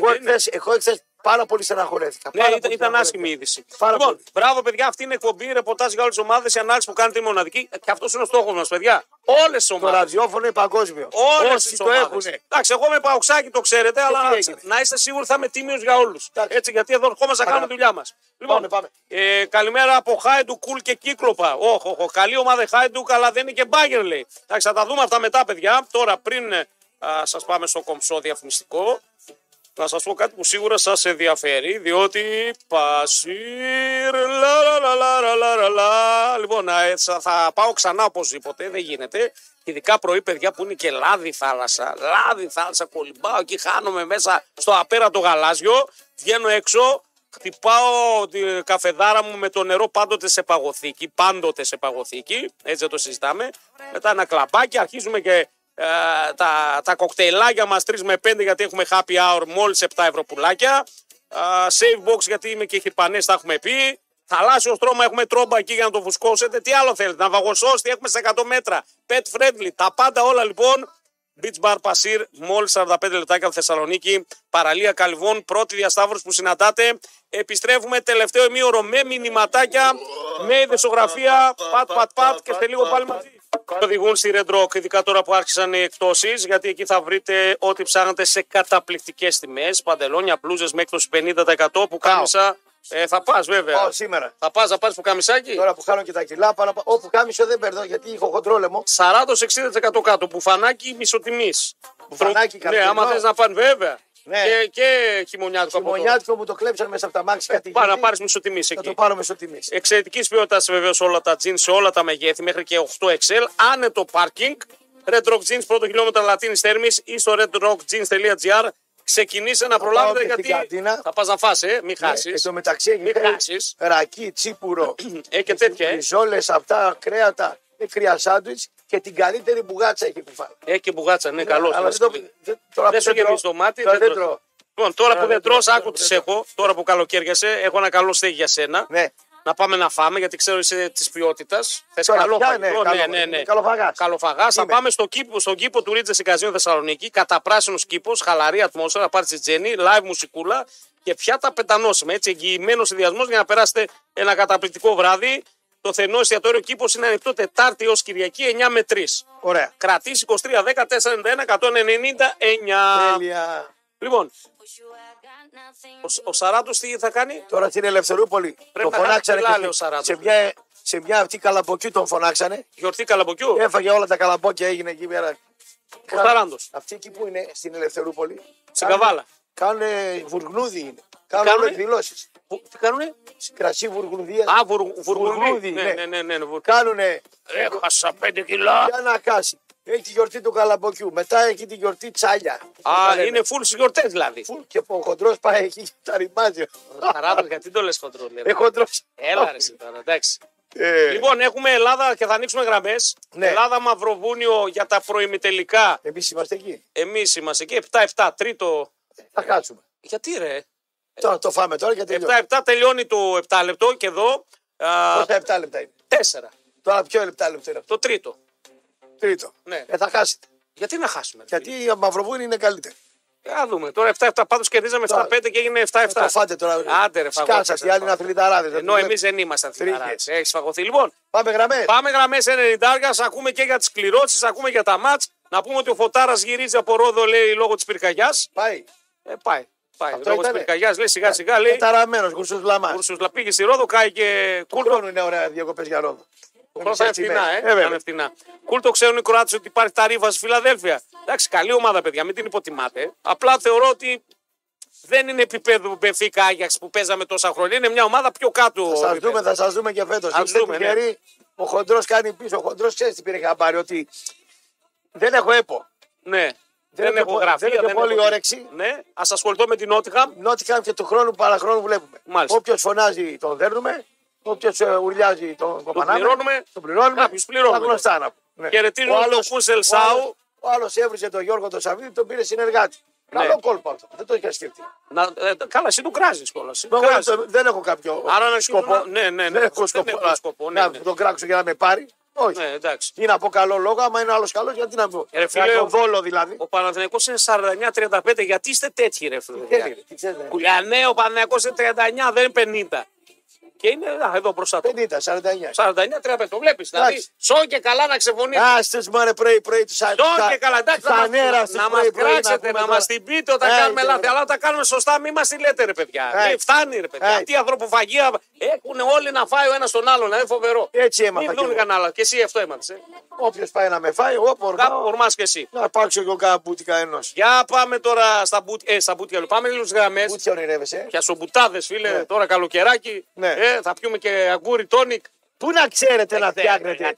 Εγώ χθες. Πάρα πολύ στεναχωρέθηκα. Ναι, ήταν, ήταν άσχημη είδηση. Πάρα λοιπόν, πολύ. Μπράβο, παιδιά, αυτή είναι εκπομπή, ρεπορτάζ για όλες τις ομάδες, η ανάλυση που κάνετε είναι μοναδική και αυτό είναι ο στόχος μας, παιδιά. Όλες τις ομάδες. Το ραδιόφωνο είναι παγκόσμιο. Όλες τις ομάδες το έχουν. Εντάξει, εγώ με παουξάκι το ξέρετε, αλλά να είστε σίγουροι θα είμαι τίμιος για όλους. Έτσι, γιατί εδώ ερχόμαστε να κάνουμε τη δουλειά μας. Λοιπόν, πάμε, πάμε. Ε, καλημέρα από Χάιντουκ, Κουλ και Κύκλοπα. Όχι, oh, oh, oh. Καλή ομάδα Χάιντουκ, αλλά δεν είναι και Μπάγκερ, λέει. Εντάξει, θα τα δούμε αυτά μετά, παιδιά. Τώρα, πριν σας πάμε στο κομψό διαφημιστικό, να σας πω κάτι που σίγουρα σας ενδιαφέρει, διότι Πασίρ, λα, λα, λα, λα, λα, λα. Λοιπόν, θα πάω ξανά οπωσδήποτε, δεν γίνεται. Ειδικά πρωί, παιδιά, που είναι και λάδι θάλασσα. Λάδι θάλασσα, κολυμπάω εκεί, χάνομαι μέσα στο απέραντο γαλάζιο, βγαίνω έξω, χτυπάω την καφεδάρα μου με το νερό πάντοτε σε παγωθήκη, πάντοτε σε παγωθήκη, έτσι δεν το συζητάμε. Μετά ένα κλαμπάκι, αρχίζουμε και... Uh, τα, τα κοκτέιλάκια μας τρεις με πέντε γιατί έχουμε happy hour μόλις επτά ευρώ πουλάκια. Uh, save box γιατί είμαι και χιρπανές, τα έχουμε πει. Θαλάσσιο στρώμα, έχουμε τρόμπα εκεί για να το φουσκώσετε. Τι άλλο θέλετε, να βαγοσώσετε, έχουμε σε εκατό μέτρα. Pet friendly, τα πάντα όλα λοιπόν. Beach Bar Πασίρ, μόλις σαράντα πέντε λεπτάκια από Θεσσαλονίκη. Παραλία Καλυβών, πρώτη διασταύρωση που συναντάτε. Επιστρέφουμε τελευταίο ημίωρο με μηνυματάκια, με ειδησογραφία. Πατ, πατ, πατ και σε λίγο πάλι μαζί. Οδηγούν στη Red Rock, ειδικά τώρα που άρχισαν οι εκπτώσεις, γιατί εκεί θα βρείτε ό,τι ψάχνετε σε καταπληκτικές τιμές. Παντελόνια, μπλούζες με έκπτωση πενήντα τοις εκατό που κάμισα. Ε, θα πας βέβαια. Πάω σήμερα. Θα πας, θα πας που καμισάκι. Τώρα που χάνω και τα κιλά, πάνω, όπου κάμισο δεν παίρνω γιατί έχω χοντρόλεμο. σαράντα με εξήντα τοις εκατό κάτω. Μπουφανάκι μισοτιμής. Μπουφανάκι κάτω. Ναι, άμα θες να πάνε βέβαια. Ναι. Και, και χειμωνιάτικο. Χειμωνιάτικο μου το κλέψαν μέσα από τα μάξια. Κάτι Πά, να πάρεις μισοτιμής εκεί. Θα το πάρω μισοτιμής. Εξαιρετικής ποιότητας βεβαίως όλα τα τζιν σε όλα τα μεγέθη μέχρι και οκτώ εξ ελ. Άνετο πάρκινγκ. Red Rock Jeans, πρώτο χιλιόμετρο Λατίνης Θέρμης ή στο ρεντ ροκ τζινς τελεία τζι αρ. Ξεκινήσε να προλάβετε γιατί θα πας να φας, ε, μην χάσεις. Εν τω μεταξύ έχει ρακί, τσίπουρο, ριζόλες, αυτά, κρέατα, κρύα σάντουιτς και την καλύτερη μπουγάτσα έχει που φάει. Έχει και μπουγάτσα, ναι, καλώς. Αλλά δεν σου γεμίζει το μάτι, δεν τρώω. Λοιπόν, τώρα που δεν τρως, άκου τις έχω, τώρα που καλοκαίριασε, έχω ένα καλό στέγη για σένα. Να πάμε να φάμε, γιατί ξέρω είσαι της ποιότητας. Θες καλό φαγητό, ναι, ναι, ναι. Καλοφαγάς. Θα πάμε στο κήπο, στον κήπο του Ρίτζες Καζίνο Θεσσαλονίκη. Καταπράσινος κήπος, χαλαρή ατμόσφαιρα, να πάρεις τη τζέννη, live μουσικούλα και πιάτα πεντανόσημα. Έτσι, εγγυημένος συνδυασμός για να περάσετε ένα καταπληκτικό βράδυ. Το θερινό εστιατόριο κήπος είναι ανοιχτό Τετάρτη έως Κυριακή εννιά με τρεις. Ωραία. Κρατήσεις είκοσι τρία δέκα τέσσερα ενενήντα ένα εκατόν ενενήντα εννιά. Τέλεια. Λοιπόν. Ο Σαράντος τι θα κάνει. Τώρα στην Ελευθερούπολη. Πρέπει το φωνάξανε και ο Σαράντος. Σε μια, σε μια αυτή καλαμποκιού τον φωνάξανε. Γιορτή καλαμποκιού. Έφαγε όλα τα καλαμπόκια, έγινε εκεί πέρα. Ο Σαράντος. Αυτή εκεί που είναι στην Ελευθερούπολη. Στην Καβάλα. Κάνουν βουργνούδι είναι. Κάνουν εκδηλώσεις. Τι κάνουνε. Κρασί βουργνουδία. Α, βουρ, βουργνούδι. Ναι, ναι, ναι. ναι, ναι. Κάνουνε. Έχασα πέντε κιλά. Για να κάσει. Έχει τη γιορτή του καλαμποκιού. Μετά έχει τη γιορτή τσάλια. Α, είναι φουλ στις γιορτές δηλαδή. Φουλ και ο χοντρός πάει εκεί και τα ρημάζει. Χαράδος, γιατί το λες χοντρό. Ε, χοντρός. Έλα ρε εσύ τώρα, εντάξει. Ε. Λοιπόν, έχουμε Ελλάδα και θα ανοίξουμε γραμμές. Ναι. Ελλάδα Μαυροβούνιο για τα προημιτελικά. Εμείς είμαστε εκεί. Εμείς είμαστε εκεί. επτά επτά, τρίτο. Θα κάτσουμε. Γιατί ρε. Τώρα το φάμε τώρα γιατί. επτά επτά τελειώνει το επτά λεπτό και εδώ. Πόσα επτά λεπτά είναι. τέσσερα. Τώρα ποιο επτά λεπτό είναι. Το τρίτο. Τρίτο. Ναι. Ε, θα χάσετε. Γιατί να χάσουμε. Γιατί η Μαυροβούνη είναι καλύτερη. Α, δούμε. Τώρα επτά επτά πάντως κερδίζαμε επτά πέντε και έγινε επτά επτά. Το φάτε τώρα. Άντε ρε φαγωθεί. Σκάσα, οι άλλοι είναι αθληταράδες. Ενώ εμείς δεν είμαστε αθληταράδες. Έχεις φαγωθεί. Λοιπόν, πάμε γραμμές. Πάμε γραμμές ενενήντα. Ακούμε και για τις κληρώσεις, ακούμε για τα μάτς. Να πούμε ότι ο Φωτάρας γυρίζει από Ρόδο, λέει, λόγω της πυρκαγιάς. Πάει. Ε, πάει. Πάει. Αυτό λόγω της πυρκαγιάς, λέει σιγά σιγά. Ταραγμένος, Κουρσούς Λαμά. Κουρσούς Λαμά πήγε στη Ρόδο, κάει και κούρτο. Είναι ωραία διακοπές για Ρόδο. Τώρα θα είναι φτηνά, ε. ε, ε φτηνά. Κουλ το ξέρουν οι Κροάτες ότι υπάρχει τα Ρίβα στη Φιλαδέλφια. Εντάξει, καλή ομάδα, παιδιά, μην την υποτιμάτε. Απλά θεωρώ ότι δεν είναι επίπεδο Μπενφίκα Άγιαξ που παίζαμε τόσα χρόνια. Είναι μια ομάδα πιο κάτω. Θα σας δούμε, θα σας δούμε και φέτος. Αν δούμε, ναι. Ο χοντρός κάνει πίσω. Ο χοντρός ξέρει τι πήρε χαμπάρι, ότι δεν έχω έπο. Ναι. Δεν, δεν έχω γραφεία, δεν έχω πολύ όρεξη. Ναι, ας ασχοληθώ με την Νότιχαμ. Νότιχαμ και του χρόνου παραχρόνου βλέπουμε. Όποιος φωνάζει τον δέρνουμε. Όποιος ουρλιάζει τον κοπανάμε, τον πληρώνουμε, κάποιους πληρώνουμε. Τα γνωστά να πούμε. Χαιρετίζουν τον Κούσελ Σάου. Ο άλλος έβριζε τον Γιώργο τον Σαββίδη, τον πήρε συνεργάτη. Ναι. Καλό κόλπο αυτό, δεν το είχα σκεφτεί. Να, ε, καλά, εσύ του κράζεις κιόλας. Δεν έχω κάποιο Άρα, σκοπό. Να... Ναι, ναι, ναι, δεν έχω σκοπό, δεν έχω σκοπό ναι, ναι. να τον κράξω για να με πάρει. Όχι. Ναι, ή να πω καλό λόγο, άμα είναι άλλο καλό, γιατί να πω. Ρε φίλε, ο Βόλο δηλαδή. Ο Παναθηναϊκός είναι σαράντα εννιά τριάντα πέντε, γιατί είστε τέτοιοι ρε φίλε. Κουλιανέ, ο Παναθηναϊκός είναι τριάντα εννιά, δεν είναι πενήντα. Και είναι α, εδώ μπροστά του. πενήντα, σαράντα εννιά. σαράντα εννιά, τριάντα πέντε. Το βλέπει. Δηλαδή, σόν και καλά να ξεφωνείτε. Άστε μωρέ πρωί-πρωί του άλλου. Σόν και καλά, εντάξει. Να μα κράξετε, να μα την πείτε όταν κάνουμε λάθη. Αλλά όταν κάνουμε σωστά, μην μα τη λέτε ρε παιδιά. Μην φτάνει ρε παιδιά. Αυτή η ανθρωποφαγία έχουν όλοι να φάει ο ένα τον άλλον. Είναι φοβερό. Έτσι έμαθα. Μην κανάλα. Και εσύ αυτό έμαθα. Όποιο πάει να με φάει, εγώ πορμά και εσύ. Να πάξω εγώ κάνα μπουτικά ενό. Για πάμε τώρα στα μπουτια. Πάμε λίγο στι γραμμέ. Για σομπουτάδε φίλε τώρα καλοκαιράκι. Ε, θα πιούμε και αγκούρι τόνικ. Πού να ξέρετε να φτιάχνετε.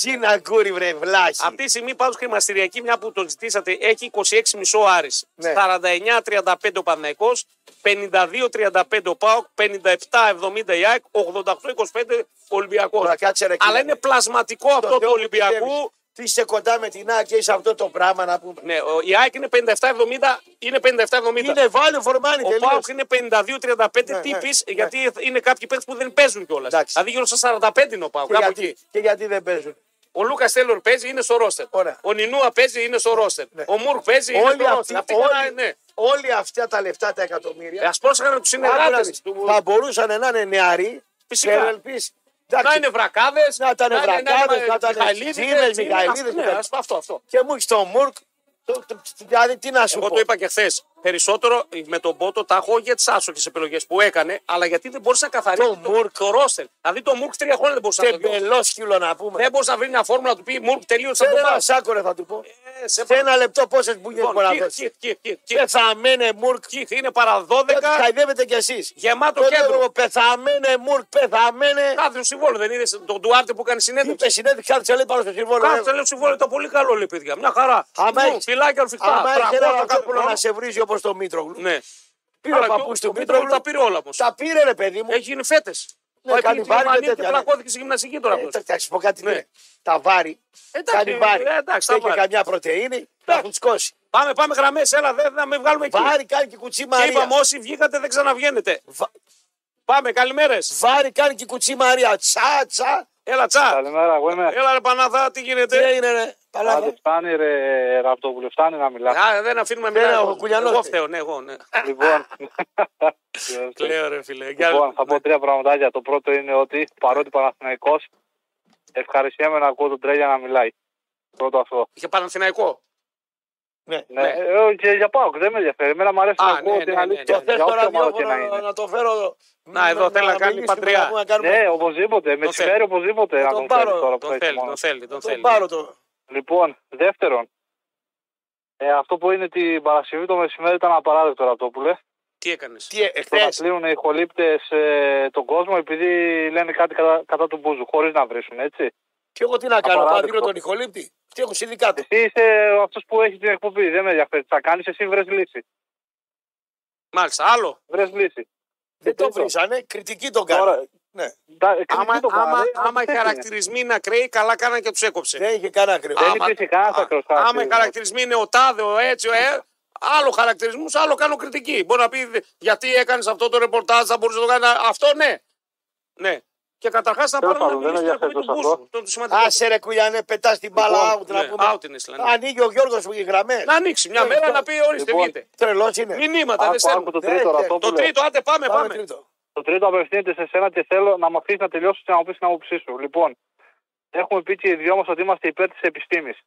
Τι να αγκούρι, βρε βλάχη. Αυτή τη στιγμή πάνω κρεμαστηριακή, μια που το ζητήσατε, έχει είκοσι έξι κόμμα πέντε Άρης. Ναι. σαράντα εννιά τριάντα πέντε ο Παναθηναϊκός, πενήντα δύο τριάντα πέντε ο ΠΑΟΚ, πενήντα επτά εβδομήντα η ΑΕΚ, ογδόντα οκτώ είκοσι πέντε ο Ολυμπιακός. Αλλά είναι πλασματικό το αυτό του Ολυμπιακού. Τι είσαι κοντά με την ΑΕΚ και είσαι αυτό το πράγμα να πούμε. Ναι, η ΑΕΚ είναι πενήντα επτά εβδομήντα. Είναι πενήντα επτά εβδομήντα. Είναι βάλει ο Φορμάνι. Ο ΠΑΟΚ είναι πενήντα δύο τριάντα πέντε. Ναι, τι πεις, ναι, γιατί ναι. είναι κάποιοι παίκτες που δεν παίζουν κιόλας. Δηλαδή γύρω στα σαράντα πέντε είναι ο ΠΑΟΚ. Και, γιατί, και γιατί δεν παίζουν. Ο Λούκα Τέιλορ παίζει, είναι στο ρόστερ. Ωραία. Ο Νινούα παίζει, είναι στο ρόστερ. Ναι. Ο Μουρκ παίζει, είναι όλοι στο ρόστερ. Όλοι αυτά τα λεφτά τα εκατομμύρια. Ας πρόσεχαν τους συνεργάτες. Θα μπορούσαν να είναι νεαροί. Φυσικά. Να είναι βρακάδες, να ήταν βρακάδες, να ήταν Μιχαηλίδες, Μιχαηλίδες. Αυτό, αυτό. Και μου έχεις τον Μουρκ, δηλαδή τι να σου πω. Εγώ το είπα και χθες. Περισσότερο με τον Πότο τα έχω για τις άσοχες επιλογές που έκανε, αλλά γιατί δεν μπορούσε να καθαρίσει το ρόστερ. Δηλαδή το Μουρκ τρία χρόνια δεν μπορούσε να βρει. Τελόσκυλο να πούμε. Δεν μπορούσε να βρει μια φόρμουλα να του πει Μουρκ τελείωσε από πάνω. Σάκορε θα του πω. Σε ένα λεπτό πόσες μπουγιές μπορεί να δώσει. Πεθαμένε Μουρκ. Είναι παρά δώδεκα. Χαϊδεύετε κι εσείς. Γεμάτο κέντρο. Πεθαμένε Μουρκ, πεθαμένε. Κάθε συμβόλαιο δεν είδε τον Ντουάρτε που κάνει συνέντευξη. Συνέντευξη κάθε λέει πάνω στο συμβόλαιο. Κάθε λέει συμβόλαιο το πολύ καλό λέει παιδιά. Μια χαρά. Φυλάκια ορφικτά. Να σε βρίζει όπω. Στο Μήτρογλου. Ναι. Πήρε ο παππούς του Μήτρογλου. Τα πήρε όλα όμως. Τα πήρε ρε παιδί μου. Έχει γίνει φέτες. Ναι, κάνει βάρη και πλακώθηκε στη γυμναστική τώρα. Θα σου πω κάτι. Ναι. Ναι. Τα βάρη. Κάνει βάρη. Έχει και καμιά πρωτεΐνη. Θα έχουν σκώσει. Πάμε, πάμε γραμμές. Έλα, δεν θα με βγάλουμε εκεί. Βάρη κάνει και κουτσί Μαρία. Και είπαμε όσοι βγήκατε δεν ξαναβγαίνετε. Βα... Πάμε, καλημέρες. Βάρη κάνει και κουτσί Μαρία. Τσα, τσα. Έλα, τσα. Καλημέρα, εγώ είμαι. Έλα, ρε Πανάθα, τι γίνεται. Τι έγινε, ρε. Άντε, φτάνει, ρε Ραπτόπουλε, φτάνει να μιλάτε. Α, δεν αφήνουμε μιλάτε. Εγώ, εγώ φταίω, ναι, εγώ, ναι. Λοιπόν. Κλαίω, ρε φίλε. Λοιπόν, θα πω τρία πραγματάκια. Το πρώτο είναι ότι παρότι Παναθηναϊκός, ευχαριστιέμαι να ακούω τον Τρέλια να μιλάει. Πρώτο αυτό. Για Παναθηναϊκό. Ναι, ναι. ναι. Ε, και για ΠΑΟΚ δεν με ενδιαφέρει. Εμένα μου αρέσει Α, να ακούω ναι, ναι, ναι, ναι, ναι. Το θες τώρα να, να το φέρω. Να εδώ θέλει να, να κάνει πατριά. Ναι, οπωσδήποτε. Με συμφέρει οπωσδήποτε να τον φέρει τώρα. Τον θέλει, τον θέλει. Λοιπόν, δεύτερον, ε, αυτό που είναι την Παρασκευή το μεσημέρι ήταν απαράδεκτο, Ραπτόπουλε. Τι έκανες? Τι έκανες? Πλύνουν οι χολύπτες ε, τον κόσμο επειδή λένε κάτι κατά, κατά του μπούζου, χωρίς να βρίσουν, έτσι. Και εγώ τι να κάνω, θα δίνω τον ηχολήπτη. Τι έχω συνδικάτο. Εσύ είσαι αυτός που έχει την εκπομπή, δεν με ενδιαφέρει. Θα κάνεις εσύ, βρες λύση. Μάλιστα, άλλο. Βρες λύση. Δεν το βρίσανε, κριτική τον κάνανε. Ναι. Τα, άμα άμα, άμα οι χαρακτηρισμοί είναι ακραίοι, καλά κάνανε και τους έκοψε. Δεν είχε κανένα ακραίο. Άμα οι χαρακτηρισμοί είναι ο τάδε, ο έτσι, ο ε, άλλο χαρακτηρισμούς, άλλο κάνω κριτική. Μπορεί να πει γιατί έκανες αυτό το ρεπορτάζ, θα μπορούσε να το κάνει αυτό, ναι. Ναι. Και καταρχάς να πάρουμε να μιλήσουμε για το μπούσου. Άσε ρε κουλιανέ, πετάς την μπάλα out να πούμε. Ανοίγει ο Γιώργος που γραμμές. Να ανοίξει μια μέρα να πει ορίστε βγείτε. Τρελός είναι. Μηνύματα δεν στέλνουν. Το τρίτο, άντε πάμε, πάμε. Το τρίτο απευθύνεται σε σένα και θέλω να μ' αφήσεις να τελειώσεις και να μου πεις την άποψή σου. Λοιπόν, έχουμε πει και οι δυο μας ότι είμαστε υπέρ της επιστήμης.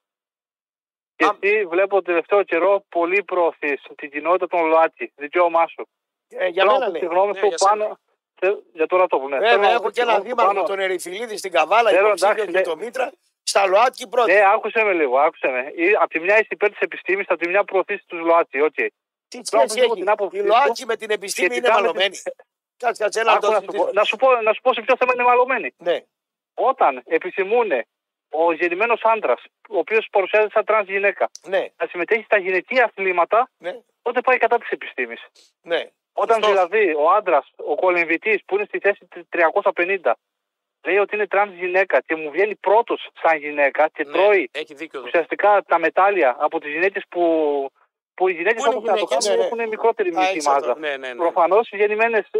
Και Α... εσύ βλέπω τελευταίο καιρό πολύ προωθείς την κοινότητα των ΛΟΑΤΚΙ, δικαίωμά σου. Ε, για μένα λέει. Ναι, για, πάνω... Θε... για τώρα το που ναι. Βέβαια, έχω και ένα δήμαρχο πάνω... τον Ερυφιλίδη στην Καβάλα, θέλω, εντάξει, και ναι. το Μήτρα. Στα ΛΟΑΤΚΙ πρώτα. Ναι, άκουσε με λίγο, άκουσε με. Απ' τη μια είσαι υπέρ της επιστήμης, απ' τη μια προωθείς τους ΛΟΑΤΚΙ. Okay. Τι σχέση έχει. Οι ΛΟΑΤΚΙ με την επιστήμη είναι μαλωμένοι. Κάτσε, κάτσε, να, το... να, σου πω, να, σου πω, να σου πω σε ποιο θέμα είναι μαλωμένοι. Ναι. Όταν επιθυμούν ο γεννημένος άντρας, ο οποίος παρουσιάζεται σαν τρανς γυναίκα, ναι. να συμμετέχει στα γυναικεία αθλήματα, ναι. τότε πάει κατά της επιστήμης. Ναι. Όταν Ωστός. δηλαδή ο άντρας, ο κολυμβητής που είναι στη θέση τριακόσια πενήντα, λέει ότι είναι τρανς γυναίκα και μου βγαίνει πρώτος σαν γυναίκα και ναι. τρώει ουσιαστικά τα μετάλλια από τις γυναίκες που... που οι γυναίκες που να το κάνουν ναι, έχουν μικρότερη μυϊκή μάζα. Ναι, ναι, ναι. Προφανώς οι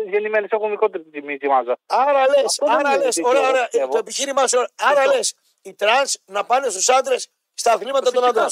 γεννημένες έχουν μικρότερη μυϊκή μάζα. Άρα λες, άρα λες, το επιχείρημά σου, άρα λες, οι τρανς να πάνε στους άντρες στα αθλήματα των αντρών.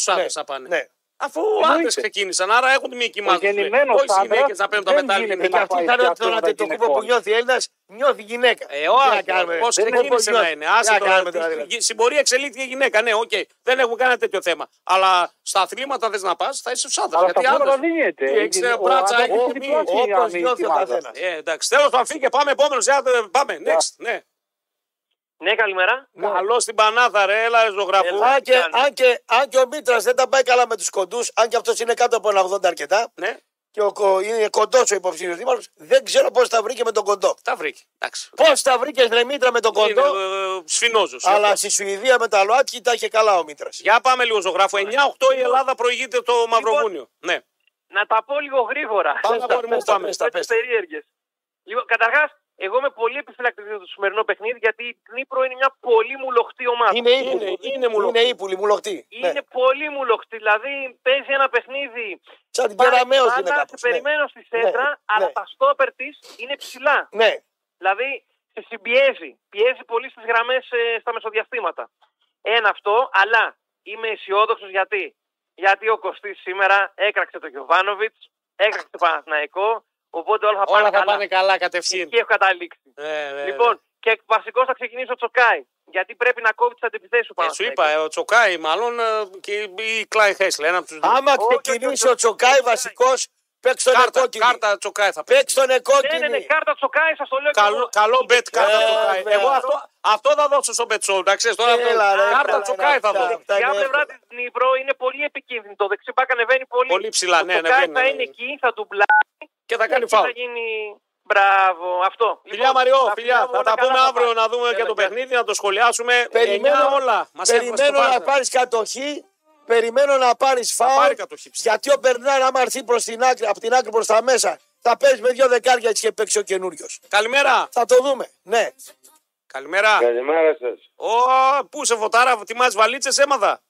Ναι. Ναι. Αφού άντρες ξεκίνησαν, άρα έχουν μία κοιμάδα. Όχι γυναίκες να παίρνουν τα μετάλλια. Και αυτή θα είναι το κούπο που νιώθει Έλληνας, νιώθει γυναίκα. Ε, όχι, πώς ξεκίνησε να είναι. Άσε το. Συμπορία εξελίχθηκε γυναίκα, ναι, οκ. Δεν έχουμε κανένα τέτοιο θέμα. Αλλά στα αθλήματα θες να πας, θα είσαι στους άντρες. Γιατί άντρες. Έχεις πράτσα, έχεις μία. Όπως νιώθει ο καθένας. Εντάξει, τέλος πάντων, φύγε, πάμε επόμενος. Πάμε, next. Ναι, καλημέρα. Καλό στην Πανάθα, ρε, έλα, ζωγραφού. Αν και, αν και, αν και ο Μήτρας δεν τα πάει καλά με τους κοντούς, αν και αυτός είναι κάτω από ογδόντα αρκετά. Ναι. Και ο, είναι κοντός ο υποψήφιος δήμαρχος, δεν ξέρω πώς τα βρήκε με τον κοντό. Τα βρήκε. Πώς τα βρήκε, ρε Μήτρα, με τον κοντό. Ε, Σφινόζος. Αλλά στη Σουηδία με τα ΛΟΑΤΚΙ τα είχε καλά ο Μήτρας. Για πάμε λίγο, ζωγράφο. εννιά οκτώ η Ελλάδα προηγείται το Μαυροβούνιο. Ναι. Να τα πω λίγο γρήγορα. Πάμε στα περίεργες. Καταρχάς. Εγώ είμαι πολύ επιφυλακτικό για το σημερινό παιχνίδι, γιατί η Ντνίπρο είναι μια πολύ μουλοχτή ομάδα. Είναι ύπουλη, είναι, είναι, μουλοχτή. είναι ύπουλη, μουλοχτή. Είναι ναι. πολύ μουλοχτή, δηλαδή παίζει ένα παιχνίδι. Σαν την Κεραμέως είναι κάπως. Ναι. Περιμένω στη σέντρα, ναι. αλλά ναι. τα στόπερ της είναι ψηλά. Ναι. Δηλαδή σε συμπιέζει, πιέζει πολύ στις γραμμές ε, στα μεσοδιαστήματα. Ένα αυτό, αλλά είμαι αισιόδοξος γιατί. Γιατί ο Κωστής σήμερα έκραξε τον Γιοβάνοβιτς, έκραξε τον Παναθηναϊκό. Οπότε όλα θα όλα πάνε, θα καλά. πάνε καλά κατευθείαν. Και έχω καταλήξει. Ε, ε, λοιπόν, ε, και βασικώς θα ξεκινήσω ο Τσοκάι. Γιατί πρέπει να κόβει τις αντιπιθέσεις σου πάνω. Ε, σου είπα, ο Τσοκάι μάλλον και η Κλάι Χέσλε. Άμα ξεκινήσει ο Τσοκάι, βασικώς παίξει τον εκόκκινη. Κάρτα Τσοκάι θα παίξει. Τον εκόκκινη. Ναι, ναι, κάρτα Τσοκάι, σας το λέω. Καλό, καλό μπετ, κάρτα Τσοκάι. Εγώ αυτό θα δώσω στο μπετσόλ. Κάρτα Τσοκάι θα δώσω. Για πλευρά τη Νύπρο είναι πολύ επικίνδυνη. Το δεξιμπά ανεβαίνει πολύ ψηλά. Το Τσοκάι θα είναι εκεί, θα του πλάει. Και θα κάνει φάουλ. Γίνει... Μπράβο, αυτό. Φιλιά λοιπόν, Μαριό, θα φιλιά. Θα τα πούμε αύριο να δούμε για το παιχνίδι, να το σχολιάσουμε. Περιμένω ε, όλα. Μας περιμένω να πάρεις κατοχή, περιμένω να πάρεις φάουλ. Πάρει γιατί ο Μπερνάρ, άμα έρθει προς την άκρη, από την άκρη προς τα μέσα, θα παίζει με δύο δεκάρια και παίξει ο καινούριος. Καλημέρα. Θα το δούμε. Ναι. Καλημέρα. Καλημέρα σας. Ω, πού σε φωτάρα, τιμάς βαλίτσες, έμαθα.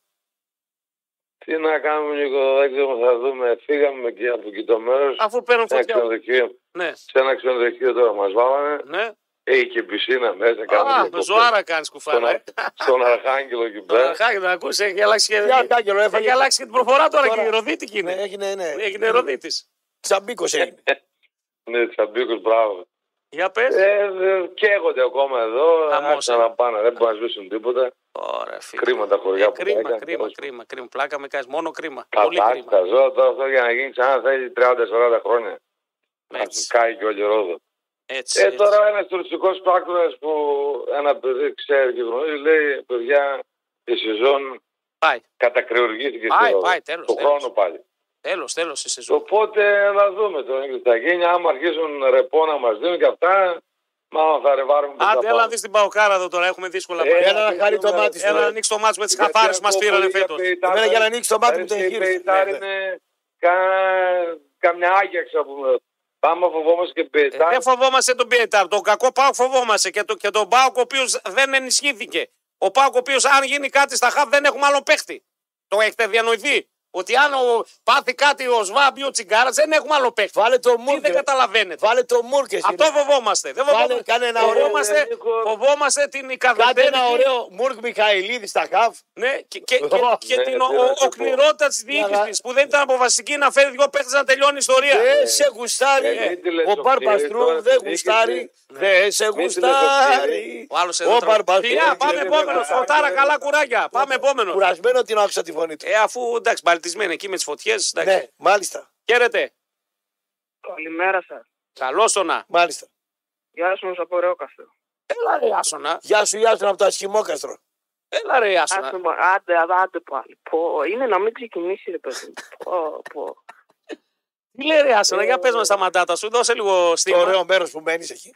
Τι να κάνουμε, Νικολάκη, θα δούμε. Φύγαμε και από εκεί το μέρος. Αφού παίρνουν φωτιά. Ναι. Σε ένα ξενοδοχείο τώρα μας βάλανε. Ναι. Έχει και πισίνα μέσα. Α, με ζωάρα κάνεις κουφάνα. Στον, στον Αρχάγγελο εκεί πέρα. Στον Αρχάγγελο, να ακούσεις, έχει αλλάξει και, έχει αλλάξει και την προφορά τώρα και η Ροδίτικη είναι. Έγινε, ναι. Έγινε Ροδίτης. Τσαμπίκος έγινε. Ναι, Τσαμπίκος, μπράβο. Για πες. Ε, καίγονται ακόμα εδώ. Άρχισαν να πάνε, δεν μπορούν να σβήσουν τίποτα. Ωραία, κρίμα τα χωριά ε, που κρίμα, έκαν, κρίμα, κρίμα, κρίμα. Πλάκα με κάνεις, μόνο κρίμα. Κατάξει τα ζώα τώρα αυτό για να γίνει ξανά θέλει τριάντα σαράντα χρόνια. Έτσι. Να κάει και όλη Ρόδο. Έτσι, ε, έτσι. Τώρα ένας τουριστικός πράκτορας που ένα παιδί ξέρει και γνωρίζει λέει παιδιά η σεζόν πάει. Κατακριουργήθηκε πάει, στη Ρόδο. Πάει, τέλος, το τέλος. Χρόνο πάλι. Τέλος, τέλος η σεζόν. Οπότε να δούμε το Ίγκλης θα γίνει. Άμα αρχίσουν ρεπό να μας δίνουν και αυτά. Μα θα ρεβάρουμε. Άντε, έλα να δεις την Παοκάρα εδώ τώρα. Έχουμε δύσκολα πράγματα. Έλα, έλα να χάρει το μάτι. Έλα να ανοίξει το μάτι με τις χαφάρες που μας πήρανε φέτος. Εμένα για να ανοίξει το μάτι που τον γύρισε. Μπεϊτάρ είναι καμιά Άγιαξ να πούμε. Πάμε, φοβόμαστε και Μπεϊτάρ. Δεν φοβόμαστε τον Μπεϊτάρ. Τον κακό ΠΑΟΚ φοβόμαστε. Και τον ΠΑΟΚ ο οποίος δεν ενισχύθηκε. Ο ΠΑΟΚ ο οποίος αν γίνει κάτι στα χαφ δεν έχουμε άλλο παίχτη. Το έχετε διανοηθεί. Ότι αν ο, πάθει κάτι ο Σβάμπι ο Τσιγκάρας δεν έχουμε άλλο παίχτη. Βάλε το Μούρκες. Δεν καταλαβαίνετε. Βάλε το Μούρκες. Αυτό φοβόμαστε. Δεν φοβόμαστε. Κάνε ένα ωραίο, φοβόμαστε, ε, φοβόμαστε την ικανότητα. Κάνε ένα ωραίο Μουρκ Μιχαηλίδη στα χαφ. Ναι, και, και, και, και ναι, την οκνηρότητα τη διοίκηση που δεν ήταν αποφασιστική να φέρει δύο παίχτες να τελειώνει η ιστορία. Δεν σε γουστάρει. Ο Μπαρμπαστρού δεν γουστάρει. Δεν σε γουστάρει. Ο Μπαρμπαστρού. Πάμε επόμενο. Φωτάρα, καλά κουράγια. Πάμε επόμενο. Κουρασμένο την άκουσα τη φωνή του. Αφού εντάξει, εκεί με τις φωτιές. Ναι, μάλιστα. Χαίρετε. Καλημέρα σας. Καλώς όνα. Μάλιστα. Γεια σου από Ρεόκαστρο. Έλα ρε Άσονα. Γεια σου Άσονα από το Ασχημόκαστρο. Έλα ρε Άσονα. Άντε, άντε πάλι. Πω, είναι να μην ξεκινήσει ρε παιδί. Πω, πω. Τι λέει ρε Άσονα, για πες μας τα μαντάτα σου. Δώσε λίγο στήμα. Ωραίο μέρος που μένεις εκεί.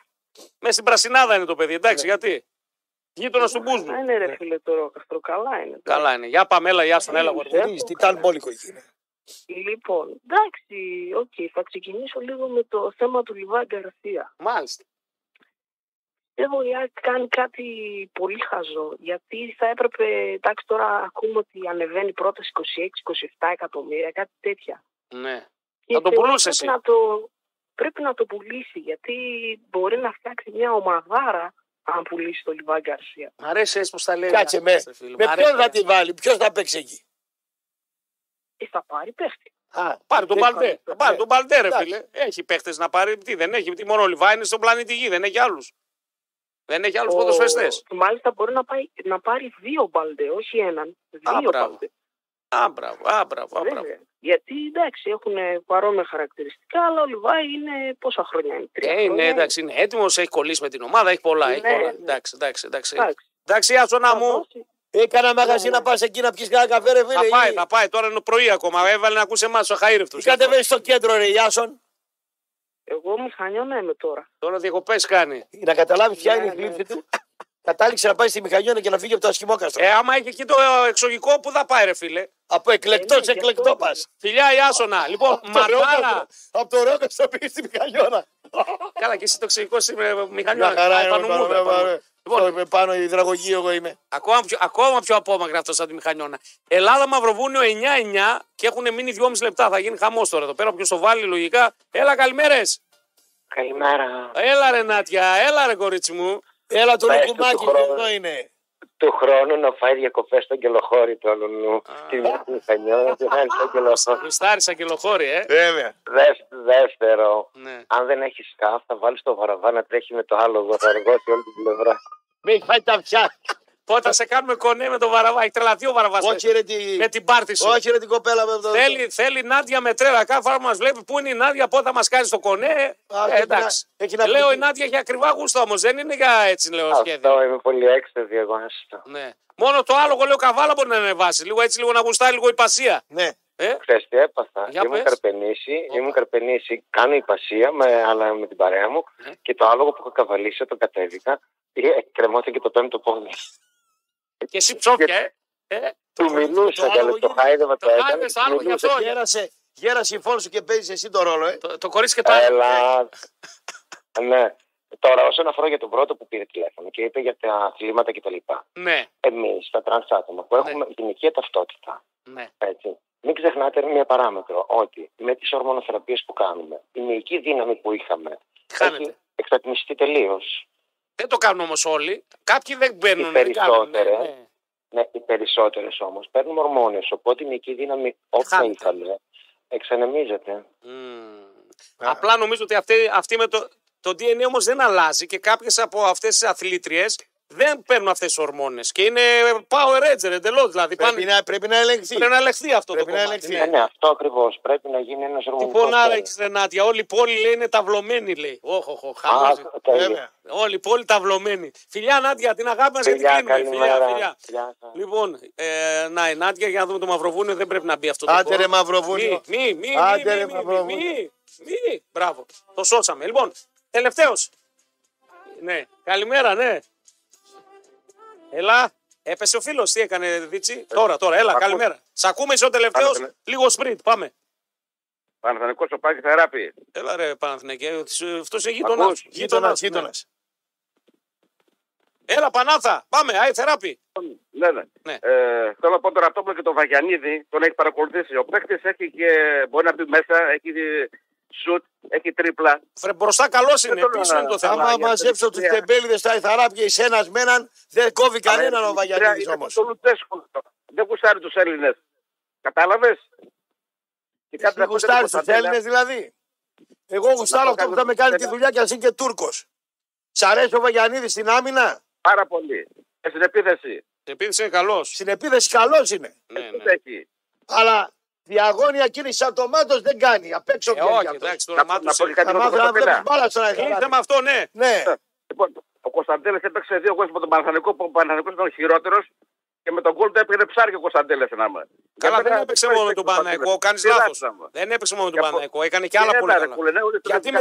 Μέσα στην Πρασινάδα είναι το παιδί, εντάξει, ναι. Γιατί. Γείτονα του Μπούσμου. Είναι ρε φίλε το Ρόκαστρο, καλά είναι. Καλά είναι. Για πάμε, έλα, Ιάσονα, έλα. Τι ήταν μπόλικο εκεί. Λοιπόν, εντάξει, οκ, okay, θα ξεκινήσω λίγο με το θέμα του Λιβάη Γκαρσία. Μάλιστα. Πιστεύω η ΑΕΚ κάνει κάτι πολύ χαζό, γιατί θα έπρεπε, εντάξει, τώρα ακούμε ότι ανεβαίνει πρώτα είκοσι έξι είκοσι επτά εκατομμύρια, κάτι τέτοια. Ναι. Και θα το πουλούσε εσύ. Να το, πρέπει να το πουλήσει, γιατί μπορεί να φτιάξει μια ομαδάρα. Αν πουλήσει το Λιβάη Γκαρσία. Μ' αρέσει έτσι πως τα λέει. Κάτσε με. Με ποιον θα τη βάλει, ποιος θα παίξει εκεί. θα πάρει παίχτη. Α, πάρει τον Μπαλτέ. Πάρει τον Μπαλτέ, ρε φίλε. Έχει παίχτες να πάρει. Τι δεν έχει, τι μόνο ο Λιβάη είναι στον πλανήτη Γη, δεν έχει άλλους. Δεν έχει άλλους ποδοσφαιριστές. Μάλιστα μπορεί να, πάει, να πάρει δύο Μπαλτέ, όχι έναν. Δύο Μπαλτέ. Άμπραβο, άμπραβο, άμπραβο. Γιατί εντάξει, έχουν παρόμοια χαρακτηριστικά, αλλά ο Λιβάη είναι πόσα χρόνια είναι. Τρία ε, είναι, εντάξει, είναι έτοιμος, έχει κολλήσει με την ομάδα, έχει πολλά. Ναι, έχει πολλά. Ναι. Εντάξει, εντάξει, εντάξει. εντάξει. εντάξει άσονα μου. Έκανα μαγαζί να πας εκεί να πιεις κανένα καφέ, ρε φίλε. Θα πάει, ή... θα πάει, τώρα είναι πρωί ακόμα. Έβαλε να ακούσει εμάς ο Χαΐρευτος. Κατεβαίνει στο κέντρο, ρε Ιάσον. Εγώ μου χανιώνομαι τώρα. Τώρα διακοπές κάνει. Να καταλάβει ποια είναι η θλίψη του. Κατάληξε να πάει στη Μηχανιώνα και να φύγει από το ασχημόκαστρο. Ε, άμα έχει εκεί το εξωγικό, που θα πάει, ρε φίλε. Από εκλεκτό σε εκλεκτό πα. Φιλιά, Ιάσονα. Λοιπόν, μαράρα. Από το Ρόδο πήγε στη Μηχανιώνα. Καλά, και εσύ το εξωγικό στη Μηχανιώνα. Λοιπόν, είμαι πάνω, η υδραγωγή, εγώ είμαι. Ακόμα πιο, ακόμα πιο απόμακρα αυτός από τη Μηχανιώνα. Ελλάδα Μαυροβούνιο εννιά εννιά και έχουν μείνει δυόμιση λεπτά. Θα γίνει χαμός τώρα εδώ πέρα. Ποιος το βάλει, λογικά. Έλα, καλημέρες. Καλημέρα. Έλα, ρε Νάτια, έλα, ρε κορίτσι μου. Έλα, το λουκουμάκι, εδώ είναι. Του χρόνου να φάει διακοπές στον Κελοχώρη του Αλουνού. Στην Μηχανιώνα και να είναι στον Κελοχώρη. Μουστάρισα Κελοχώρη, ε. Βέβαια. Δεύτερο, αν δεν έχει σκάφ, θα βάλει το βαραβά να τρέχει με το άλογο. Θα αργώσει όλη την πλευρά. Μην έχει φάει τα αυτιά. Όταν σε κάνουμε κονέ με τον Βαραβά, έχει τρελαθεί ο Βαραβάς. Όχι, ρε, τη... με την πάρτι σου. Όχι, ρε, την κοπέλα με αυτό. Θέλει, θέλει Νάντια με τρέλα. Κάθε φορά που μας βλέπει, πού είναι η Νάντια, πότε θα μας κάνει το κονέ. Α, ε, εντάξει. Να... Λέω να... η Νάντια έχει ακριβά γούστο όμως. Δεν είναι για έτσι, λέω, σχέδιο. Αυτό είμαι πολύ έξοδη εγώ. Ναι. Μόνο το άλογο, λέω, Καβάλα μπορεί να ανεβάσει. Λίγο έτσι, λίγο να γουστάει, λίγο η πασία. Ναι. Ε? Ξέρεις τι έπαθα, ήμουν καρπενήσι, ήμουν καρπενήσι, κάνω υπασία με, αλλά με την παρέα μου ε? Και το άλογο που έχω καβαλήσει όταν κατέβηκα κρεμώθηκε το πέμπτο πόδι. Και εσύ ψόφια, ε! ε? Του το μιλούσα, το άλογο, το χάιδευα, το, το έκανε, άλογο, μιλούσα. Αυτό, γέρασε, γέρασε η φόλη σου και παίζεις εσύ το ρόλο, ε! Το, το κορίτσι και το άλογο. Ε. Ναι. Τώρα, όσον αφορά για τον πρώτο που πήρε τηλέφωνο και είπε για τα αθλήματα κτλ. Ναι. Εμείς, τα τρανς άτομα που έχουμε ναι. γυναικεία ταυτότητα. Ναι. Έτσι. Μην ξεχνάτε μία παράμετρο, ότι με τις ορμονοθεραπείες που κάνουμε, η μυϊκή δύναμη που είχαμε έχει εξατμιστεί τελείως. Δεν το κάνουν όμως όλοι. Κάποιοι δεν μπαίνουν. Οι περισσότερες, ναι, ναι. Ναι, οι περισσότερες όμως παίρνουν ορμόνες. Οπότε η μυϊκή δύναμη όποια είχαμε εξανεμίζεται. Mm. Yeah. Απλά νομίζω ότι αυτή, αυτή με το, το ντι εν έι όμως δεν αλλάζει και κάποιες από αυτές τις αθλήτριες δεν παίρνουν αυτές τις ορμόνες και είναι power ranger εντελώς. Δηλαδή πρέπει, πάνε... να, πρέπει να ελεγχθεί. Πρέπει να ελεγχθεί αυτό πρέπει το να κομμάτι. Ναι, ναι, αυτό ακριβώς. Πρέπει να γίνει ένας ορμονικός. Τι πονάρα έχεις, Ρενάτια. Όλη η πόλη λέει, είναι ταυλωμένη, λέει. Όχι, όχι, χαμάζει. Όλη η πόλη ταυλωμένη. Φιλιά, Νάτια, την αγάπη μας και την κλείνουμε. Φιλιά, φιλιά. φιλιά. Λοιπόν, ε, να η Νάτια, για να δούμε το Μαυροβούνιο, δεν πρέπει να μπει αυτό το κομμάτι. Άντε ρε Μαυροβούνιο. Μη, μη, μη. Μπράβο. Το σώσαμε. Λοιπόν, τελευταίος. Ναι, καλημέρα, ναι. Έλα, έπεσε ο φίλος, τι έκανε Δίτσι, ε, τώρα, τώρα, έλα, ακούς. Καλημέρα. Σ' ακούμε είσαι ο τελευταίος, Πάνε... λίγο σπριντ, πάμε. Παναθηναϊκός ο Πάκης Θεράπη. Έλα ρε Παναθηναϊκέ, αυτός είναι γείτονας, γείτονας, γείτονας. Έλα Πανάθα, πάμε, άι Θεράπη. Ναι, ναι. ναι. Ε, θέλω να πω τον Ραπτόπλο και τον Βαγιανίδη, τον έχει παρακολουθήσει. Ο παίκτης έχει και μπορεί να μπει μέσα, έχει... Σουτ, έχει τρίπλα. Φρε, μπροστά καλός είναι, πίσω είναι το θέμα. Άμα μαζέψω τους τεμπέλιδες, τα Ιθαράπια, εσένας με έναν, δεν κόβει κανέναν ο Βαγιανίδης όμως. Δεν γουστάρει τους Έλληνες. Κατάλαβες? Δεν γουστάρει τους Έλληνες δηλαδή. Εγώ γουστάρω αυτό που θα με κάνει τη δουλειά και ας είναι και Τούρκος. Σ' αρέσει ο Βαγιανίδης στην άμυνα? Πάρα πολύ. Στην επίθεση. Στην επίθεση είναι καλός. Στην επίθεση καλός είναι. Αλλά... διαγώνια κίνηση αυτομάτως δεν κάνει. Απ' έξω βγαίνει. Όχι, εντάξει, τώρα μάθω. Θα μάθω να βλέπεις μπάλα στον αγκαλιά. Είναι θέμα αυτό, ναι. ναι. Λοιπόν, ο Κωνσταντέλης έπαιξε δύο γκολ με τον Παναθηναϊκό που ο Παναθηναϊκός ήταν ο χειρότερος και με τον γκολ του έπαιρνε ψάρι ο Κωνσταντέλης. Καλά, δεν έπαιξε μόνο με τον Παναθηναϊκό. Κάνεις λάθος. Δεν έπαιξε μόνο με τον Παναθηναϊκό. Έκανε και άλλα πολύ καλά. Γιατί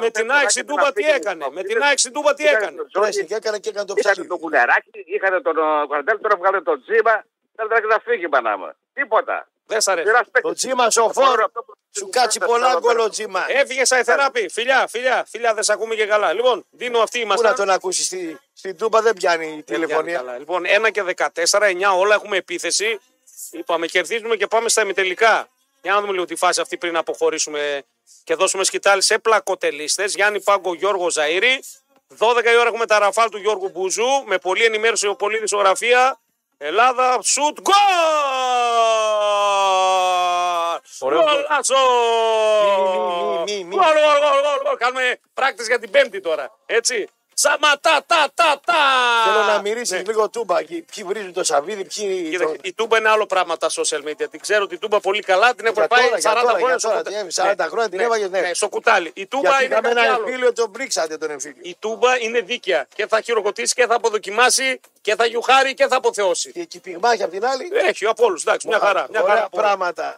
με την ΑΕΚ στην Τούμπα τι έκανε. Με την ΑΕΚ στην Τούμπα τι έκανε. Είχαν τον Κουλεράκι, είχαν τον Κωνσταντέλη, τώρα βγάλε τον Τζίμα. Δεν να φύγει Πανάμα. Τίποτα. Δεν σ' αρέσει. Το Τζίμα σοφόρο. Σου κάτσει πολλά γκολ ο Τζίμα. Έφυγε σαν Θεράπη. Φιλιά, φιλιά, φιλιά, δεν σ' ακούμε και καλά. Λοιπόν, δίνω αυτή η μασά. Πού να τον ακούσει στη, στην Τούμπα, δεν πιάνει η τηλεφωνία. Πιάνει λοιπόν, ένα και δεκατέσσερα, εννιά όλα έχουμε επίθεση. Είπαμε, κερδίζουμε και πάμε στα ημιτελικά. Για να δούμε λίγο τη φάση αυτή πριν αποχωρήσουμε και δώσουμε σκητάλη σε πλακοτελίστες. Γιάννη Πάγκο, Γιώργο Ζαΐρη. δώδεκα η ώρα έχουμε τα ραφάλ του Γιώργου Μπουζού. Με πολλή ενημέρωση, ο Πολύδης Οραφία. Ελλάδα, shoot, goal! Γκολάτσο! Γκολ, γκολ, γκολ. Κάνουμε πράκτιση για την Πέμπτη τώρα. Έτσι. Σαματά, τα, τα, τα! Θέλω να μυρίσει ναι. λίγο τούμπα. Ποιοι βρίζουν το σαβίδι, ποιοι. Κοίταξε, η τούμπα είναι άλλο πράγμα τα social media. Την ξέρω την τούμπα πολύ καλά, την έχω πάει σαράντα χρόνια την έβαγε ναι. στο κουτάλι. Η τούμπα είναι κάτι άλλο. Εμφύλιο, τον πρίξατε τον εμφύλιο. Η τούμπα είναι δίκαια. Και θα χειροκροτήσει και θα αποδοκιμάσει και θα γιουχάρει και θα αποθεώσει. Και, και πυγμάχια απ' την άλλη. Έχει από όλου. Εντάξει, μια χαρά.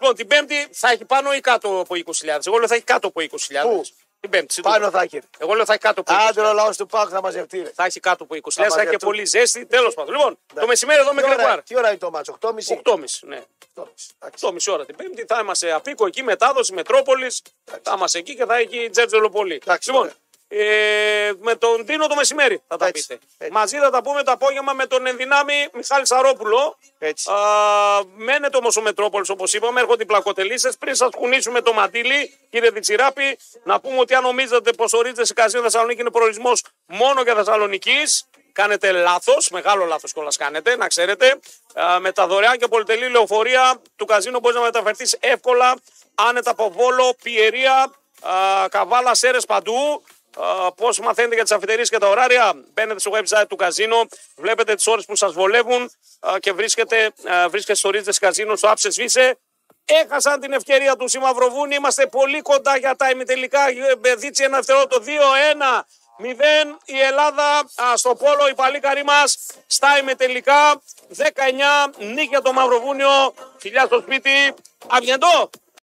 Λοιπόν, την Πέμπτη θα έχει πάνω ή κάτω από είκοσι χιλιάδες. Εγώ λέω θα έχει κάτω από είκοσι χιλιάδες. Την Πέμπτη. Πάνω θα έχει. Εγώ λέω θα έχει κάτω από είκοσι χιλιάδες. Άντε ο λαός του ΠΑΟΚ θα μαζευτεί. Θα έχει κάτω από είκοσι χιλιάδες. Θα, θα έχει και πολύ ζέστη. Τέλος πάντων. Λοιπόν, ναι. το μεσημέρι εδώ με Κρεπάρ. Τι ώρα είναι το μάτσο, οκτώ και μισή Ναι. οκτώ και μισή ώρα την Πέμπτη θα είμαστε απίκο εκεί, μετάδοση Μετρόπολη. Θα είμαστε εκεί και θα έχει τζέρτζελο πολύ. Λοιπόν, ε, με τον Ντίνο το μεσημέρι θα τα έτσι, πείτε. Έτσι. Μαζί θα τα πούμε το απόγευμα με τον ενδυνάμει Μιχάλη Σαρόπουλο. Έτσι. Α, μένετε όμως ο Μετρόπολης όπως είπαμε, έρχονται οι πλακοτελίσες. Πριν σας κουνήσουμε το μαντήλι, κύριε Διτσιράπη, να πούμε ότι αν νομίζετε πως ορίζεται σε Καζίνο Θεσσαλονίκη είναι προορισμός μόνο για Θεσσαλονικής, κάνετε λάθος, μεγάλο λάθος κιόλας κάνετε, να ξέρετε. Α, με τα δωρεάν και πολυτελή λεωφορεία του Καζίνο μπορεί να μεταφερθεί εύκολα, άνετα από Βόλο, Πιερία, α, Καβάλα, Σέρες παντού. Uh, πώς μαθαίνετε για τις αφιτερίες και τα ωράρια, μπαίνετε στο website του Καζίνο, βλέπετε τις ώρες που σας βολεύουν uh, και βρίσκετε, uh, βρίσκετε στο Ρίτζες Καζίνο, στο Άψε Σβήσε. Έχασαν την ευκαιρία του οι Μαυροβούνοι, είμαστε πολύ κοντά για τα ημιτελικά. Δίτσι ένα δευτερόλεπτο, δύο ένα μηδέν η Ελλάδα uh, στο πόλο, οι παλίκαροι μας στα ημιτελικά. δεκαεννιά νίκη για το Μαυροβούνιο, φιλιά στο σπίτι, αυγεντό!